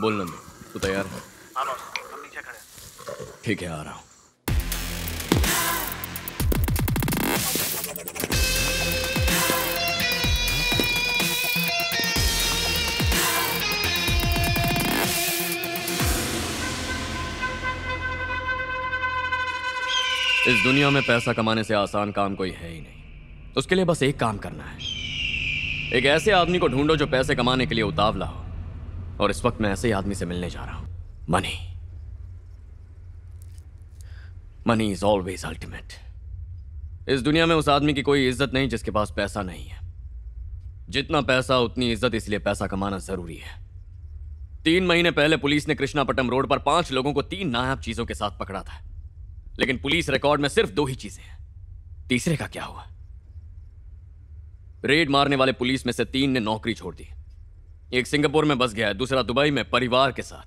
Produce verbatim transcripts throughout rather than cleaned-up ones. बोल नंदू, तू तैयार है? हाँ बॉस, हम नीचे खड़े हैं। ठीक है, आ रहा हूँ। इस दुनिया में पैसा कमाने से आसान काम कोई है ही नहीं। उसके लिए बस एक काम करना है, एक ऐसे आदमी को ढूंढो जो पैसे कमाने के लिए उतावला हो। और इस वक्त मैं ऐसे ही आदमी से मिलने जा रहा हूं। Money money is always ultimate. इस दुनिया में उस आदमी की कोई इज्जत नहीं जिसके पास पैसा नहीं है। जितना पैसा उतनी इज्जत, इसलिए पैसा कमाना जरूरी है। तीन महीने पहले पुलिस ने कृष्णापट्टम रोड पर पांच लोगों को तीन नायाब चीजों के साथ पकड़ा था, लेकिन पुलिस रिकॉर्ड में सिर्फ दो ही चीजें हैं। तीसरे का क्या हुआ? रेड मारने वाले पुलिस में से तीन ने नौकरी छोड़ दी। एक सिंगापुर में बस गया है, दूसरा दुबई में परिवार के साथ,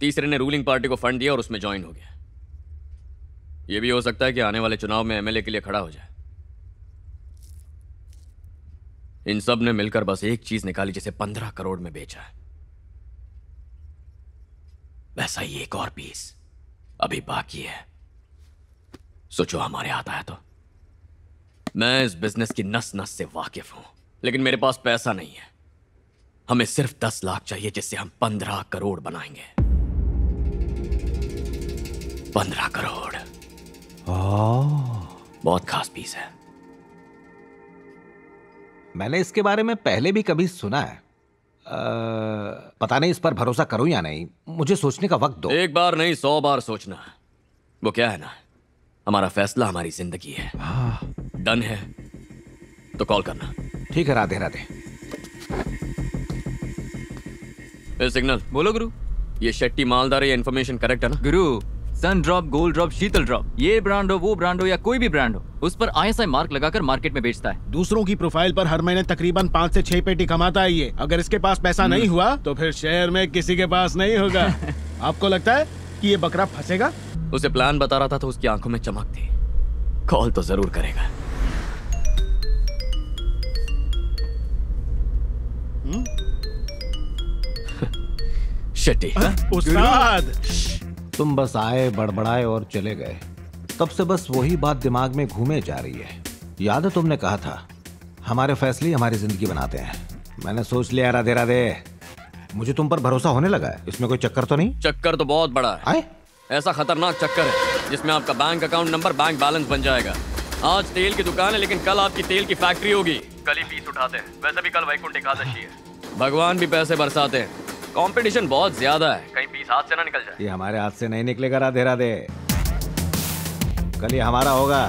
तीसरे ने रूलिंग पार्टी को फंड दिया और उसमें ज्वाइन हो गया। यह भी हो सकता है कि आने वाले चुनाव में एमएलए के लिए खड़ा हो जाए। इन सब ने मिलकर बस एक चीज निकाली जिसे पंद्रह करोड़ में बेचा है। वैसा ही एक और पीस अभी बाकी है। सोचो, हमारे हाथ आया तो। मैं इस बिजनेस की नस नस से वाकिफ हूं, लेकिन मेरे पास पैसा नहीं है। हमें सिर्फ दस लाख चाहिए जिससे हम पंद्रह करोड़ बनाएंगे। पंद्रह करोड़ बहुत खास पीस है। मैंने इसके बारे में पहले भी कभी सुना है। आ, पता नहीं इस पर भरोसा करूं या नहीं। मुझे सोचने का वक्त दो। एक बार नहीं, सौ बार सोचना। वो क्या है ना, हमारा फैसला हमारी जिंदगी है। हाँ। डन है तो कॉल करना। ठीक है, राधे राधे। ए सिग्नल, बोलो गुरु। ये शेट्टी मालदार है, ये इन्फॉर्मेशन करेक्ट है ना? गुरु, सन drop, gold drop, Sheetal drop, ये ब्रांड हो वो ब्रांड हो या कोई भी ब्रांड हो, उस पर आईएसआई मार्क लगाकर मार्केट में बेचता है। दूसरों की प्रोफाइल पर हर महीने तकरीबन पाँच से छह पेटी कमाता है ये। अगर इसके पास पैसा नहीं हुआ तो फिर शहर में किसी के पास नहीं होगा। आपको लगता है कि ये बकरा फंसेगा? उसे प्लान बता रहा था तो उसकी आंखों में चमक थी। कॉल तो जरूर करेगा। शेट्टी उस्ताद, तुम बस आए, बड़बड़ाए और चले गए। तब से बस वही बात दिमाग में घूमे जा रही है। याद है तुमने कहा था हमारे फैसले हमारी जिंदगी बनाते हैं? मैंने सोच लिया। राधे राधे। मुझे तुम पर भरोसा होने लगा है। इसमें कोई चक्कर तो नहीं? चक्कर तो बहुत बड़ा है। आए? ऐसा खतरनाक चक्कर है जिसमें आपका bank account number bank balance बन जाएगा। आज तेल की दुकान है लेकिन कल आपकी तेल की फैक्ट्री होगी। कल ही फीस उठाते हैं। वैसे भी कल वैकुंठ एकादशी है। भगवान भी पैसे बरसाते हैं। कंपटीशन बहुत ज्यादा है, कहीं फीस हाथ से ना निकल जाए। ये हमारे हाथ से नहीं निकलेगा। राधे राधे। कल ये हमारा होगा।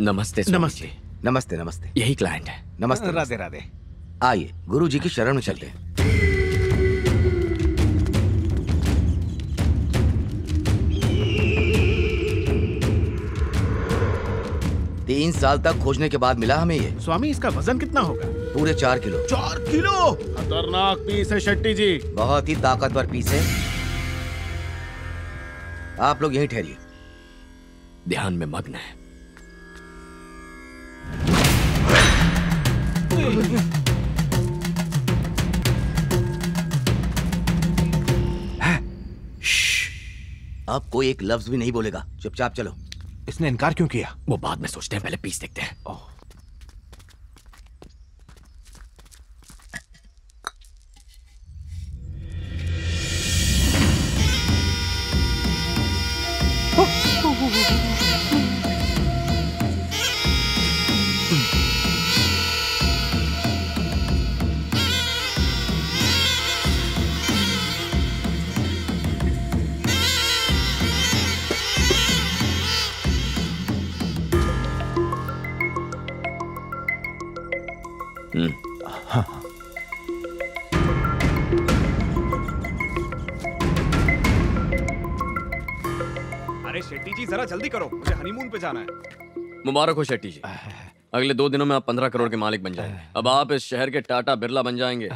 नमस्ते नमस्ते नमस्ते नमस्ते। यही क्लाइंट है। नमस्ते। राधे राधे। आइए गुरु जी की शरण में चलते हैं। तीन साल तक खोजने के बाद मिला हमें ये। स्वामी, इसका वजन कितना होगा? पूरे चार किलो। चार किलो खतरनाक पीस है शेट्टी जी। बहुत ही ताकतवर पीस है। आप लोग यहीं ठहरिए। ध्यान में मग्न है। अब कोई एक लफ्ज भी नहीं बोलेगा, चुपचाप चलो। इसने इनकार क्यों किया? वो बाद में सोचते हैं, पहले पीस देखते हैं। ओह। हाँ। अरे शेट्टी जी, जरा जल्दी करो, मुझे हनीमून पे जाना है। मुबारक हो शेट्टी जी, अगले दो दिनों में आप पंद्रह करोड़ के मालिक बन जाएंगे। अब आप इस शहर के टाटा बिरला बन जाएंगे।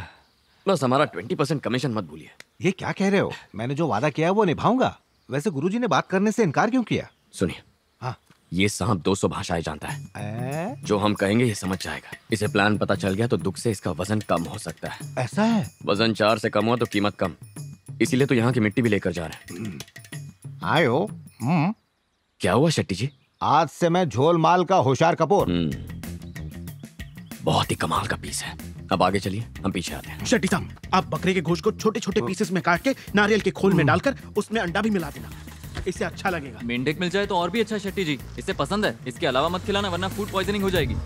बस हमारा बीस परसेंट कमीशन मत भूलिए। ये क्या कह रहे हो? मैंने जो वादा किया है वो निभाऊंगा। वैसे गुरुजी ने बात करने से इनकार क्यों किया? सुनिए, हाँ, ये सांप दो सौ भाषाएं जानता है। ए? जो हम कहेंगे ये समझ जाएगा। इसे प्लान पता चल गया तो दुख से इसका वजन कम हो सकता है। ऐसा है? वजन चार से कम हुआ तो कीमत कम, इसीलिए तो यहाँ की मिट्टी भी लेकर जा रहे हैं। आयो। क्या हुआ शेट्टी जी? आज से मैं झोल माल का होशियार कपूर। बहुत ही कमाल का पीस है। अब आगे चलिए, हम पीछे आते हैं। शेट्टी साहब, आप बकरे के गोश्त को छोटे छोटे पीसेस में काट के नारियल के खोल में डालकर उसमें अंडा भी मिला देना, इससे अच्छा लगेगा। मेंढक मिल जाए तो और भी अच्छा। शेट्टी जी, इससे पसंद है, इसके अलावा मत खिलाना वरना फूड पॉइजनिंग हो जाएगी।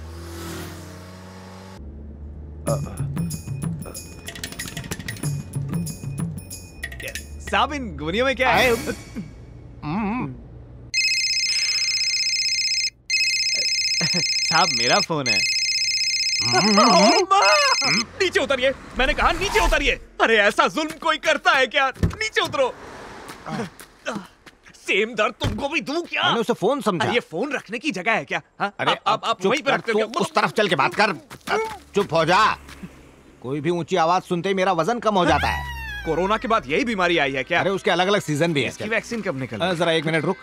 साहब, इन गोलियों में क्या है? साहब, मेरा फोन है। नीचे उतरिए, मैंने कहा नीचे उतरिए। अरे ऐसा जुल्म कोई करता है क्या? नीचे उतरो। सेम दर्द तुमको भी दूं क्या? मैंने उसे फोन समझा। ये फोन रखने की जगह है क्या? हा? अरे आप आप वहीं पे रखते हो क्या? उस तरफ चल के बात कर। चुप हो जा। कोई भी ऊंची आवाज सुनते ही मेरा वजन कम हो जाता है। कोरोना के बाद यही बीमारी आई है क्या? अरे उसके अलग अलग सीजन भी है। इसकी वैक्सीन कब निकल? जरा एक मिनट रुक,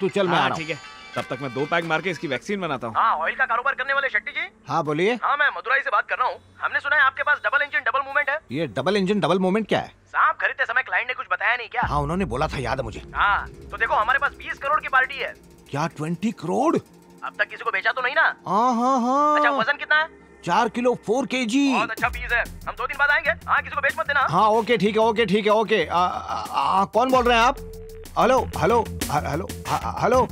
तू चल, मैं आ रहा हूं। ठीक है, तब तक मैं दो पैक मार के इसकी वैक्सीन बनाता हूँ। हाँ, ऑयल का कारोबार करने वाले शेट्टी जी। हाँ बोलिए। हाँ, मैं मदुरई से बात कर रहा हूँ। हमने सुना है आपके पास डबल इंजन डबल मूवमेंट है। ये डबल इंजन डबल मूवमेंट क्या है? साहब, खरीदते समय क्लाइंट ने कुछ बताया नहीं क्या? हाँ, उन्होंने बोला था, याद है मुझे। हाँ, तो देखो हमारे पास बीस करोड़ की पार्टी है। क्या ट्वेंटी करोड़? अब तक किसी को बेचा तो नहीं ना? हाँ हाँ हाँ। अच्छा, वजन कितना है? चार किलो फोर के जी। बहुत अच्छा पीस है, हम दो दिन बाद आएंगे। हाँ, किसी को बेच मत देना। हाँ, ओके ठीक है, ओके ठीक है, ओके। कौन बोल रहे हैं आप? Hello hello hello hello.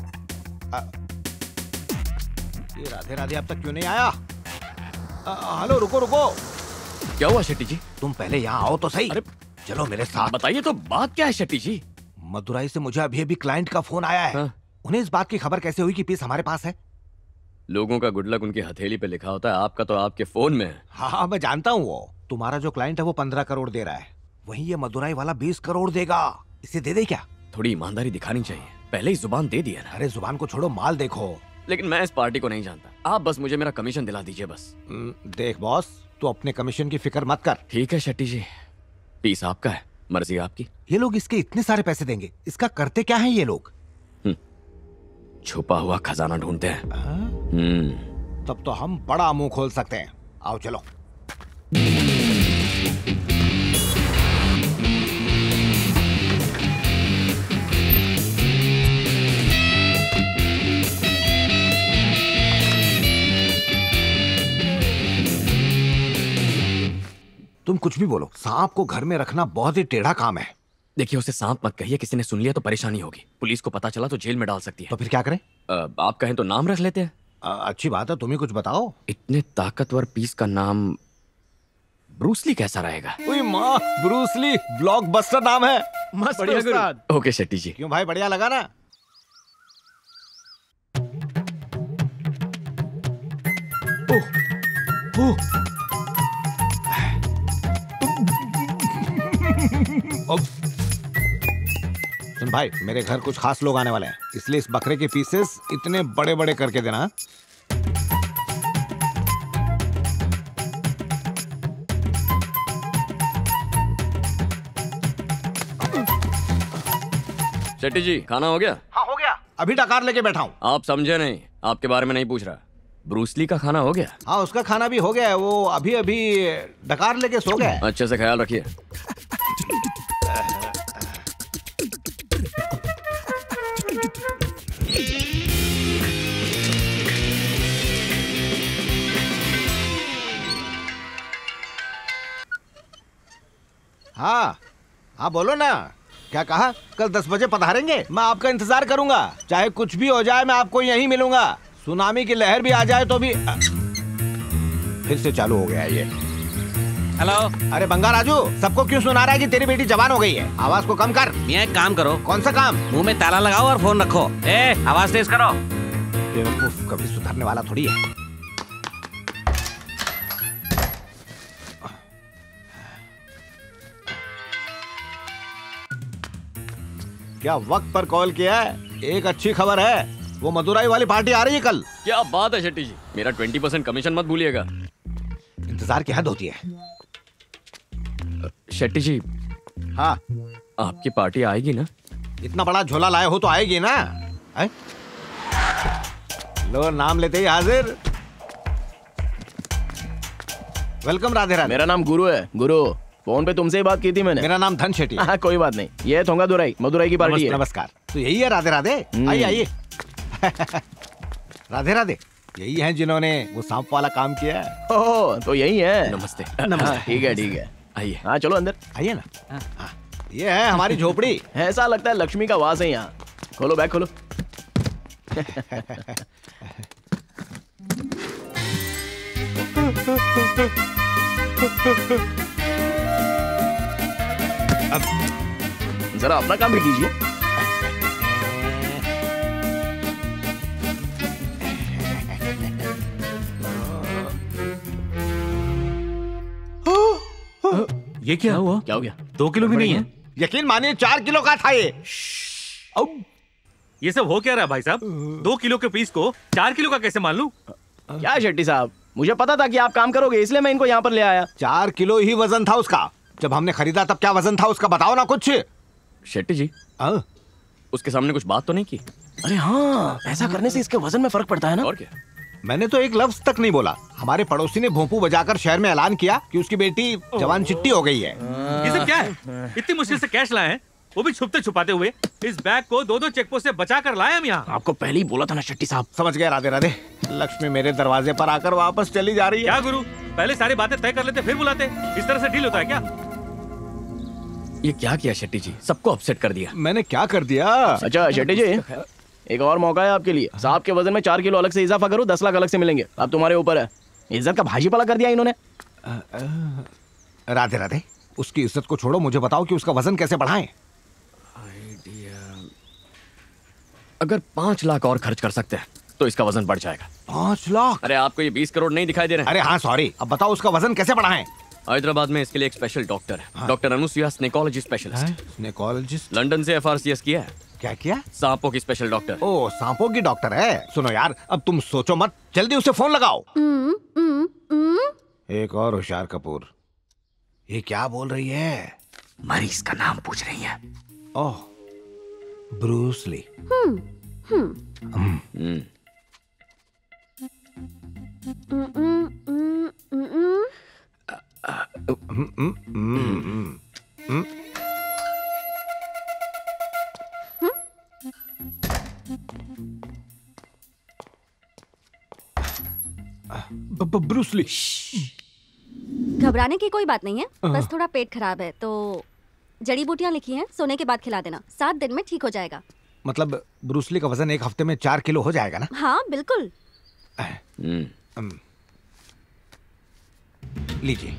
ये राधे राधे अब तक क्यों नहीं आया? हेलो, रुको रुको। क्या हुआ शेट्टी जी? तुम पहले यहाँ आओ तो सही। अरे चलो मेरे साथ। बताइए तो बात क्या है शेट्टी जी? मदुरई से मुझे अभी अभी क्लाइंट का फोन आया है। हा? उन्हें इस बात की खबर कैसे हुई कि पीस हमारे पास है? लोगों का गुड लक उनकी हथेली पे लिखा होता है, आपका तो आपके फोन में है। हाँ, मैं जानता हूँ। वो तुम्हारा जो क्लाइंट है वो पंद्रह करोड़ दे रहा है, वही ये मदुरई वाला बीस करोड़ देगा। इसे दे दे क्या? थोड़ी ईमानदारी दिखानी चाहिए, पहले ही जुबान दे दिया ना। अरे जुबान को छोड़ो, माल देखो। लेकिन मैं इस पार्टी को नहीं जानता, आप बस मुझे मेरा कमीशन दिला दीजिए बस। देख बॉस, तू अपने कमीशन की फिक्र मत कर। ठीक है शेट्टी जी, पीस आपका है, मर्जी आपकी। ये लोग इसके इतने सारे पैसे देंगे, इसका करते क्या है ये लोग? छुपा हुआ खजाना ढूंढते हैं। तब तो हम बड़ा मुंह खोल सकते हैं। आओ चलो। तुम कुछ भी बोलो, सांप को घर में रखना बहुत ही टेढ़ा काम है। देखिए, उसे सांप मत कहिए, किसी ने सुन लिया तो परेशानी होगी। पुलिस को पता चला तो जेल में डाल सकती है। तो फिर क्या करें? आ, आप कहें तो नाम रख लेते हैं। आ, अच्छी बात है, तुम ही कुछ बताओ। इतने ताकतवर पीस का नाम ब्रूसली कैसा रहेगा? ओए माँ, ब्रूसली ब्लॉकबस्टर नाम है। मस्त उस्ताद। ओके शेट्टी जी। क्यों भाई, बढ़िया लगा ना? ओ, ओ, सुन भाई, मेरे घर कुछ खास लोग आने वाले हैं, इसलिए इस बकरे के पीसेस इतने बड़े बड़े करके देना। शेट्टी जी, खाना हो गया? हाँ हो गया, अभी डकार लेके बैठा हूँ। आप समझे नहीं, आपके बारे में नहीं पूछ रहा। ब्रूसली का खाना हो गया? हाँ, उसका खाना भी हो गया है, वो अभी अभी डकार लेके सो गया। अच्छे से ख्याल रखिए। हाँ हाँ बोलो ना, क्या कहा? कल दस बजे पधारेंगे, मैं आपका इंतजार करूंगा। चाहे कुछ भी हो जाए, मैं आपको यहीं मिलूंगा। सुनामी की लहर भी आ जाए तो भी। फिर से चालू हो गया ये। हेलो, अरे बंगा राजू, सबको क्यों सुना रहा है कि तेरी बेटी जवान हो गई है? आवाज को कम कर। मियां, एक काम करो। कौन सा काम? मुंह में ताला लगाओ और फोन रखो। ए, आवाज तेज करो। बेवकूफ कभी सुधरने वाला थोड़ी है। क्या वक्त पर कॉल किया है? एक अच्छी खबर है, वो मदुरई वाली पार्टी आ रही है कल। क्या बात है शेट्टी जी, मेरा बीस परसेंट कमीशन मत भूलिएगा। इंतजार की हद होती है। शेट्टी जी, हाँ आपकी पार्टी आएगी ना? इतना बड़ा झोला लाए हो तो आएगी ना। है? लो नाम लेते ही हाजिर। वेलकम राधे राधे। मेरा नाम गुरु है। गुरु, फोन पे तुमसे ही बात की थी मैंने। मेरा नाम धन शेट्टी। हाँ कोई बात नहीं, ये थोंगा दुराई मदुरई की पार्टी है। नमस्कार। तो यही है राधे राधे। आइए आइए। राधे राधे। यही हैं जिन्होंने वो सांप वाला काम किया है। ओह तो यही है। नमस्ते नमस्ते। ठीक है ठीक है, आइए। हाँ चलो अंदर आइए ना। हाँ ये है हमारी झोपड़ी। ऐसा लगता है लक्ष्मी का वास है यहाँ। खोलो बैग खोलो। जरा अपना काम भी कीजिए। ये क्या हुआ? क्या हो गया? दो किलो भी नहीं है। यकीन मानिए चार किलो का था ये। अब ये सब हो क्या रहा है भाई साहब? दो किलो के पीस को चार किलो का कैसे मान लूं? क्या शेट्टी साहब, मुझे पता था कि आप काम करोगे, इसलिए मैं इनको यहाँ पर ले आया। चार किलो ही वजन था उसका। जब हमने खरीदा तब क्या वजन था उसका, बताओ ना कुछ। शेट्टी जी आ? उसके सामने कुछ बात तो नहीं की? अरे हाँ, ऐसा करने से इसके वजन में फर्क पड़ता है ना। और क्या, मैंने तो एक लफ्ज तक नहीं बोला। हमारे पड़ोसी ने भोंपू बजाकर शहर में ऐलान किया कि उसकी बेटी जवान चिट्टी हो गई है। ये सब क्या है? इतनी मुश्किल से कैश लाए हैं, वो भी छुपते छुपाते हुए। इस बैग को दो दो चेकपोस्ट से बचा कर लाए हम यहाँ। आपको पहले ही बोला था ना शेट्टी साहब। समझ गया राधे राधे। लक्ष्मी मेरे दरवाजे पर आकर वापस चली जा रही है। क्या गुरु, पहले सारी बातें तय कर लेते फिर बुलाते, इस तरह से डील होता है क्या? ये क्या किया शेट्टी जी, सबको अपसेट कर दिया। मैंने क्या कर दिया? अच्छा शेट्टी जी, एक और मौका है आपके लिए। साहब के वजन में चार किलो अलग से इजाफा करो, दस लाख अलग से मिलेंगे। अब तुम्हारे ऊपर है। इज्जत का भाजीपाला कर दिया इन्होंने। राधे राधे। उसकी इज्जत को छोड़ो, मुझे बताओ कि उसका वजन कैसे बढ़ाएं। अगर पांच लाख और खर्च कर सकते हैं तो इसका वजन बढ़ जाएगा। पाँच लाख? अरे आपको ये बीस करोड़ नहीं दिखाई दे रहे? अरे हाँ सॉरी। अब बताओ उसका वजन कैसे बढ़ाएं। हैदराबाद में इसके लिए एक स्पेशल डॉक्टर है, doctor Anusiya, snakeology specialist. Snakeologist? London से एफ आर सी एस किया है। क्या किया? सांपों की स्पेशल डॉक्टर। ओ सांपों की डॉक्टर है। सुनो यार, अब तुम सोचो मत, जल्दी उसे फोन लगाओ। एक और होशियार कपूर। ये क्या बोल रही है? मरीज का नाम पूछ रही है। Oh Bruce Lee. Bruce Lee. घबराने की कोई बात नहीं है, बस थोड़ा पेट खराब है तो जड़ी बूटियां लिखी हैं, सोने के बाद खिला देना, सात दिन में ठीक हो जाएगा। मतलब ब्रूस ली का वजन एक हफ्ते में चार किलो हो जाएगा ना? हाँ बिल्कुल। लीजिए।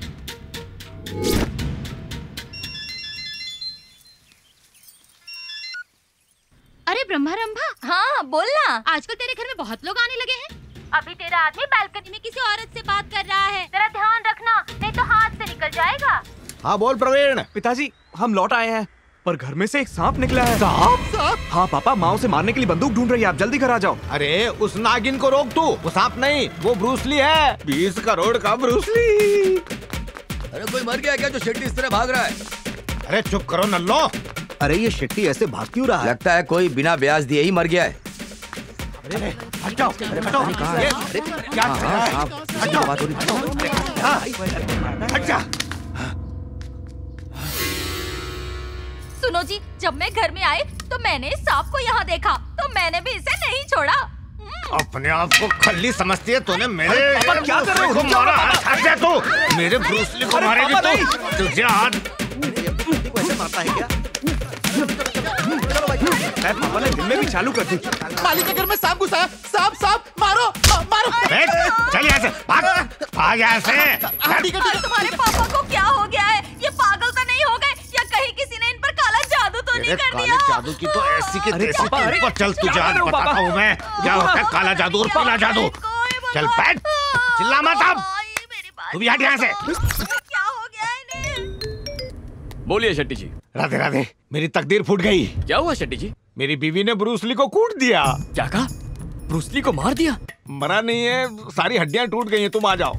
अरे ब्रह्मा रंभा। हाँ बोलना। आजकल तेरे घर में बहुत लोग आने लगे हैं। अभी तेरा आदमी बालकनी में किसी औरत से बात कर रहा है, जरा ध्यान रखना नहीं तो हाथ से निकल जाएगा। हाँ बोल प्रवीण। पिताजी हम लौट आए हैं, पर घर में से एक सांप निकला है। सांप? सांप? हाँ पापा, माँ उसे मारने के लिए बंदूक ढूंढ रही है, आप जल्दी घर आ जाओ। अरे उस नागिन को रोक तू, वो सांप नहीं, वो ब्रूस ली है। बीस करोड़ का ब्रूस ली। अरे कोई मर गया क्या जो शेट्टी इस तरह भाग रहा है? अरे चुप करो नल्लो। अरे ये शेट्टी ऐसे भाग क्यों रहा है? लगता है कोई बिना ब्याज दिए ही मर गया है। अरे हट जाओ, हट जाओ। सुनो जी, जब मैं घर में आई तो मैंने सांप को यहाँ देखा, तो मैंने भी इसे नहीं छोड़ा। अपने आप को खल्ली समझती है तूने। मेरे क्या कर रहे हो? मारा हट जा तू। मेरे ब्रूस ली को मारेगी तू? तुझे हाथ मारता है क्या? मैं पापा ने दिन में भी चालू कर दी। मालिक के घर में सांप घुसा है। सांप सांप मारो मारो। चल यहाँ से, भाग भाग यहाँ से। तुम्हारे पापा को क्या हो गया है? ये पागल तो नहीं हो गए, या कहीं किसी ने इन पर काला जादू तो नहीं कर दिया? काले जादू की तो ऐसी की तैसी बात पर चल, तू जान बताता हूँ मैं क्या होता है काला जादू और पीला जादू। चल बैठ, चिल्ला मत अब, तू भी हट यहाँ से। क्या हो गया इन्हें? बोलिए शेट्टी जी। राधे राधे। मेरी तकदीर फूट गई। क्या हुआ शेट्टी जी? मेरी बीवी ने ब्रूस ली को कूट दिया। क्या कहा? ब्रूस ली को मार दिया? मरा नहीं है, सारी हड्डियाँ टूट गई है, तुम आ जाओ।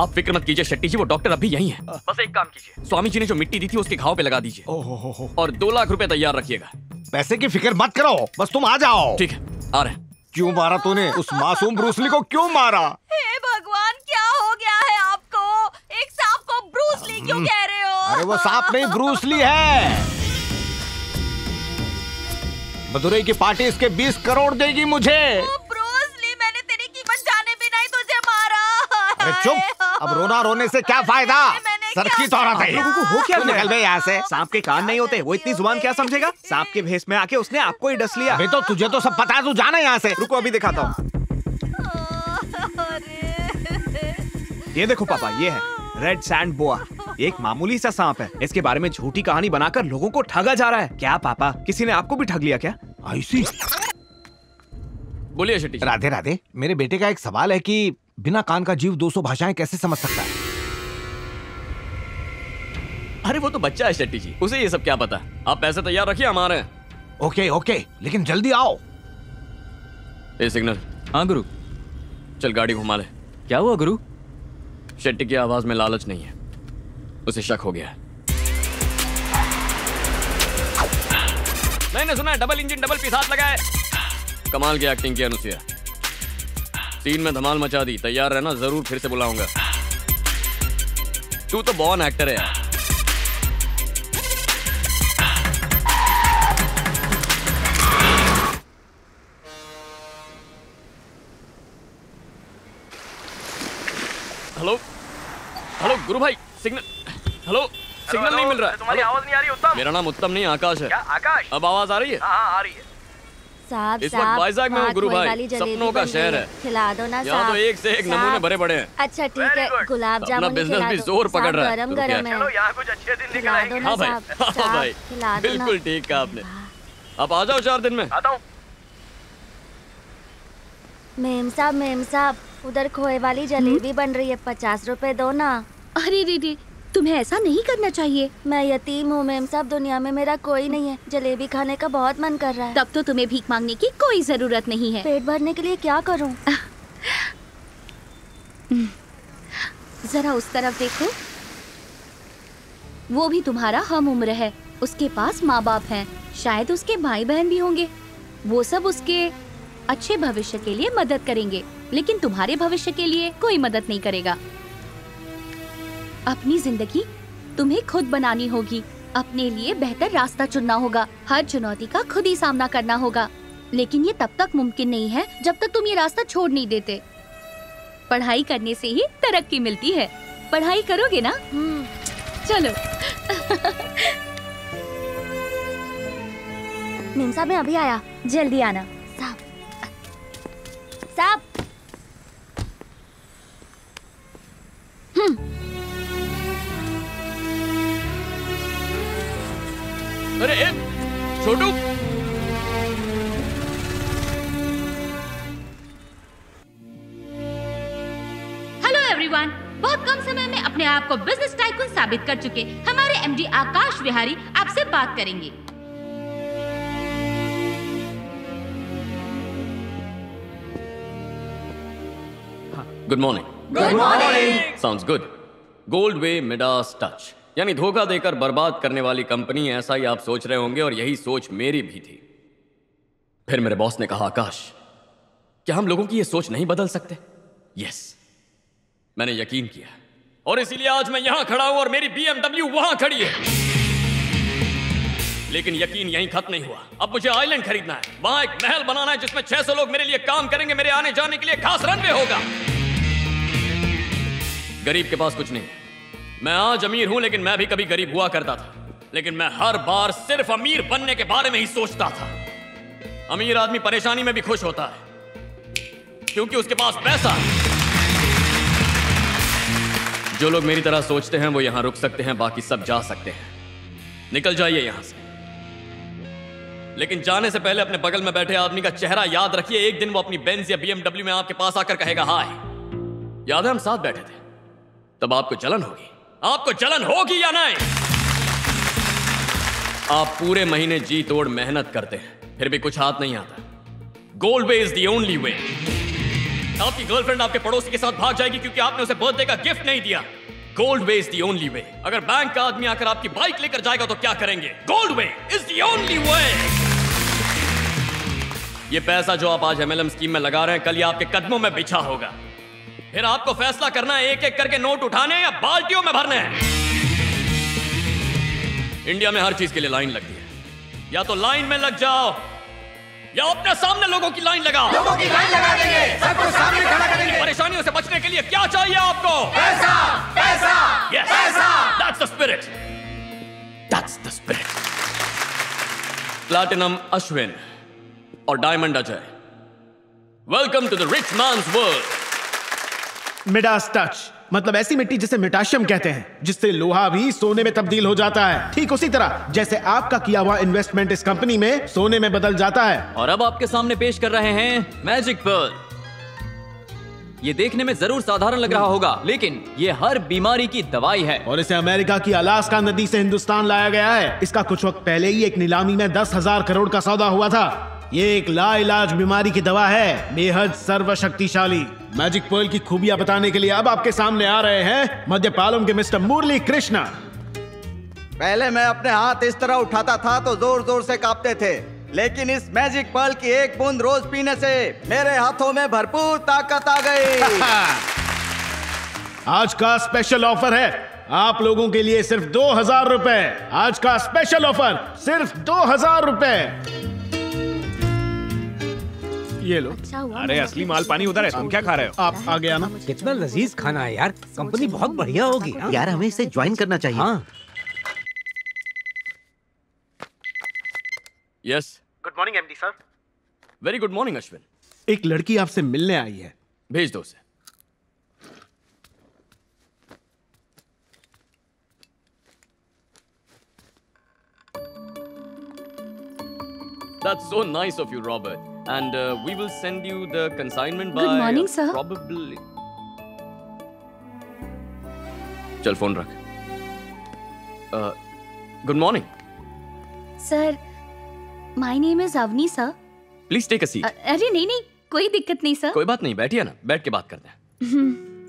आप फिक्र मत कीजिए शेट्टी जी, वो डॉक्टर अभी यहीं है। बस एक काम कीजिए, स्वामी जी ने जो मिट्टी दी थी उसके घाव पे लगा दीजिए। ओहो, और दो लाख रुपए तैयार रखिएगा। पैसे की फिक्र मत करो, बस तुम आ जाओ। ठीक है, आ रहे। क्यों मारा तूने उस मासूम ब्रूसली को, क्यों मारा? हे भगवान, क्या हो गया है आपको? एक सांप को ब्रूसली क्यों कह रहे हो? अरे वो सांप नहीं ब्रूसली है। मदुरई की पार्टी इसके बीस करोड़ देगी मुझे। ब्रूसली, मैंने तेरी कीमत जाने भी नहीं तुझे मारा। अरे चुप, अब रोना रोने से क्या फायदा? सर की तो रहा था। लोगों को हो क्या? निकल गए यहाँ से। सांप के कान नहीं होते, वो इतनी जुबान क्या समझेगा? सांप के भेष में आके उसने आपको ही डस लिया। अबे तो तुझे तो सब पता है, तू जाना यहाँ से। रुको अभी दिखाता हूँ। ये देखो पापा, ये है रेड सैंड बोआ, एक मामूली सा सांप है। इसके बारे में झूठी कहानी बनाकर लोगों को ठगा जा रहा है। क्या पापा, किसी ने आपको भी ठग लिया क्या? ऐसी बोलिए शेट्टी। राधे राधे। मेरे बेटे का एक सवाल है कि बिना कान का जीव दो सौ भाषाएं कैसे समझ सकता है? अरे वो तो बच्चा है शेट्टी जी, उसे ये सब क्या पता। आप पैसे तैयार रखिए, हमारे। ओके ओके, लेकिन जल्दी आओ। ए सिग्नल। हाँ गुरु। चल गाड़ी घुमा ले। क्या हुआ गुरु? शेट्टी की आवाज में लालच नहीं है, उसे शक हो गया है। मैंने सुना है डबल इंजन डबल पीस हाथ लगाए। कमाल की एक्टिंग की अनुसिया, तीन में धमाल मचा दी। तैयार रहना, जरूर फिर से बुलाऊंगा। तू तो बॉर्न एक्टर है। हेलो हेलो गुरु भाई, सिग्नल। हेलो, सिग्नल नहीं मिल रहा है। तुम्हारी आवाज नहीं आ रही उत्तम। मेरा नाम उत्तम नहीं आकाश है। क्या आकाश? अब आवाज आ रही है? हाँ आ रही है। साहब, इस वक्त वाइजाक में गुरु भाई, सपनों का शहर है। खिला दो ना साहब। तो एक से एक नमूने भरे बड़े हैं। अच्छा ठीक है, गुलाब जामुन। बिजनेस भी जोर पकड़ रहा है। गरम गरम है। चलो यहाँ कुछ अच्छे दिन निकलेंगे। हाँ भाई, हाँ भाई, बिल्कुल ठीक कहा आपने। आप आ जाओ चार दिन में। आता हूँ। मेम साहब, मेम साहब, उधर खोए वाली जलेबी बन रही है, पचास रुपए दो ना। अरे दीदी, तुम्हें ऐसा नहीं करना चाहिए। मैं यतीम हूँ मेम साहब, दुनिया में मेरा कोई नहीं है। जलेबी खाने का बहुत मन कर रहा है। तब तो तुम्हें भीख मांगने की कोई जरूरत नहीं है। पेट भरने के लिए क्या करूँ? जरा उस तरफ देखो, वो भी तुम्हारा हम उम्र है। उसके पास माँ बाप हैं, शायद उसके भाई बहन भी होंगे। वो सब उसके अच्छे भविष्य के लिए मदद करेंगे, लेकिन तुम्हारे भविष्य के लिए कोई मदद नहीं करेगा। अपनी जिंदगी तुम्हें खुद बनानी होगी, अपने लिए बेहतर रास्ता चुनना होगा, हर चुनौती का खुद ही सामना करना होगा। लेकिन ये तब तक मुमकिन नहीं है जब तक तुम ये रास्ता छोड़ नहीं देते। पढ़ाई करने से ही तरक्की मिलती है। पढ़ाई करोगे ना? चलो। निमसा मैं अभी आया, जल्दी आना। साहब, साहब। हम्म। अरे छोटू, हेलो एवरीवन। बहुत कम समय में अपने आप को बिजनेस टाइकून साबित कर चुके हमारे एमडी आकाश विहारी आपसे बात करेंगे। Good morning. Good morning. Sounds good. Goldway Midas touch, यानी धोखा देकर बर्बाद करने वाली कंपनी, ऐसा ही आप सोच रहे होंगे, और यही सोच मेरी भी थी। फिर मेरे बॉस ने कहा, आकाश क्या हम लोगों की ये सोच नहीं बदल सकते? यस, मैंने यकीन किया, और इसीलिए आज मैं यहां खड़ा हूं और मेरी बीएमडब्ल्यू वहां खड़ी है। लेकिन यकीन यहीं खत्म नहीं हुआ। अब मुझे आइलैंड खरीदना है, वहां एक महल बनाना है जिसमें छह सौ लोग मेरे लिए काम करेंगे। मेरे आने जाने के लिए खास रनवे होगा। गरीब के पास कुछ नहीं है। मैं आज अमीर हूं, लेकिन मैं भी कभी गरीब हुआ करता था। लेकिन मैं हर बार सिर्फ अमीर बनने के बारे में ही सोचता था। अमीर आदमी परेशानी में भी खुश होता है, क्योंकि उसके पास पैसा है। जो लोग मेरी तरह सोचते हैं वो यहां रुक सकते हैं, बाकी सब जा सकते हैं। निकल जाइए यहां से। लेकिन जाने से पहले अपने बगल में बैठे आदमी का चेहरा याद रखिए। एक दिन वो अपनी बेंज या बीएमडब्ल्यू में आपके पास आकर कहेगा, हाय याद है हम साथ बैठे थे? तब आपको जलन होगी। आपको जलन होगी या नहीं? आप पूरे महीने जी तोड़ मेहनत करते हैं, फिर भी कुछ हाथ नहीं आता। Goldway is the only way. आपकी गर्लफ्रेंड आपके पड़ोसी के साथ भाग जाएगी क्योंकि आपने उसे बर्थडे का गिफ्ट नहीं दिया। Goldway is the only way. अगर बैंक का आदमी आकर आपकी बाइक लेकर जाएगा तो क्या करेंगे? Goldway is the only way. ये पैसा जो आप आज एमएलएम स्कीम में लगा रहे हैं, कल ये आपके कदमों में बिछा होगा। फिर आपको फैसला करना है, एक एक करके नोट उठाने या बाल्टियों में भरने हैं। इंडिया में हर चीज के लिए लाइन लगती है, या तो लाइन में लग जाओ या अपने सामने लोगों की लाइन लगाओ। लोगों की लाइन लगा देंगे, सबको सामने खड़ा करेंगे। परेशानियों से बचने के लिए क्या चाहिए आपको? पैसा, पैसा, yes, पैसा। That's the spirit. That's the spirit. Platinum Ashwin और diamond Ajay. Welcome to the rich man's world. Midas touch मतलब ऐसी मिट्टी जिसे मिटाशियम कहते हैं, जिससे लोहा भी सोने में तब्दील हो जाता है। ठीक उसी तरह जैसे आपका किया हुआ इन्वेस्टमेंट इस कंपनी में सोने में बदल जाता है। और अब आपके सामने पेश कर रहे हैं मैजिक पर्ल। ये देखने में जरूर साधारण लग रहा होगा, लेकिन ये हर बीमारी की दवाई है और इसे अमेरिका की अलास्का नदी से हिंदुस्तान लाया गया है। इसका कुछ वक्त पहले ही एक नीलामी में दस हजार करोड़ का सौदा हुआ था। ये एक लाइलाज बीमारी की दवा है, बेहद सर्वशक्तिशाली। मैजिक पर्ल की खूबियां बताने के लिए अब आपके सामने आ रहे हैं मध्यपालम के मिस्टर मुरली कृष्णा। पहले मैं अपने हाथ इस तरह उठाता था तो जोर जोर से कांपते थे, लेकिन इस मैजिक पर्ल की एक बूंद रोज पीने से मेरे हाथों में भरपूर ताकत आ गई। आज का स्पेशल ऑफर है आप लोगों के लिए, सिर्फ दो हजार रुपए। आज का स्पेशल ऑफर सिर्फ दो हजार रुपए। ये लो। अच्छा, अरे असली माल पानी उधर है, तुम क्या खा रहे हो? आप आ गया ना। कितना लजीज खाना है यार, कंपनी बहुत बढ़िया होगी ना? यार हमें इसे ज्वाइन करना चाहिए। हाँ। Yes. Good morning MD sir. Very good morning Ashwin. एक लड़की आपसे मिलने आई है, भेज दो उसे। That's so nice of you, Robert. And uh, we will send you the consignment by. Good morning, sir. Probably. चल फोन रख। Uh, good morning. Sir, my name is Avni, sir. Please take a seat. अरे नहीं नहीं, कोई दिक्कत नहीं sir. कोई बात नहीं, बैठिए ना, बैठ के बात करते हैं।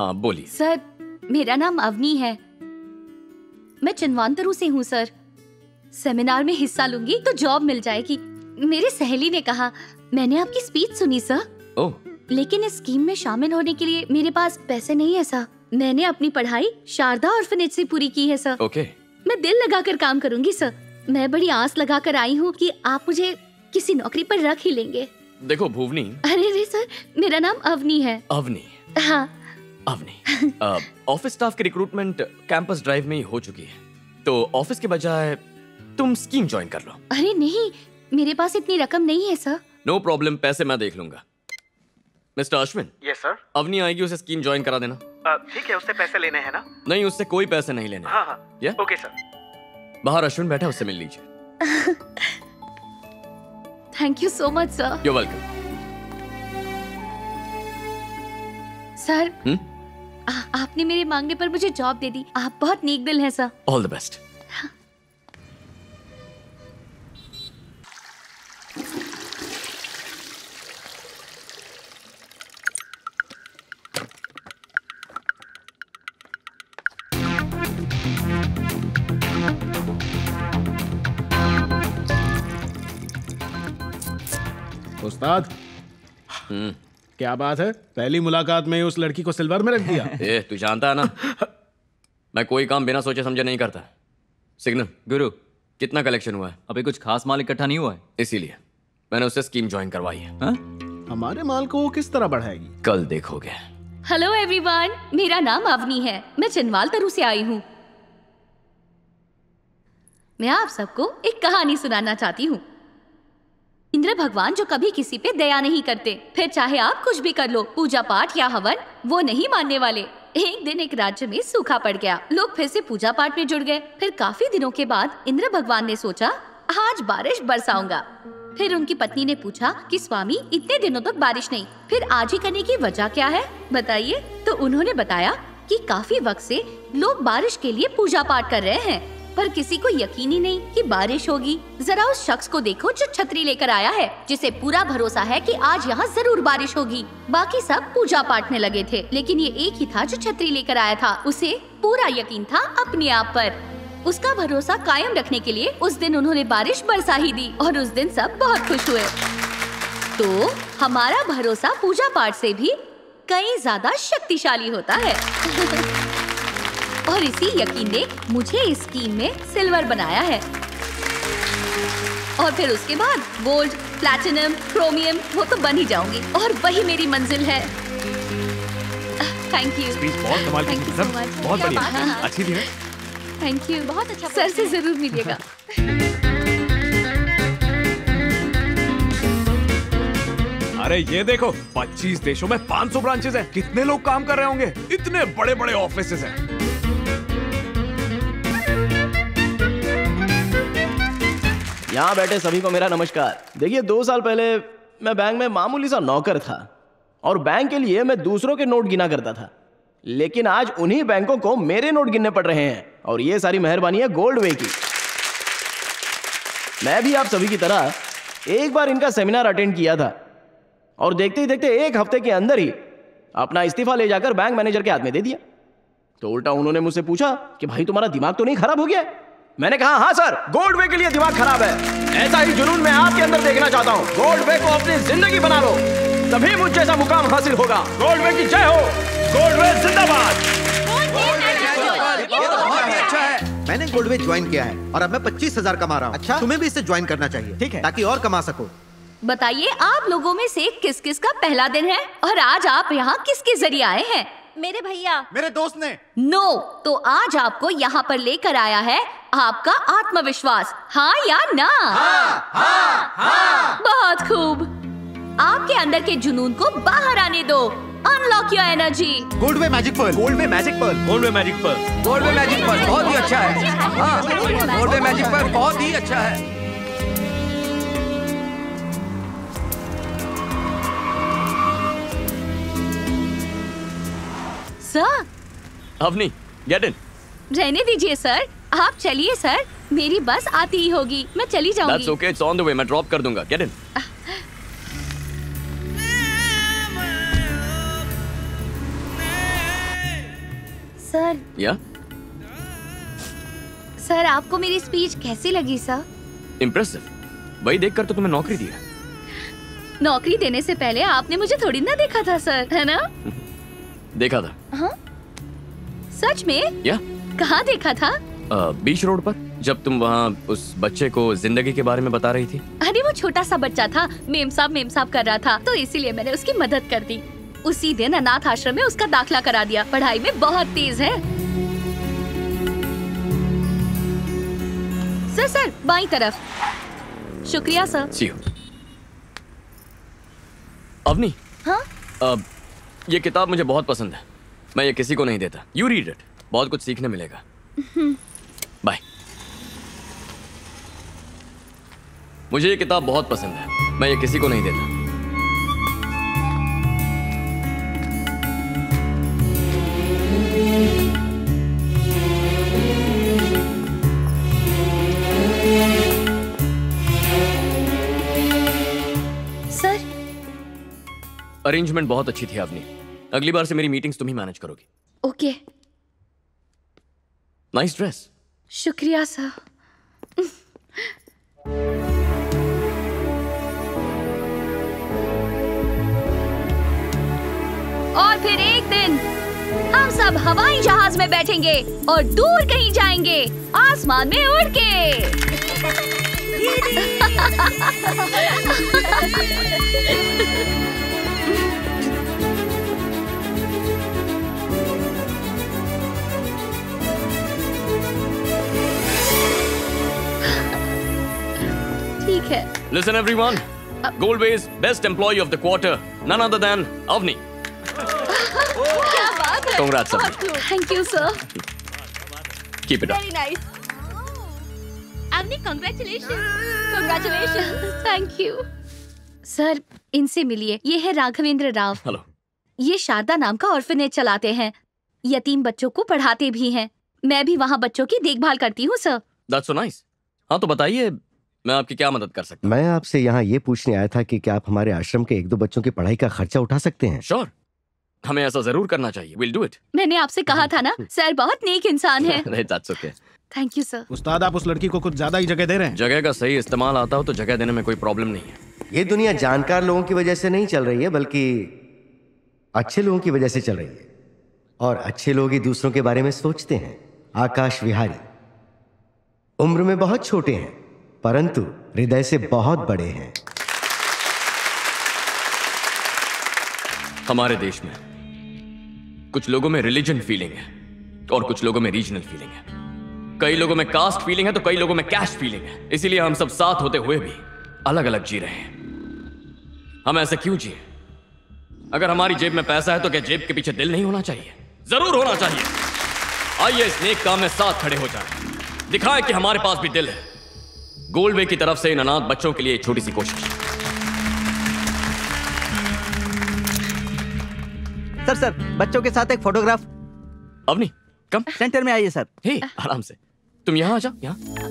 हाँ बोलिए। सर मेरा नाम अवनी है, मैं चिन्वांतरू से हूँ सर। सेमिनार में हिस्सा लूंगी तो जॉब मिल जाएगी, मेरी सहेली ने कहा। मैंने आपकी स्पीच सुनी सर। ओह। लेकिन इस स्कीम में शामिल होने के लिए मेरे पास पैसे नहीं है सर। मैंने अपनी पढ़ाई शारदा ऑर्फनेज से पूरी की है सर। ओके। मैं दिल लगाकर काम करूंगी सर। मैं बड़ी आस लगाकर आई हूँ कि आप मुझे किसी नौकरी पर रख ही लेंगे। देखो भुवनी। अरे अरे सर मेरा नाम अवनी है। अवनी। हाँ अवनी। ऑफिस स्टाफ की रिक्रूटमेंट कैंपस ड्राइव में ही हो चुकी है, तो ऑफिस के बजाय तुम स्कीम ज्वाइन कर लो। अरे नहीं, मेरे पास इतनी रकम नहीं है सर। नो प्रॉब्लम, पैसे मैं देख लूंगा। Mister Ashwin. Yes sir. Avni आएगी, उसे स्कीम ज्वाइन करा देना। ठीक है, उससे पैसे लेने हैं ना? नहीं, उससे कोई पैसे नहीं लेने। हाँ हाँ। yeah? Okay sir. बाहर अश्विन बैठा, उससे मिल लीजिए। Thank you so much sir. You welcome. Sir हुँ? आपने मेरे मांगने पर मुझे जॉब दे दी, आप बहुत नेक दिल हैं सर। All the best. उस्ताद। हम्म, क्या बात है, पहली मुलाकात में उस लड़की को सिल्वर में रख दिया। ए, तू जानता है ना मैं कोई काम बिना सोचे समझे नहीं करता। सिग्नल गुरु, कितना कलेक्शन हुआ है? अभी कुछ खास माल इकट्ठा नहीं हुआ है, इसीलिए मैंने उससे स्कीम ज्वाइन करवाई है। हा? हमारे माल को वो किस तरह बढ़ाएगी कल देखोगे। हेलो एवरीवन, मेरा नाम अवनी है, मैं चिनवाल तरु से आई हूँ। मैं आप सबको एक कहानी सुनाना चाहती हूँ। इंद्र भगवान जो कभी किसी पे दया नहीं करते, फिर चाहे आप कुछ भी कर लो, पूजा पाठ या हवन, वो नहीं मानने वाले। एक दिन एक राज्य में सूखा पड़ गया, लोग फिर से पूजा पाठ में जुड़ गए। फिर काफी दिनों के बाद इंद्र भगवान ने सोचा आज बारिश बरसाऊंगा। फिर उनकी पत्नी ने पूछा कि स्वामी इतने दिनों तक बारिश नहीं, फिर आज ही करने की वजह क्या है बताइए। तो उन्होंने बताया कि काफी वक्त से लोग बारिश के लिए पूजा पाठ कर रहे हैं, पर किसी को यकीन ही नहीं कि बारिश होगी। जरा उस शख्स को देखो जो छतरी लेकर आया है, जिसे पूरा भरोसा है कि आज यहाँ जरूर बारिश होगी। बाकी सब पूजा पाठ में लगे थे, लेकिन ये एक ही था जो छतरी लेकर आया था। उसे पूरा यकीन था अपने आप पर। उसका भरोसा कायम रखने के लिए उस दिन उन्होंने बारिश बरसा ही दी और उस दिन सब बहुत खुश हुए। तो हमारा भरोसा पूजा पाठ से भी कई ज्यादा शक्तिशाली होता है। और इसी यकीन ने मुझे इस टीम में सिल्वर बनाया है और फिर उसके बाद गोल्ड, प्लैटिनम, क्रोमियम, वो तो बन ही जाऊंगी और वही मेरी मंजिल है। Thank you. बहुत कमाल की थी सर, बहुत बढ़िया, अच्छी थी। थैंक यू, बहुत अच्छा। सर से जरूर मिलिएगा। अरे ये देखो, पच्चीस देशों में पाँच सौ ब्रांचेस हैं। कितने लोग काम कर रहे होंगे, इतने बड़े बड़े ऑफिसेस हैं। यहाँ बैठे सभी को मेरा नमस्कार। देखिए, दो साल पहले मैं बैंक में मामूली सा नौकर था और बैंक के लिए मैं दूसरों के नोट गिना करता था, लेकिन आज उन्हीं बैंकों को मेरे नोट गिनने पड़ रहे हैं और ये सारी मेहरबानी है गोल्डवे की। मैं भी आप सभी की तरह एक बार इनका सेमिनार अटेंड किया था और देखते ही देखते एक हफ्ते के अंदर ही अपना इस्तीफा ले जाकर बैंक मैनेजर के हाथ में दे दिया। तो उल्टा उन्होंने मुझसे पूछा कि भाई तुम्हारा दिमाग तो नहीं खराब हो गया? मैंने कहा हाँ सर, गोल्डवे के लिए दिमाग खराब है। ऐसा ही जुनून मैं आपके अंदर देखना चाहता हूँ। गोल्डवे को अपनी जिंदगी बना लो, तभी मुझ जैसा मुकाम हासिल होगा। गोल्डवे की जय हो। गोल्डवे जिंदाबाद। मैंने गोल्डवे ज्वाइन किया है और अब मैं पच्चीस हजार कमा रहा हूँ। अच्छा, तुम्हें भी इससे ज्वाइन करना चाहिए, ठीक है, ताकि और कमा सको। बताइए आप लोगों में से किस किस का पहला दिन है और आज आप यहाँ किसके जरिए आए हैं? मेरे भैया, मेरे दोस्त ने। नो no, तो आज आपको यहाँ पर लेकर आया है आपका आत्मविश्वास। हाँ या ना? हाँ, हाँ, हाँ। बहुत खूब, आपके अंदर के जुनून को बाहर आने दो। Unlock your energy. Goldway magic pearl, Goldway magic pearl, Goldway magic pearl, Goldway magic pearl बहुत ही अच्छा है। गोल्डवे मैजिक पर्ल बहुत ही अच्छा है। Sir, Avni, get in. रहने दीजिए सर, आप चलिए सर, मेरी बस आती ही होगी, मैं चली जाऊंगी। That's okay, it's on the way, मैं ड्रॉप कर दूंगा। Get in. सर। या? सर, आपको मेरी स्पीच कैसी लगी सर? Impressive, वही देखकर तो तुम्हें नौकरी दी है। नौकरी देने से पहले आपने मुझे थोड़ी ना देखा था सर, है ना? देखा था। हाँ? सच में? या? कहाँ देखा था? आ, बीच रोड पर, जब तुम वहाँ उस बच्चे को जिंदगी के बारे में बता रही थी। अरे वो छोटा सा बच्चा था, मेम साहब मेम साहब कर रहा था, तो इसीलिए मैंने उसकी मदद कर दी। उसी दिन अनाथ आश्रम में उसका दाखला करा दिया। पढ़ाई में बहुत तेज है। सर सर बाई तरफ। शुक्रिया सर। C you. अवनी। हाँ? आ, ये किताब मुझे बहुत पसंद है, मैं ये किसी को नहीं देता। यू रीड इट, बहुत कुछ सीखने मिलेगा। बाय। मुझे ये किताब बहुत पसंद है, मैं ये किसी को नहीं देता। अरेंजमेंट बहुत अच्छी थी आपने। अगली बार से मेरी मीटिंग्स तुम ही मैनेज करोगी। ओके। Nice dress. शुक्रिया सर। और फिर एक दिन हम सब हवाई जहाज में बैठेंगे और दूर कहीं जाएंगे, आसमान में उड़ के। ठीक है। Listen everyone, Goldway's best employee of the quarter, none other than Avni. क्या बात है? Congrats Avni. Thank you sir. Keep it up. Very nice. Avni, congratulations. Congratulations. Thank you. Sir, इनसे मिलिए। ये है राघवेंद्र राव। हेलो। ये शारदा नाम का ऑर्फनेज चलाते हैं, यतीम बच्चों को पढ़ाते भी हैं। मैं भी वहाँ बच्चों की देखभाल करती हूँ सर। That's so nice. हाँ तो बताइए, मैं आपकी क्या मदद कर सकता हूँ? मैं आपसे यहाँ ये पूछने आया था कि क्या आप हमारे आश्रम के एक दो बच्चों की पढ़ाई का खर्चा उठा सकते हैं? श्योर, हमें ऐसा जरूर करना चाहिए। Will do it. मैंने आपसे कहा था ना सर, बहुत नेक इंसान है। Thank you sir. उस्ताद आप उस लड़की को कुछ ज्यादा ही जगह दे रहे हैं। जगह का सही इस्तेमाल आता हो तो जगह देने में कोई प्रॉब्लम नहीं है। ये दुनिया जानकार लोगों की वजह से नहीं चल रही है, बल्कि अच्छे लोगों की वजह से चल रही है। और अच्छे लोग ही दूसरों के बारे में सोचते हैं। आकाश विहारी उम्र में बहुत छोटे हैं, परंतु हृदय से बहुत बड़े हैं। हमारे देश में कुछ लोगों में रिलीजन फीलिंग है और कुछ लोगों में रीजनल फीलिंग है। कई लोगों में कास्ट फीलिंग है तो कई लोगों में कैस्ट फीलिंग है। इसीलिए हम सब साथ होते हुए भी अलग अलग जी रहे हैं। हम ऐसे क्यों जिए? अगर हमारी जेब में पैसा है तो क्या जेब के पीछे दिल नहीं होना चाहिए? जरूर होना चाहिए। आइए इस नेक काम में साथ खड़े हो जाए, दिखाएं कि हमारे पास भी दिल है। गोल्डवे की तरफ से इन अनाथ बच्चों के लिए एक छोटी सी कोशिश। सर सर बच्चों के साथ एक फोटोग्राफ। अवनी कम सेंटर में आइए सर। हे आराम से, तुम यहाँ आ जाओ। यहाँ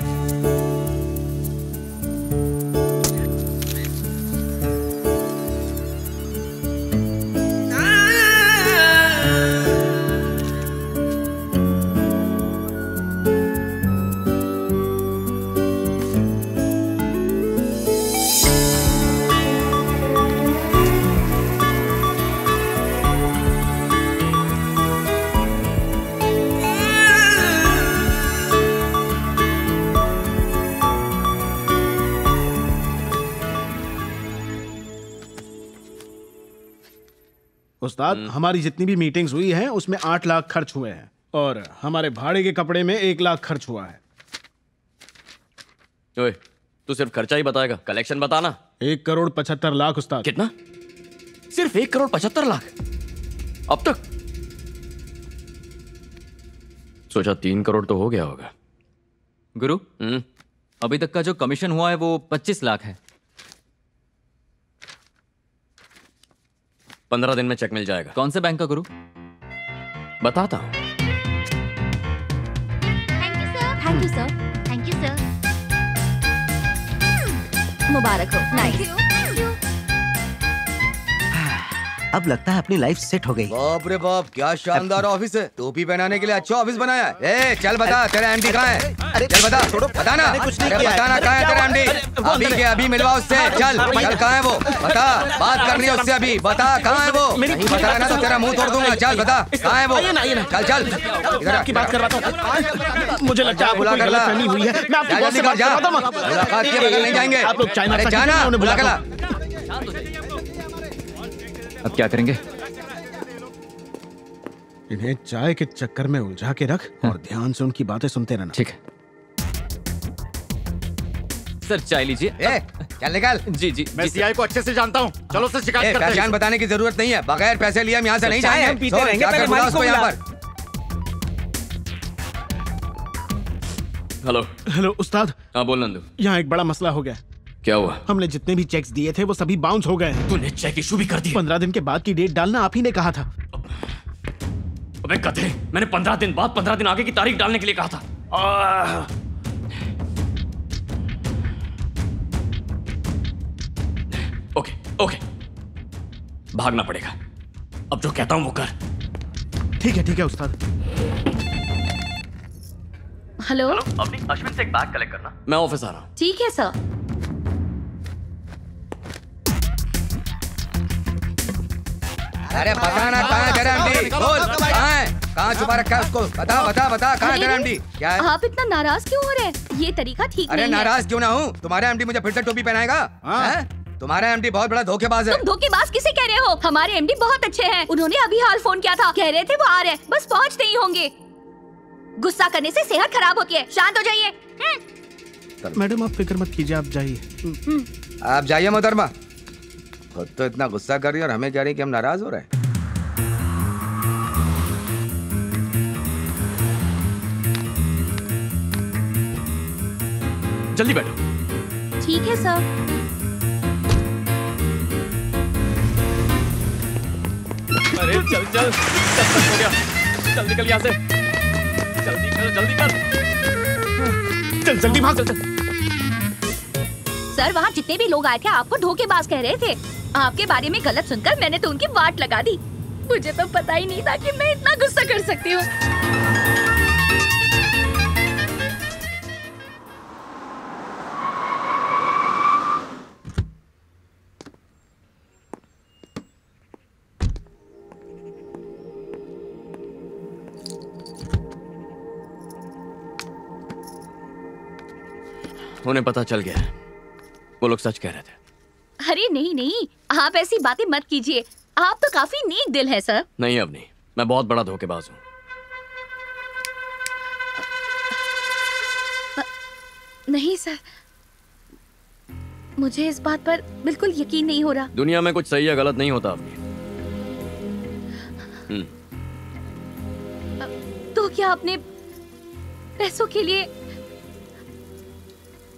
उस्ताद हमारी जितनी भी मीटिंग्स हुई हैं उसमें आठ लाख खर्च हुए हैं और हमारे भाड़े के कपड़े में एक लाख खर्च हुआ है। ओए, तू सिर्फ खर्चा ही बताएगा, कलेक्शन बताना। एक करोड़ पचहत्तर लाख उस्ताद। कितना? सिर्फ एक करोड़ पचहत्तर लाख अब तक? सोचा तीन करोड़ तो हो गया होगा। गुरु अभी तक का जो कमीशन हुआ है वो पच्चीस लाख है। पंद्रह दिन में चेक मिल जाएगा। कौन से बैंक का गुरु? बताता हूँ। Thank you sir, thank you sir, thank you sir. मुबारक हो। नाइस। अब लगता है अपनी लाइफ सेट हो गई। बाप रे बाप क्या शानदार ऑफिस है। टोपी पहनाने के लिए अच्छा ऑफिस बनाया है। ए, चल बता तेरा एमडी कहाँ है? चल बता, बताना बताना कहाँ है तेरा एमडी? अभी के अभी मिलवा उससे। चल चल कहाँ है वो बता, बात करनी है उससे अभी। बता कहाँ है वो, बता ना तो तेरा मुंह तोड़ दूंगा। चल बता कहाँ है वो, चल चल की बात करवाता हूँ। मुझे लगता है बुला कर ला। मुलाकात के बगल नहीं जाएंगे। जाना बुला कर ला। अब क्या करेंगे? इन्हें चाय के चक्कर में उलझा के रख। हाँ। और ध्यान से उनकी बातें सुनते रहना। ठीक है सर, चाय लीजिए। ए, चल निकाल। जी जी मैं सीआई को अच्छे से जानता हूँ। चलो सर शिकायत ए, करते हैं। पहचान बताने की जरूरत नहीं है। बगैर पैसे लिए हम यहाँ से नहीं जाएंगे। यहाँ पर हेलो हेलो उस्ताद। हाँ बोल नंदू। यहाँ एक बड़ा मसला हो गया। क्या हुआ? हमने जितने भी चेक्स दिए थे वो सभी बाउंस हो गए। तूने चेक इशू भी कर दिए? पंद्रह दिन के बाद की डेट डालना आप ही ने कहा था। अबे गधे, मैंने पंद्रह दिन बाद पंद्रह दिन आगे की तारीख डालने के लिए कहा था। आ... ओके ओके भागना पड़ेगा। अब जो कहता हूँ वो कर। ठीक है ठीक है उस्ताद। हेलो अपनी अश्विन से एक बैग कलेक्ट करना, मैं ऑफिस आ रहा हूँ। ठीक है सर। अरे बताना कहाँ है तेरा एमडी? बोल कहाँ है, कहाँ छुपा रखा है उसको? बता बता बता कहाँ है तेरा एमडी? क्या है आप इतना नाराज क्यों हो रहे हैं? ये तरीका ठीक नहीं है। अरे नाराज क्यों ना हूँ? तुम्हारा एमडी मुझे फिर से टोपी पहनाएगा? तुम्हारा एमडी बहुत बड़ा धोखेबाज है। तुम धोखेबाज किसे कह रहे हो? हमारे एमडी बहुत अच्छे हैं। उन्होंने अभी हाल फोन किया था, कह रहे थे वो आ रहे हैं, बस पहुँचते ही होंगे। गुस्सा करने से सेहत खराब होती है, शांत हो जाइए। मैडम आप फिक्र मत कीजिए, आप जाइए आप जाइए। मोहतरमा खुद तो इतना गुस्सा कर रही है और हमें कह रही है कि हम नाराज हो रहे हैं। जल्दी बैठो। ठीक है सर। अरे चल चल, सब हो गया, चल निकल यहाँ से, जल्दी। जल्दी कर, चल जल्दी भाग, चल चल। सर वहाँ जितने भी लोग आए थे आपको धोखेबाज कह रहे थे। आपके बारे में गलत सुनकर मैंने तो उनकी वाट लगा दी। मुझे तो पता ही नहीं था कि मैं इतना गुस्सा कर सकती हूँ। उन्हें पता चल गया है, वो लोग सच कह रहे थे। अरे नहीं नहीं, आप ऐसी बातें मत कीजिए, आप तो काफी नेक दिल है सर। नहीं अब नहीं, मैं बहुत बड़ा धोखेबाज हूँ। नहीं सर, मुझे इस बात पर बिल्कुल यकीन नहीं हो रहा। दुनिया में कुछ सही या गलत नहीं होता आपने। तो क्या आपने पैसों के लिए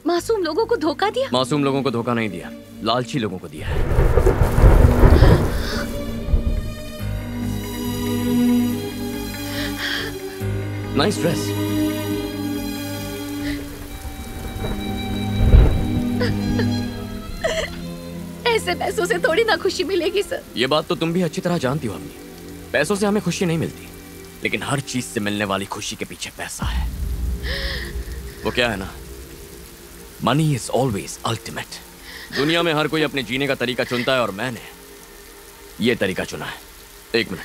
मासूम लोगों को धोखा दिया? मासूम लोगों को धोखा नहीं दिया, लालची लोगों को दिया है। Nice dress. ऐसे पैसों से थोड़ी ना खुशी मिलेगी सर। ये बात तो तुम भी अच्छी तरह जानती हो अम्मी। पैसों से हमें खुशी नहीं मिलती, लेकिन हर चीज से मिलने वाली खुशी के पीछे पैसा है। वो क्या है ना, मनी इज ऑलवेज अल्टीमेट। दुनिया में हर कोई अपने जीने का तरीका चुनता है और मैंने ये तरीका चुना है। एक मिनट,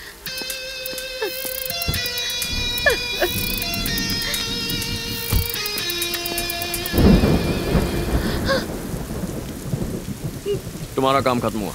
तुम्हारा काम खत्म हुआ।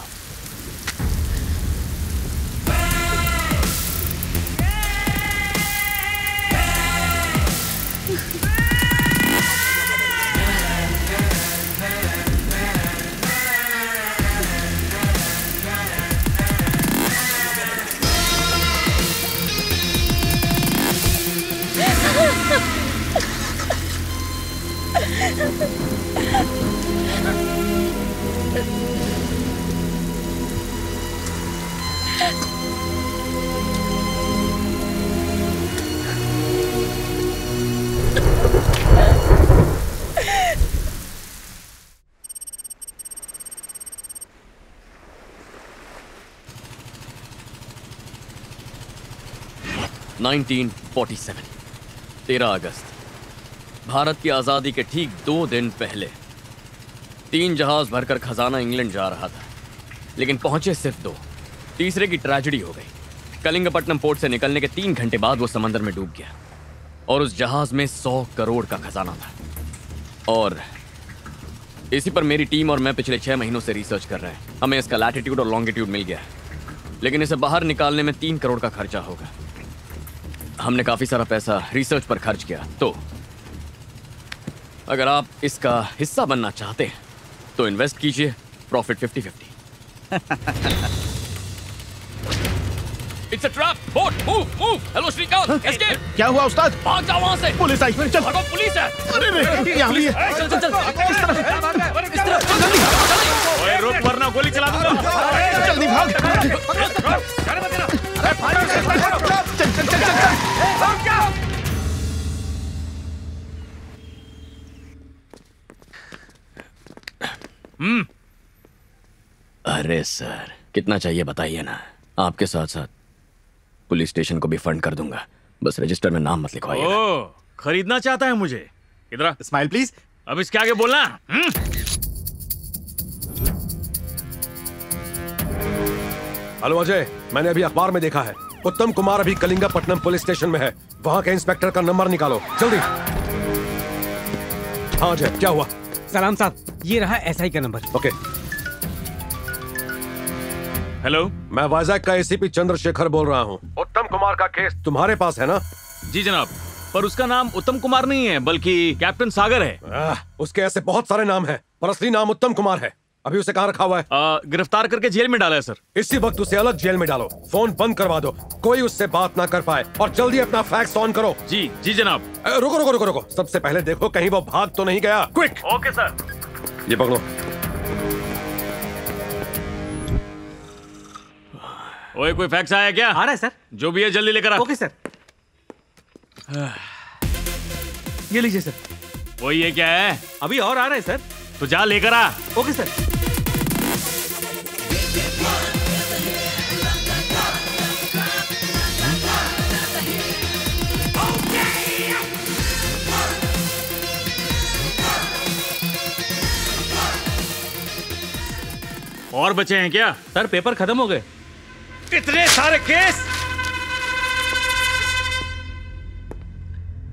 उन्नीस सौ सैंतालीस, तेरह अगस्त, भारत की आज़ादी के ठीक दो दिन पहले तीन जहाज भरकर खजाना इंग्लैंड जा रहा था, लेकिन पहुंचे सिर्फ दो। तीसरे की ट्रेजेडी हो गई। कलिंगपट्टनम पोर्ट से निकलने के तीन घंटे बाद वो समंदर में डूब गया और उस जहाज में सौ करोड़ का खजाना था। और इसी पर मेरी टीम और मैं पिछले छः महीनों से रिसर्च कर रहे हैं। हमें इसका लैटिट्यूड और लॉन्गिट्यूड मिल गया है, लेकिन इसे बाहर निकालने में तीन करोड़ का खर्चा होगा। हमने काफी सारा पैसा रिसर्च पर खर्च किया, तो अगर आप इसका हिस्सा बनना चाहते हैं तो इन्वेस्ट कीजिए, profit fifty fifty. It's a trap, boat, move, move, hello Shrikant, escape. क्या हुआ उस्ताद? भाग जाओ वहाँ से। पुलिस आई, चल भागो, पुलिस है। अरे यहाँ भी है, चल चल चल, इस तरफ इस तरफ, जल्दी ओए रोक वरना गोली चला दूंगा, जल्दी भाग। अरे फायर से फायर करो, चल चल चल चल, ए भाग जाओ। हम्म अरे सर कितना चाहिए बताइए ना, आपके साथ साथ पुलिस स्टेशन को भी फंड कर दूंगा, बस रजिस्टर में नाम मत लिखवाइए। ओ खरीदना चाहता है मुझे, इधर स्माइल प्लीज। अब इसके आगे बोलना। हेलो अजय, मैंने अभी अखबार में देखा है उत्तम कुमार अभी कलिंगपट्टनम पुलिस स्टेशन में है, वहाँ के इंस्पेक्टर का नंबर निकालो जल्दी। हाँ अजय क्या हुआ? सलाम साहब, ये रहा एसआई का नंबर। ओके। हेलो, मैं वाइजाक का एसीपी चंद्रशेखर बोल रहा हूँ। उत्तम कुमार का केस तुम्हारे पास है ना? जी जनाब, पर उसका नाम उत्तम कुमार नहीं है बल्कि कैप्टन सागर है। आ, उसके ऐसे बहुत सारे नाम है पर असली नाम उत्तम कुमार है। अभी उसे कहाँ रखा हुआ है? गिरफ्तार करके जेल में डाला है सर। इसी वक्त उसे अलग जेल में डालो, फोन बंद करवा दो, कोई उससे बात ना कर पाए, और जल्दी अपना फैक्स ऑन करो। जी जी जनाब। रुको रुको रुको रुको, सबसे पहले देखो कहीं वो भाग तो नहीं गया, क्विक। Okay sir. ये पकड़ो। ओए कोई फैक्स आया क्या? आ रहा है सर। जो भी है जल्दी लेकर आओ। Okay sir. ये लीजिए सर। वो ये क्या है? अभी और आ रहे हैं सर। तो जा लेकर आ। Okay sir. और बचे हैं क्या सर? पेपर खत्म हो गए। कितने सारे केस?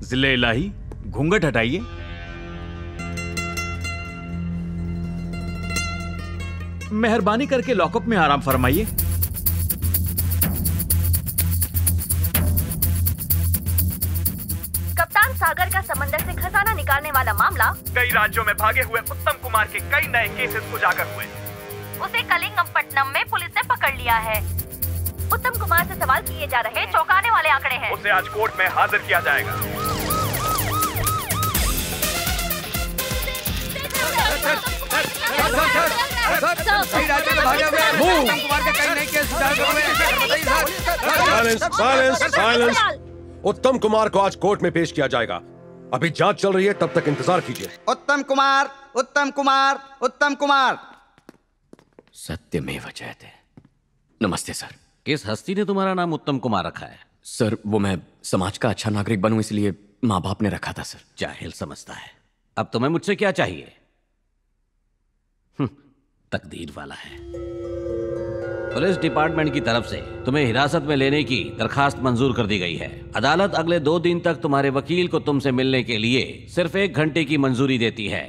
जिले इलाही, घूंघट हटाइए। मेहरबानी करके लॉकअप में आराम फरमाइए। कप्तान सागर का समंदर से खजाना निकालने वाला मामला। कई राज्यों में भागे हुए उत्तम कुमार के कई नए केसेस उजागर हुए। उसे कलिंगपट्टनम में पुलिस ने पकड़ लिया है। उत्तम कुमार से सवाल किए जा रहे चौंकाने वाले आंकड़े हैं। उसे आज कोर्ट में हाजिर किया जाएगा। उत्तम कुमार को आज कोर्ट में पेश किया जाएगा। अभी जांच चल रही है, तब तक इंतजार कीजिए। उत्तम कुमार, उत्तम कुमार, उत्तम कुमार। सत्यमेव जयते। नमस्ते सर। किस हस्ती ने तुम्हारा नाम उत्तम कुमार रखा है? सर वो मैं समाज का अच्छा नागरिक बनूं इसलिए माँ बाप ने रखा था सर। जाहिल समझता है। अब तुम्हें मुझसे क्या चाहिए? तकदीर वाला है। पुलिस डिपार्टमेंट की तरफ से तुम्हें हिरासत में लेने की दरखास्त मंजूर कर दी गई है। अदालत अगले दो दिन तक तुम्हारे वकील को तुमसे मिलने के लिए सिर्फ एक घंटे की मंजूरी देती है।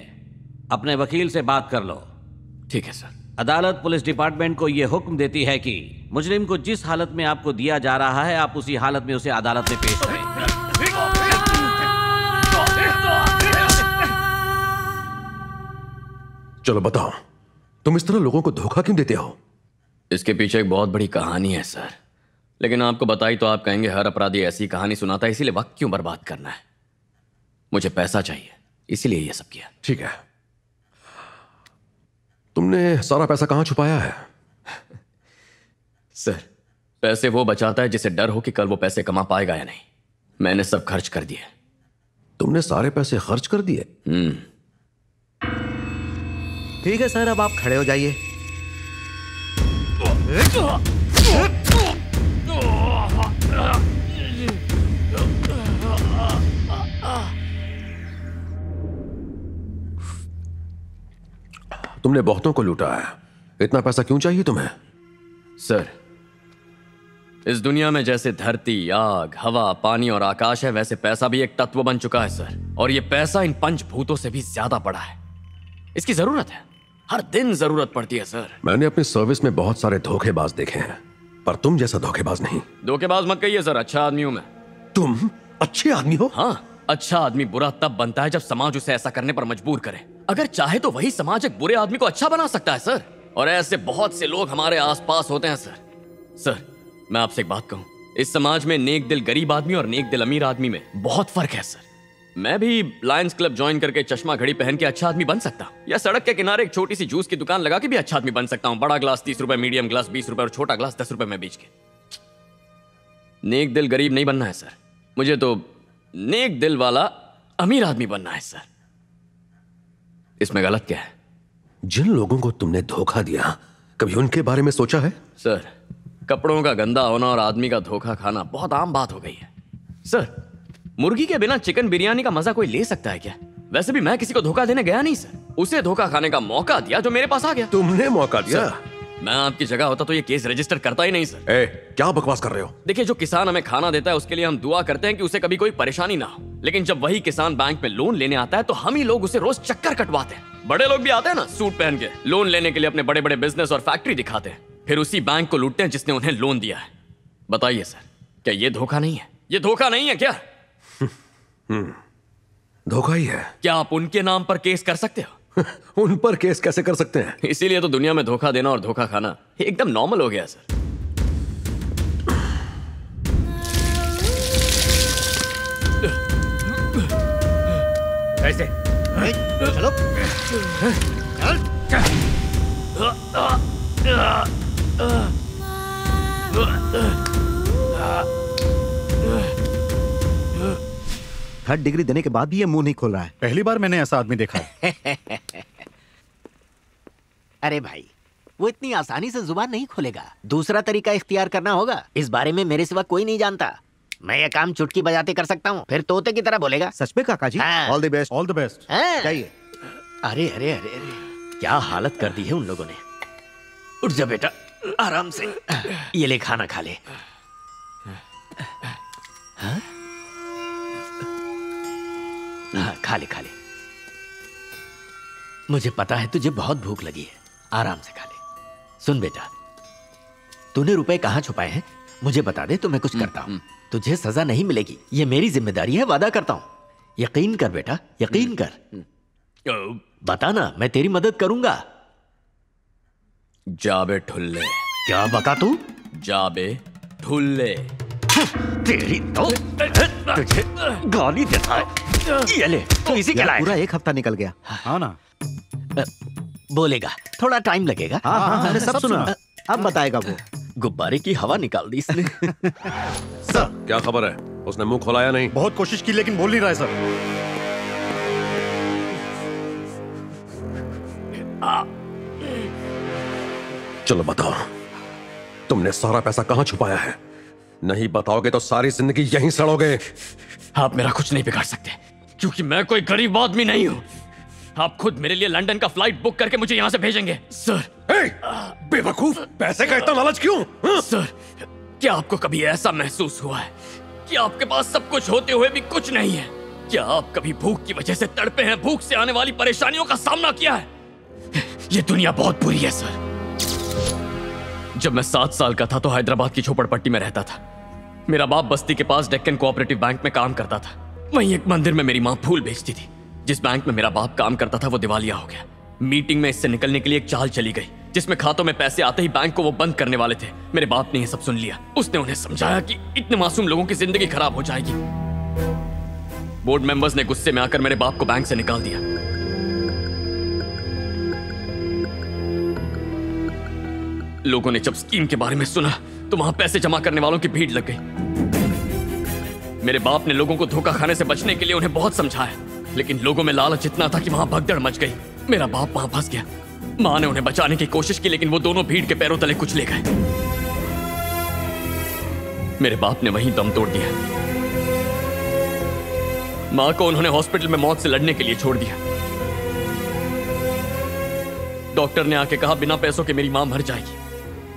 अपने वकील से बात कर लो। ठीक है सर। अदालत पुलिस डिपार्टमेंट को यह हुक्म देती है कि मुजरिम को जिस हालत में आपको दिया जा रहा है आप उसी हालत में उसे अदालत में पेश करें। चलो बताओ, तुम इस तरह लोगों को धोखा क्यों देते हो? इसके पीछे एक बहुत बड़ी कहानी है सर, लेकिन आपको बताई तो आप कहेंगे हर अपराधी ऐसी कहानी सुनाता है, इसीलिए वक्त क्यों बर्बाद करना है। मुझे पैसा चाहिए, इसीलिए यह सब किया। ठीक है, तुमने सारा पैसा कहाँ छुपाया है? सर पैसे वो बचाता है जिसे डर हो कि कल वो पैसे कमा पाएगा या नहीं। मैंने सब खर्च कर दिए। तुमने सारे पैसे खर्च कर दिए? हम्म। ठीक है सर, अब आप खड़े हो जाइए। तुमने बहुतों को लूटा है, इतना पैसा क्यों चाहिए तुम्हें? सर इस दुनिया में जैसे धरती, आग, हवा, पानी और आकाश है वैसे पैसा भी एक तत्व बन चुका है सर। और ये पैसा इन पंचभूतों से भी ज्यादा बड़ा है। इसकी जरूरत है, हर दिन जरूरत पड़ती है सर। मैंने अपनी सर्विस में बहुत सारे धोखेबाज देखे हैं, पर तुम जैसा धोखेबाज नहीं। धोखेबाज मत कहिए सर, अच्छा आदमी हूँ मैं। तुम अच्छे आदमी हो? हाँ, अच्छा आदमी बुरा तब बनता है जब समाज उसे ऐसा करने पर मजबूर करे। अगर चाहे तो वही समाज एक बुरे आदमी को अच्छा बना सकता है सर, और ऐसे बहुत से लोग हमारे आसपास होते हैं सर। सर मैं आपसे एक बात कहूँ, इस समाज में नेक दिल गरीब आदमी और नेक दिल अमीर आदमी में बहुत फर्क है सर। मैं भी लायंस क्लब ज्वाइन करके चश्मा घड़ी पहन के अच्छा आदमी बन सकता हूँ, या सड़क के किनारे एक छोटी सी जूस की दुकान लगा के भी अच्छा आदमी बन सकता हूँ। बड़ा ग्लास तीस रुपए, मीडियम ग्लास बीस रुपए और छोटा ग्लास दस रुपए में बेच के। नेक दिल गरीब नहीं बनना है सर, मुझे तो नेक दिल वाला अमीर आदमी बनना है सर। इसमें गलत क्या है? जिन लोगों को तुमने धोखा दिया कभी उनके बारे में सोचा है? सर कपड़ों का गंदा होना और आदमी का धोखा खाना बहुत आम बात हो गई है सर। मुर्गी के बिना चिकन बिरयानी का मजा कोई ले सकता है क्या? वैसे भी मैं किसी को धोखा देने गया नहीं सर, उसे धोखा खाने का मौका दिया जो मेरे पास आ गया। तुमने मौका दिया? मैं आपकी जगह होता तो ये केस रजिस्टर करता ही नहीं सर। ए, क्या बकवास कर रहे हो? देखिए जो किसान हमें खाना देता है उसके लिए हम दुआ करते हैं कि उसे कभी कोई परेशानी ना हो, लेकिन जब वही किसान बैंक में लोन लेने आता है तो हम ही लोग उसे रोज चक्कर कटवाते हैं। बड़े लोग भी आते हैं ना सूट पहन के लोन लेने के लिए, अपने बड़े बड़े बिजनेस और फैक्ट्री दिखाते हैं, फिर उसी बैंक को लूटते हैं जिसने उन्हें लोन दिया है। बताइए सर क्या ये धोखा नहीं है? ये धोखा नहीं है क्या? धोखा ही है। क्या आप उनके नाम पर केस कर सकते हो? उन पर केस कैसे कर सकते हैं? इसीलिए तो दुनिया में धोखा देना और धोखा खाना एकदम नॉर्मल हो गया सर। ऐसे चलो, चल। थर्ड डिग्री देने के बाद भी ये मुंह नहीं खोल रहा है। पहली बार मैंने ऐसा आदमी देखा है। अरे भाई, वो इतनी आसानी से जुबान नहीं खोलेगा, दूसरा तरीका इख्तियार करना होगा। इस बारे में मेरे सिवा कोई नहीं जानता। मैं ये काम चुटकी बजाते कर सकता हूँ, फिर तोते की तरह बोलेगा। सच में काका जी? All the best, all the best. अरे अरे अरे अरे, क्या हालत कर दी है उन लोगों ने। उठ जा बेटा, आराम से, ये ले खाना खा ले। हाँ? हाँ, खा ले खा ले। मुझे पता है तुझे बहुत भूख लगी है, आराम से खा ले। सुन बेटा, तूने रुपए कहाँ छुपाए हैं मुझे बता दे तो मैं कुछ करता हूँ। तुझे सजा नहीं मिलेगी, ये मेरी जिम्मेदारी है, वादा करता हूँ। यकीन कर बेटा, यकीन कर। बता ना, मैं तेरी मदद करूंगा। जाबे ठुल्ले। क्या बका तू? जाबे ठुल्ले। तेरी तो, तुझे गाली देता है। ये ले, तू इसी के लायक। पूरा एक हफ्ता निकल गया। हाँ ना, बोलेगा, थोड़ा टाइम लगेगा। हाँ हाँ, मैंने सब सुना, अब बताएगा वो। गुब्बारे की हवा निकाल दी इसने। सर क्या खबर है? उसने मुंह खोलाया नहीं। बहुत कोशिश की लेकिन बोल नहीं रहा है सर। चलो बताओ, तुमने सारा पैसा कहाँ छुपाया है? नहीं बताओगे तो सारी जिंदगी यहीं सड़ोगे। आप मेरा कुछ नहीं बिगाड़ सकते क्योंकि मैं कोई गरीब आदमी नहीं हूँ। आप खुद मेरे लिए लंदन का फ्लाइट बुक करके मुझे यहाँ से भेजेंगे सर। hey, बेवकूफ, पैसे का इतना लालच क्यों? हा? सर, क्या आपको कभी ऐसा महसूस हुआ है कि आपके पास सब कुछ होते हुए भी कुछ नहीं है? क्या आप कभी भूख की वजह से तड़पे हैं? भूख से आने वाली परेशानियों का सामना किया है? ये दुनिया बहुत बुरी है सर। जब मैं सात साल का था तो हैदराबाद की झोपड़पट्टी में रहता था। मेरा बाप बस्ती के पास डेक्कन कोऑपरेटिव बैंक में काम करता था। वहीं एक मंदिर में मेरी माँ फूल बेचती थी। जिस बैंक में मेरा बाप काम करता था वो दिवालिया हो गया। मीटिंग में इससे निकलने के लिए एक चाल चली गई जिसमें खातों में पैसे आते ही बैंक को वो बंद करने वाले थे। मेरे बाप ने यह सब सुन लिया। उसने उन्हें समझाया कि इतने मासूम लोगों की जिंदगी खराब हो जाएगी। बोर्ड मेंबर्स ने गुस्से में आकर मेरे बाप को बैंक से निकाल दिया। लोगों ने जब स्कीम के बारे में सुना तो वहां पैसे जमा करने वालों की भीड़ लग गई। मेरे बाप ने लोगों को धोखा खाने से बचने के लिए उन्हें बहुत समझाया, लेकिन लोगों में लालच इतना था कि वहां भगदड़ मच गई। मेरा बाप वहां फंस गया। मां ने उन्हें बचाने की कोशिश की लेकिन वो दोनों भीड़ के पैरों तले कुचले गए। मेरे बाप ने वहीं दम तोड़ दिया। मां को उन्होंने हॉस्पिटल में मौत से लड़ने के लिए छोड़ दिया। डॉक्टर ने आके कहा बिना पैसों के मेरी मां मर जाएगी।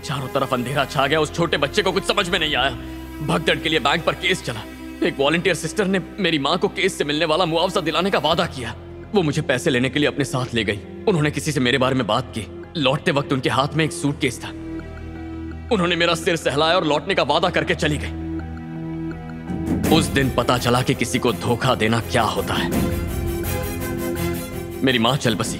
चारों तरफ अंधेरा छा गया। उस छोटे बच्चे को कुछ समझ में नहीं आया। भगदड़ के लिए बैंक पर केस चला। एक वॉलंटियर सिस्टर ने मेरी मां को केस से मिलने वाला मुआवजा दिलाने का वादा किया। वो मुझे पैसे लेने के लिए अपने साथ ले गई। उन्होंने किसी से मेरे बारे में बात की। लौटते वक्त उनके हाथ में एक सूटकेस था। उन्होंने मेरा सिर सहलाया और लौटने का वादा करके चली गई। उस दिन पता चला कि किसी को धोखा देना क्या होता है। मेरी मां चल बसी।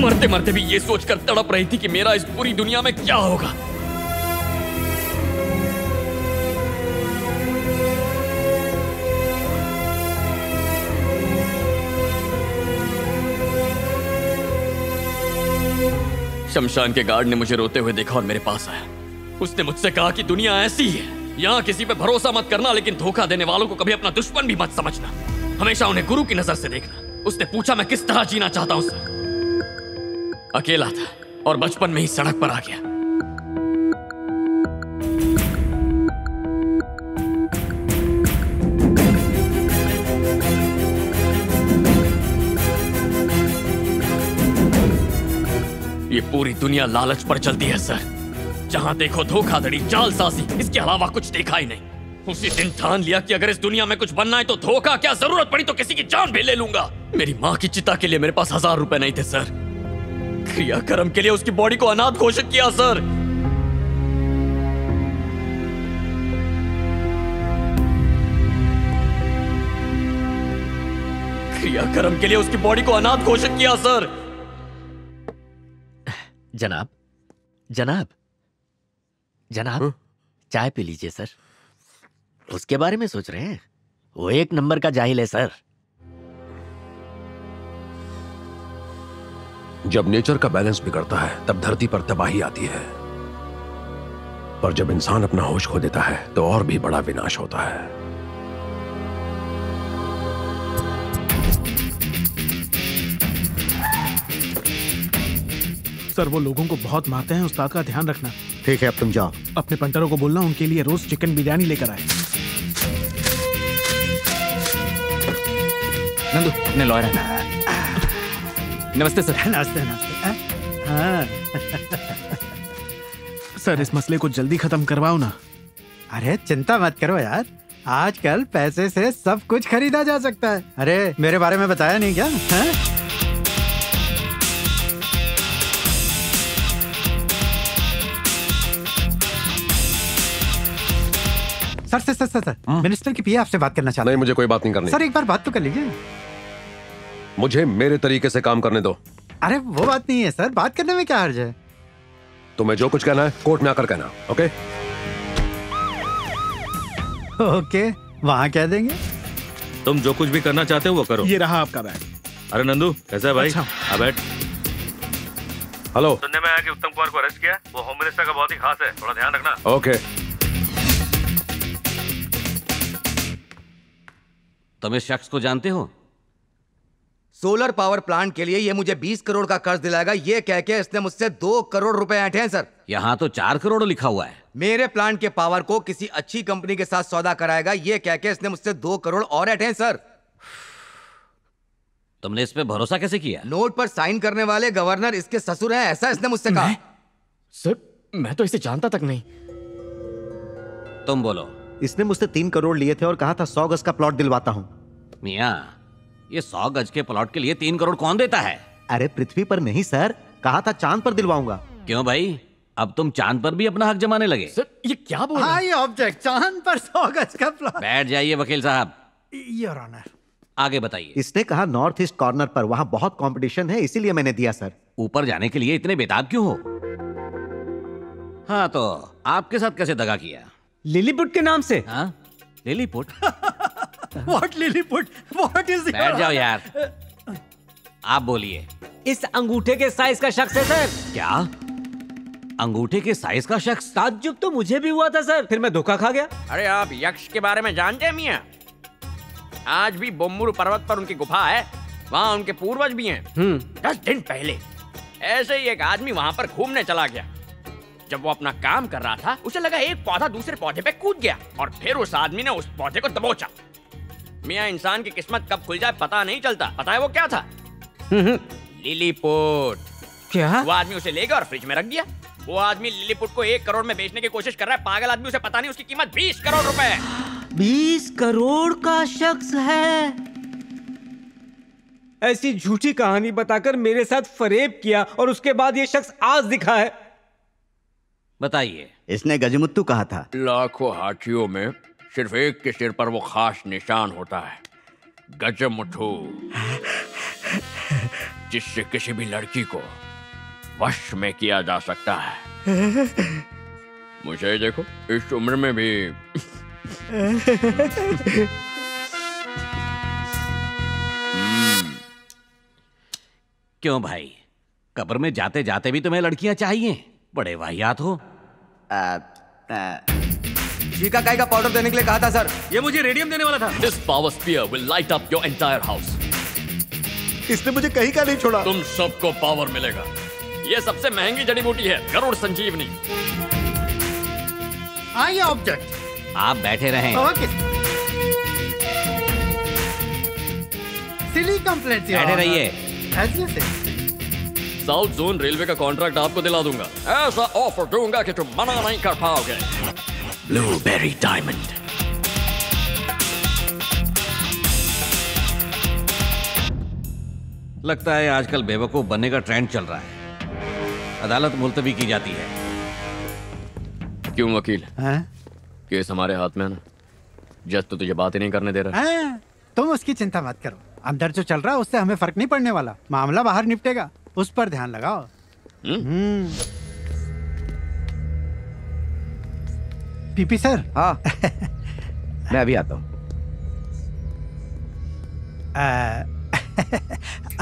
मरते मरते भी ये सोचकर तड़प रही थी कि मेरा इस पूरी दुनिया में क्या होगा। शमशान के गार्ड ने मुझे रोते हुए देखा और मेरे पास आया। उसने मुझसे कहा कि दुनिया ऐसी है, यहाँ किसी पे भरोसा मत करना, लेकिन धोखा देने वालों को कभी अपना दुश्मन भी मत समझना, हमेशा उन्हें गुरु की नजर से देखना। उसने पूछा मैं किस तरह जीना चाहता हूं सर। अकेला था और बचपन में ही सड़क पर आ गया। ये पूरी दुनिया लालच पर चलती है सर। जहां देखो धोखाधड़ी, जालसाजी, इसके अलावा कुछ देखा ही नहीं। उसी दिन ठान लिया कि अगर इस दुनिया में कुछ बनना है तो धोखा क्या, जरूरत पड़ी तो किसी की जान भी ले लूंगा। मेरी माँ की चिता के लिए मेरे पास हजार रुपए नहीं थे सर। क्रियाकर्म के लिए उसकी बॉडी को अनाथ घोषित किया सर। क्रियाकर्म के लिए उसकी बॉडी को अनाथ घोषित किया सर। जनाब जनाब जनाब हुँ? चाय पी लीजिए सर। उसके बारे में सोच रहे हैं? वो एक नंबर का जाहिल है सर। जब नेचर का बैलेंस बिगड़ता है तब धरती पर तबाही आती है, पर जब इंसान अपना होश खो देता है तो और भी बड़ा विनाश होता है। सर वो लोगों को बहुत मारते हैं, उस्ताद का ध्यान रखना। ठीक है, अब तुम जाओ। अपने पंटरों को बोलना उनके लिए रोज चिकन बिरयानी लेकर आए। नंदू, अपने लॉयर है। नमस्ते सर। नमस्ते नमस्ते। हाँ। सर इस मसले को जल्दी खत्म करवाओ ना। अरे चिंता मत करो यार, आजकल पैसे से सब कुछ खरीदा जा सकता है। अरे मेरे बारे में बताया नहीं क्या? है? Sir sir sir sir minister की पीए आपसे बात करना चाहते हैं। नहीं, मुझे कोई बात नहीं करनी। सर एक बार बात तो कर लीजिए। मुझे मेरे तरीके से काम करने दो। अरे वो बात नहीं है सर, बात करने में क्या हर्ज है? तुम्हें जो कुछ कहना है कोर्ट में आकर कहना। ओके ओके, वहाँ कह देंगे। तुम जो कुछ भी करना चाहते हो वो करो। ये रहा आपका बैग। अरे नंदू कैसा है भाई? अच्छा। बैठ। हेलो, सुनने में आया कि उत्तम कुमार को अरेस्ट किया। वो होम मिनिस्टर का बहुत ही खास है, थोड़ा ध्यान रखना। ओके। तुम इस शख्स को जानते हो? सोलर पावर प्लांट के लिए ये मुझे बीस करोड़ का कर्ज दिलाएगा ये कह के इसने मुझसे दो करोड़ रुपए ऐंठे हैं सर। यहाँ तो चार करोड़ लिखा हुआ है। मेरे प्लांट के पावर को किसी अच्छी कंपनी के साथ सौदा कराएगा ये कह के इसने मुझसे दो करोड़ और ऐंठे हैं सर। तुमने इस पे भरोसा कैसे किया? नोट पर साइन करने वाले गवर्नर इसके ससुर हैं ऐसा इसने मुझसे कहा। सर मैं तो इसे जानता तक नहीं। तुम बोलो। इसने मुझसे तीन करोड़ लिए थे और कहा था सौ गज का प्लॉट दिलवाता हूँ। मियां ये सौ गज के प्लॉट के लिए तीन करोड़ कौन देता है? अरे पृथ्वी पर नहीं सर, कहा था चांद पर दिलवाऊंगा। क्यों भाई, अब तुम चांद पर भी अपना हक जमाने लगे? सर ये क्या बोल रहे हैं? हाँ ऑब्जेक्ट, चांद पर सौ गज का प्लॉट। बैठ जाइए वकील साहब। योर ऑनर आगे बताइए। इसने कहा नॉर्थ ईस्ट कॉर्नर पर, वहाँ बहुत कॉम्पिटिशन है इसीलिए मैंने दिया सर। ऊपर जाने के लिए इतने बेताब क्यों हो? हाँ तो आपके साथ कैसे दगा किया? लिलीपुट के नाम से। हाँ Lilliput? What Lilliput? What is? बैठ जाओ यार। आप बोलिए। इस अंगूठे के साइज का शख्स है सर। क्या? अंगूठे के साइज का शख्स? ताज्जुब तो मुझे भी हुआ था सर, फिर मैं धोखा खा गया। अरे आप यक्ष के बारे में जानते हैं मियां? आज भी बम्बू पर्वत पर उनकी गुफा है, वहाँ उनके पूर्वज भी हैं। दस दिन पहले ऐसे ही एक आदमी वहाँ पर घूमने चला गया। जब वो अपना काम कर रहा था उसे लगा एक पौधा दूसरे पौधे पे कूद गया और फिर उस आदमी ने उस पौधे को दबोचा। मियां इंसान की किस्मत कब खुल जाए पता नहीं चलता। पता है वो क्या था? लिलीपुट। क्या? वो आदमी उसे ले गया और फ्रिज में रख दिया। वो आदमी लिलीपुट को एक करोड़ में बेचने की कोशिश कर रहा है। पागल आदमी, उसे पता नहीं उसकी कीमत बीस करोड़ रुपए है। बीस करोड़ का शख्स है। ऐसी झूठी कहानी बताकर मेरे साथ फरेब किया और उसके बाद ये शख्स आज दिखा है। बताइए। इसने गज़मुठ्ठू कहा था। लाखों हाथियों में सिर्फ एक के सिर पर वो खास निशान होता है, गज़मुठ्ठू, जिससे किसी भी लड़की को वश में किया जा सकता है। मुझे देखो, इस उम्र में भी। क्यों भाई, कब्र में जाते जाते भी तुम्हें लड़कियां चाहिए? बड़े वाहियात हो। शिकाकाई का पाउडर देने के लिए कहा था सर, ये मुझे रेडियम देने वाला था। This power spear will light up your entire house. इसने मुझे कहीं का नहीं छोड़ा। तुम सबको पावर मिलेगा। ये सबसे महंगी जड़ी बूटी है, गरुड़ संजीवनी। आइए ऑब्जेक्ट। आप बैठे रहें। ओके। Silly complaint. बैठे रहिए। ऐसे से साउथ जोन रेलवे का कॉन्ट्रैक्ट आपको दिला दूंगा। ऐसा ऑफर दूंगा कि तुम मना नहीं कर पाओगे। Blueberry diamond. लगता है आजकल बेवकूफ बनने का ट्रेंड चल रहा है। अदालत मुलतवी की जाती है। क्यों वकील? हाँ? केस हमारे हाथ में है ना। जज तो तुझे बात ही नहीं करने दे रहा। हाँ? तुम उसकी चिंता मत करो। अंदर जो चल रहा है उससे हमें फर्क नहीं पड़ने वाला। मामला बाहर निपटेगा, उस पर ध्यान लगाओ। हम्म। PP sir. हाँ। मैं अभी आता हूँ।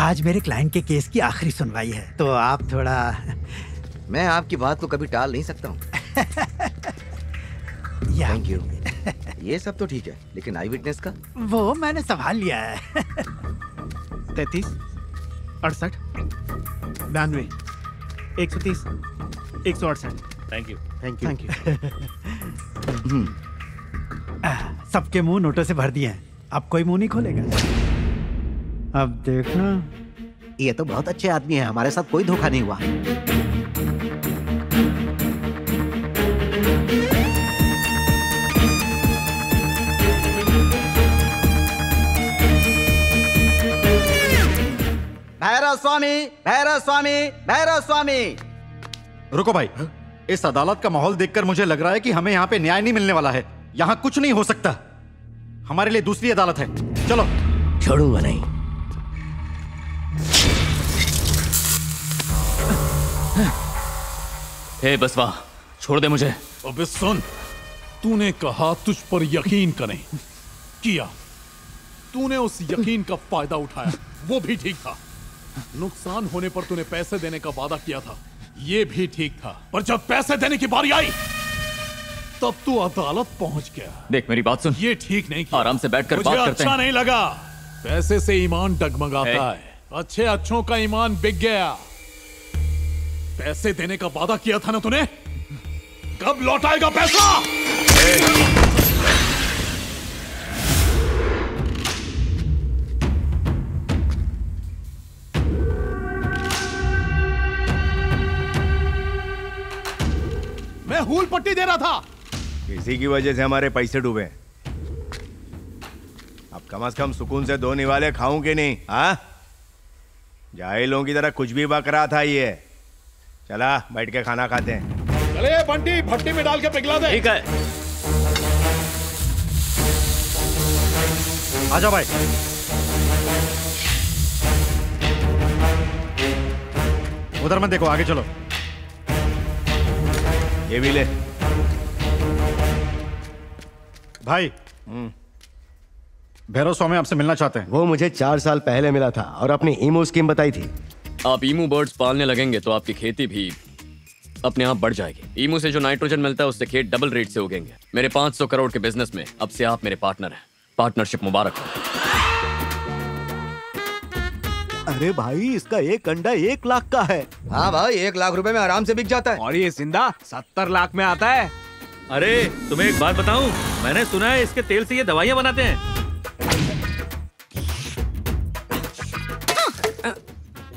आज मेरे क्लाइंट के केस की आखिरी सुनवाई है तो आप थोड़ा। मैं आपकी बात को कभी टाल नहीं सकता हूँ। Thank you. ये सब तो ठीक है लेकिन आई विटनेस का वो मैंने संभाल लिया है। तैतीस, अड़सठ, बानवे, एक सौ तीस, एक सौ अड़सठ। Thank you thank you thank you. सबके मुंह नोटों से भर दिए हैं, अब कोई मुंह नहीं खोलेगा। अब देखना, ये तो बहुत अच्छे आदमी है, हमारे साथ कोई धोखा नहीं हुआ। भैरव स्वामी, भैरव स्वामी, भैरव स्वामी। रुको भाई, इस अदालत का माहौल देखकर मुझे लग रहा है कि हमें यहाँ पे न्याय नहीं मिलने वाला है। यहाँ कुछ नहीं हो सकता, हमारे लिए दूसरी अदालत है। चलो। छोड़ूंगा नहीं। हे बसवा, छोड़ दे मुझे। अबे सुन, तूने कहा तुझ पर यकीन करें, किया। तूने उस यकीन का फायदा उठाया, वो भी ठीक था। नुकसान होने पर तूने पैसे देने का वादा किया था, ये भी ठीक था। पर जब पैसे देने की बारी आई तब तू अदालत पहुंच गया। देख मेरी बात सुन, ये ठीक नहीं किया। आराम से बैठकर बात करते हैं। अच्छा नहीं लगा, पैसे से ईमान डगमगाता है। अच्छे अच्छों का ईमान बिक गया। पैसे देने का वादा किया था ना तूने, कब लौटाएगा पैसा? मैं हूल पट्टी दे रहा था, किसी की वजह से हमारे पैसे डूबे। अब कम से कम सुकून से दो निवाले खाऊं कि नहीं? हाँ, जाहिलों की तरह कुछ भी बक रहा था ये। चला बैठ के खाना खाते हैं। चले बंटी, भट्टी में डाल के पिघला दे। ठीक है, आजा भाई। उधर मत देखो, आगे चलो। ये भी ले भाई। भैरव स्वामी आपसे मिलना चाहते हैं। वो मुझे चार साल पहले मिला था और अपनी ईमू स्कीम बताई थी। आप ईमू बर्ड्स पालने लगेंगे तो आपकी खेती भी अपने आप बढ़ जाएगी। ईमू से जो नाइट्रोजन मिलता है उससे खेत डबल रेट से उगेंगे। मेरे पाँच सौ करोड़ के बिजनेस में अब से आप मेरे पार्टनर हैं। पार्टनरशिप मुबारक हो। अरे भाई, इसका एक अंडा एक लाख का है। हाँ भाई, एक लाख रुपए में आराम से बिक जाता है। और ये जिंदा सत्तर लाख में आता है। अरे तुम्हें एक बात बताऊं, मैंने सुना है इसके तेल से ये दवाइयाँ बनाते हैं।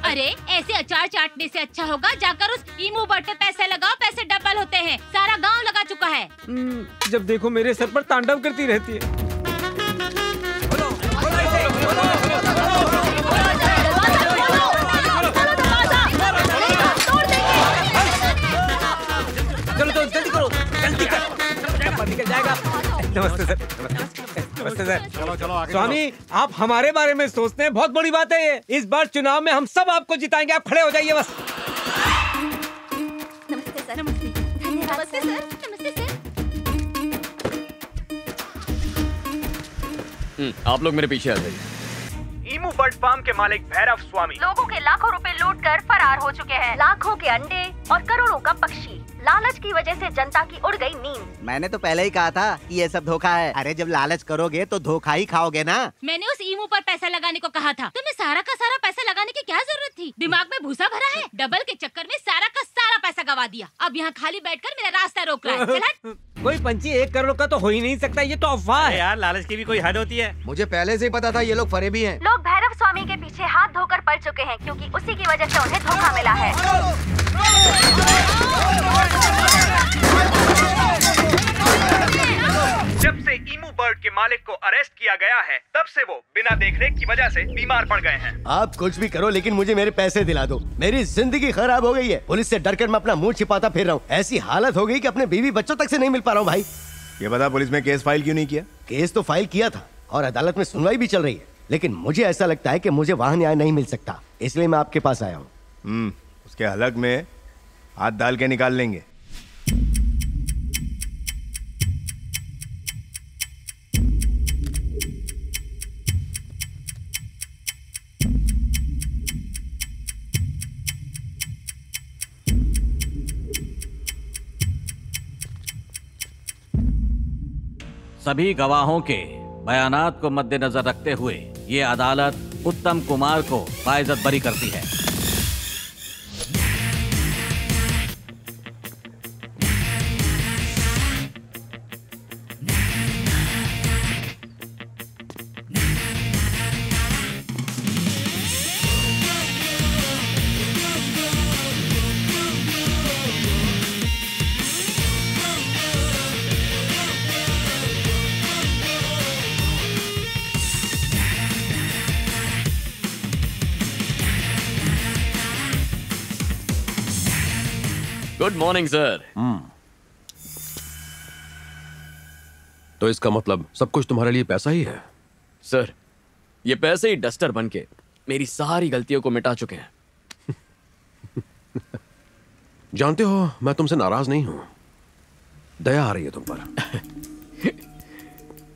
अरे ऐसे अचार चाटने से अच्छा होगा जाकर उस ईमू बर्ड पे पैसे लगाओ, पैसे डबल होते हैं। सारा गांव लगा चुका है। जब देखो मेरे सर पर तांडव करती रहती है। चलो तो जल्दी करो, जल्दी करो, निकल जाएगा। नमस्ते सर। चलो चलो आगे। स्वामी, आप हमारे बारे में सोचते हैं, बहुत बड़ी बात है ये। इस बार चुनाव में हम सब आपको जिताएंगे, आप खड़े हो जाइए बस। नमस्ते सर। नमस्ते, नमस्ते सर। नमस्ते सर। आप लोग मेरे पीछे आ जाइए। ईमू बर्ड फार्म के मालिक भैरव स्वामी लोगों के लाखों रुपए लूट कर फरार हो चुके हैं। लाखों के अंडे और करोड़ों का पक्षी, लालच की वजह से जनता की उड़ गई नींद। मैंने तो पहले ही कहा था ये सब धोखा है। अरे जब लालच करोगे तो धोखा ही खाओगे ना। मैंने उस ईमू पर पैसा लगाने को कहा था, तुम्हें सारा का सारा पैसा लगाने की क्या जरूरत थी? दिमाग में भूसा भरा है। डबल के चक्कर में सारा का सारा पैसा गवा दिया। अब यहाँ खाली बैठकर मेरा रास्ता रोक रहा है। कोई पंछी एक करोड़ का तो हो ही नहीं सकता, ये तो अफवाह है यार। लालच की भी कोई हद होती है। मुझे पहले से ही पता था ये लोग फरेबी हैं। लोग भैरव स्वामी के पीछे हाथ धोकर पड़ चुके हैं क्योंकि उसी की वजह से उन्हें धोखा मिला है। जब से ईमू बर्ड के मालिक को अरेस्ट किया गया है तब से वो बिना देखरेख की वजह से बीमार पड़ गए हैं। आप कुछ भी करो लेकिन मुझे मेरे पैसे दिला दो। मेरी जिंदगी खराब हो गई है। पुलिस से डरकर मैं अपना मुंह छिपाता फिर रहा हूँ। ऐसी हालत हो गई कि अपने बीवी बच्चों तक से नहीं मिल पा रहा हूँ। भाई ये बता, पुलिस में केस फाइल क्यों नहीं किया? केस तो फाइल किया था और अदालत में सुनवाई भी चल रही है, लेकिन मुझे ऐसा लगता है कि मुझे वहाँ न्याय नहीं मिल सकता, इसलिए मैं आपके पास आया हूँ। उसके हलक में हाथ डाल के निकाल लेंगे। सभी गवाहों के बयानात को मद्देनजर रखते हुए ये अदालत उत्तम कुमार को बाइज्जत बरी करती है। Good morning sir. तो इसका मतलब सब कुछ तुम्हारे लिए पैसा ही है? सर, ये पैसे ही डस्टर बनके मेरी सारी गलतियों को मिटा चुके हैं। जानते हो, मैं तुमसे नाराज नहीं हूं, दया आ रही है तुम पर।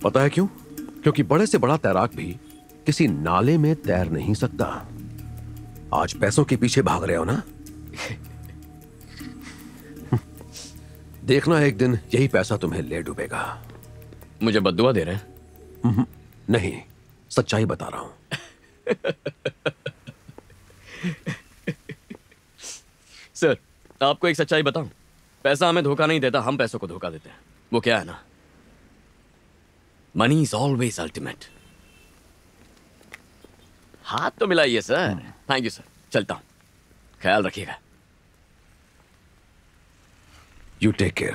पता है क्यों? क्योंकि बड़े से बड़ा तैराक भी किसी नाले में तैर नहीं सकता। आज पैसों के पीछे भाग रहे हो ना? देखना एक दिन यही पैसा तुम्हें ले डूबेगा। मुझे बद्दुआ दे रहे हैं? नहीं, सच्चाई बता रहा हूं। सर, आपको एक सच्चाई बताऊं? पैसा हमें धोखा नहीं देता, हम पैसों को धोखा देते हैं। वो क्या है ना, मनी इज ऑलवेज अल्टीमेट। हाथ तो मिलाइए सर। थैंक यू सर, चलता हूं, ख्याल रखिएगा। You take care.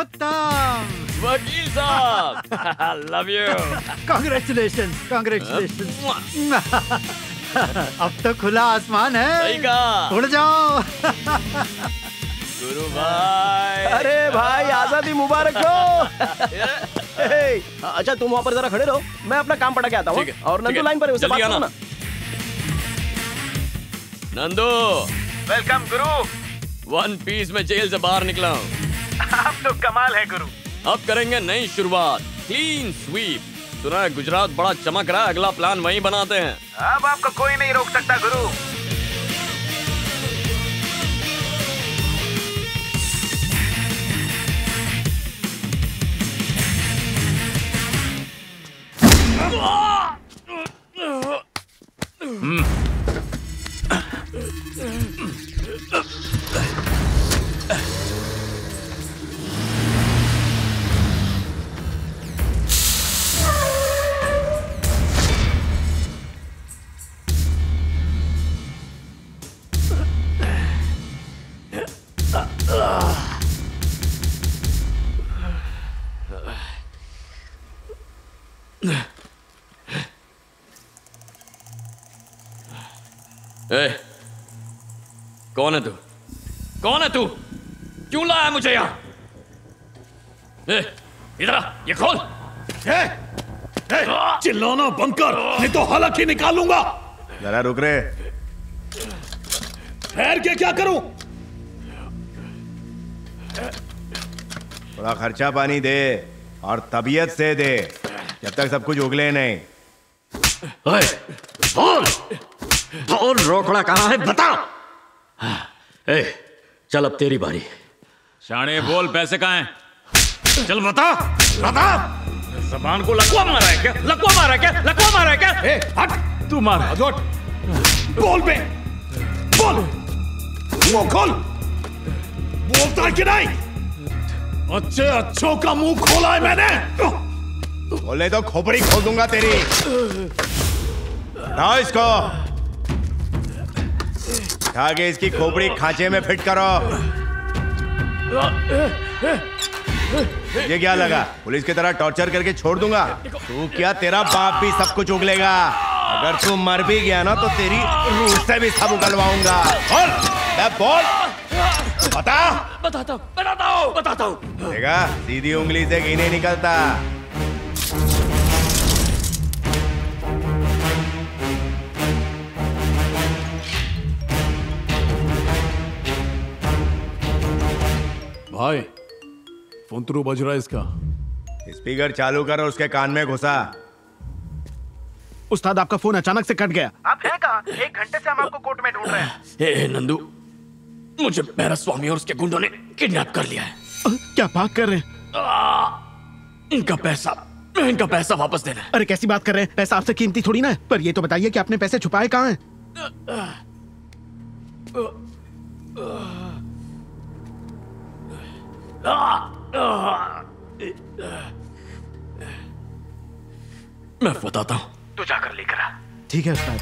उत्तम वकील साहब, लव यू। Congratulation, congratulation. अब तो खुला आसमान है, उड़ जाओ। गुरु भाई, अरे भाई, आजादी मुबारक हो। अच्छा तुम वहाँ पर जरा खड़े रहो, मैं अपना काम पटा के आता हूँ। और नंदू लाइन पर है, उससे बात करो ना। नंदू, वेलकम गुरु। वन पीस में जेल से बाहर निकला हूँ। आप तो कमाल है गुरु। अब करेंगे नई शुरुआत, क्लीन स्वीप। सुना है गुजरात बड़ा चमक रहा है, अगला प्लान वहीं बनाते हैं। अब आपको कोई नहीं रोक सकता गुरु। ए, कौन है तू? कौन है तू? क्यों लाया मुझे यहाँ? इधर ये खोल। ए, ए, चिल्लाना बंद कर, नहीं तो हालत ही निकालूंगा। जरा रुक रे, ठहर के क्या करूं? थोड़ा खर्चा पानी दे और तबीयत से दे, जब तक सब कुछ उगले नहीं। ए, बोल और रोकड़ा कहाँ है बता। ए, चल अब तेरी बारी। शाणे बोल, पैसे कहाँ हैं? चल बता बता। जबान को लकवा मारा है क्या? लकवा मारा है क्या? लकवा मारा है क्या? ए, हट तू, मारा बोल बे, बोल। मुंह खोल, बोलता है कि नहीं? अच्छे अच्छों का मुंह खोला है मैंने, बोले तो खोपड़ी खोल दूंगा तेरी। ना इसको आगे, इसकी खोपड़ी खांचे में फिट करो। ये क्या लगा, पुलिस की तरह टॉर्चर करके छोड़ दूंगा? तू क्या, तेरा बाप भी सब कुछ उगलेगा। अगर तू मर भी गया ना तो तेरी रूह से भी सब उगलवाऊंगा। बोल, बोल, बता। बताता हूं, बताता हूं, बताता हूं। देखा, सीधी उंगली से घी नहीं निकलता। भाई, फुंतरू बज रहा है इसका। स्पीकर चालू कर और उसके कान में घुसा। उस्ताद, आपका फोन अचानक से कट गया। आप हैं कहाँ? एक घंटे से हम आपको कोर्ट में ढूंढ रहे हैं। ए नंदू, मुझे भैरव स्वामी और उसके गुंडों ने किडनैप कर लिया है। क्या भाग कर रहे हैं? इनका पैसा, इनका पैसा वापस देना है। अरे कैसी बात कर रहे हैं, पैसा आपसे कीमती थोड़ी ना है। पर ये तो बताइए कि आपने पैसे छुपाए कहाँ हैं? मैं बताता हूँ, तू जाकर लेकर आ। ठीक है उस्ताद।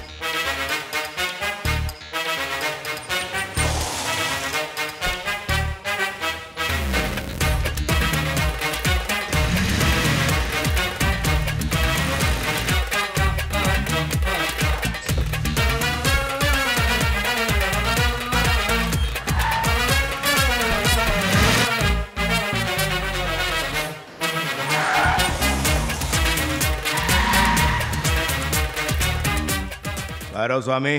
भैरव स्वामी,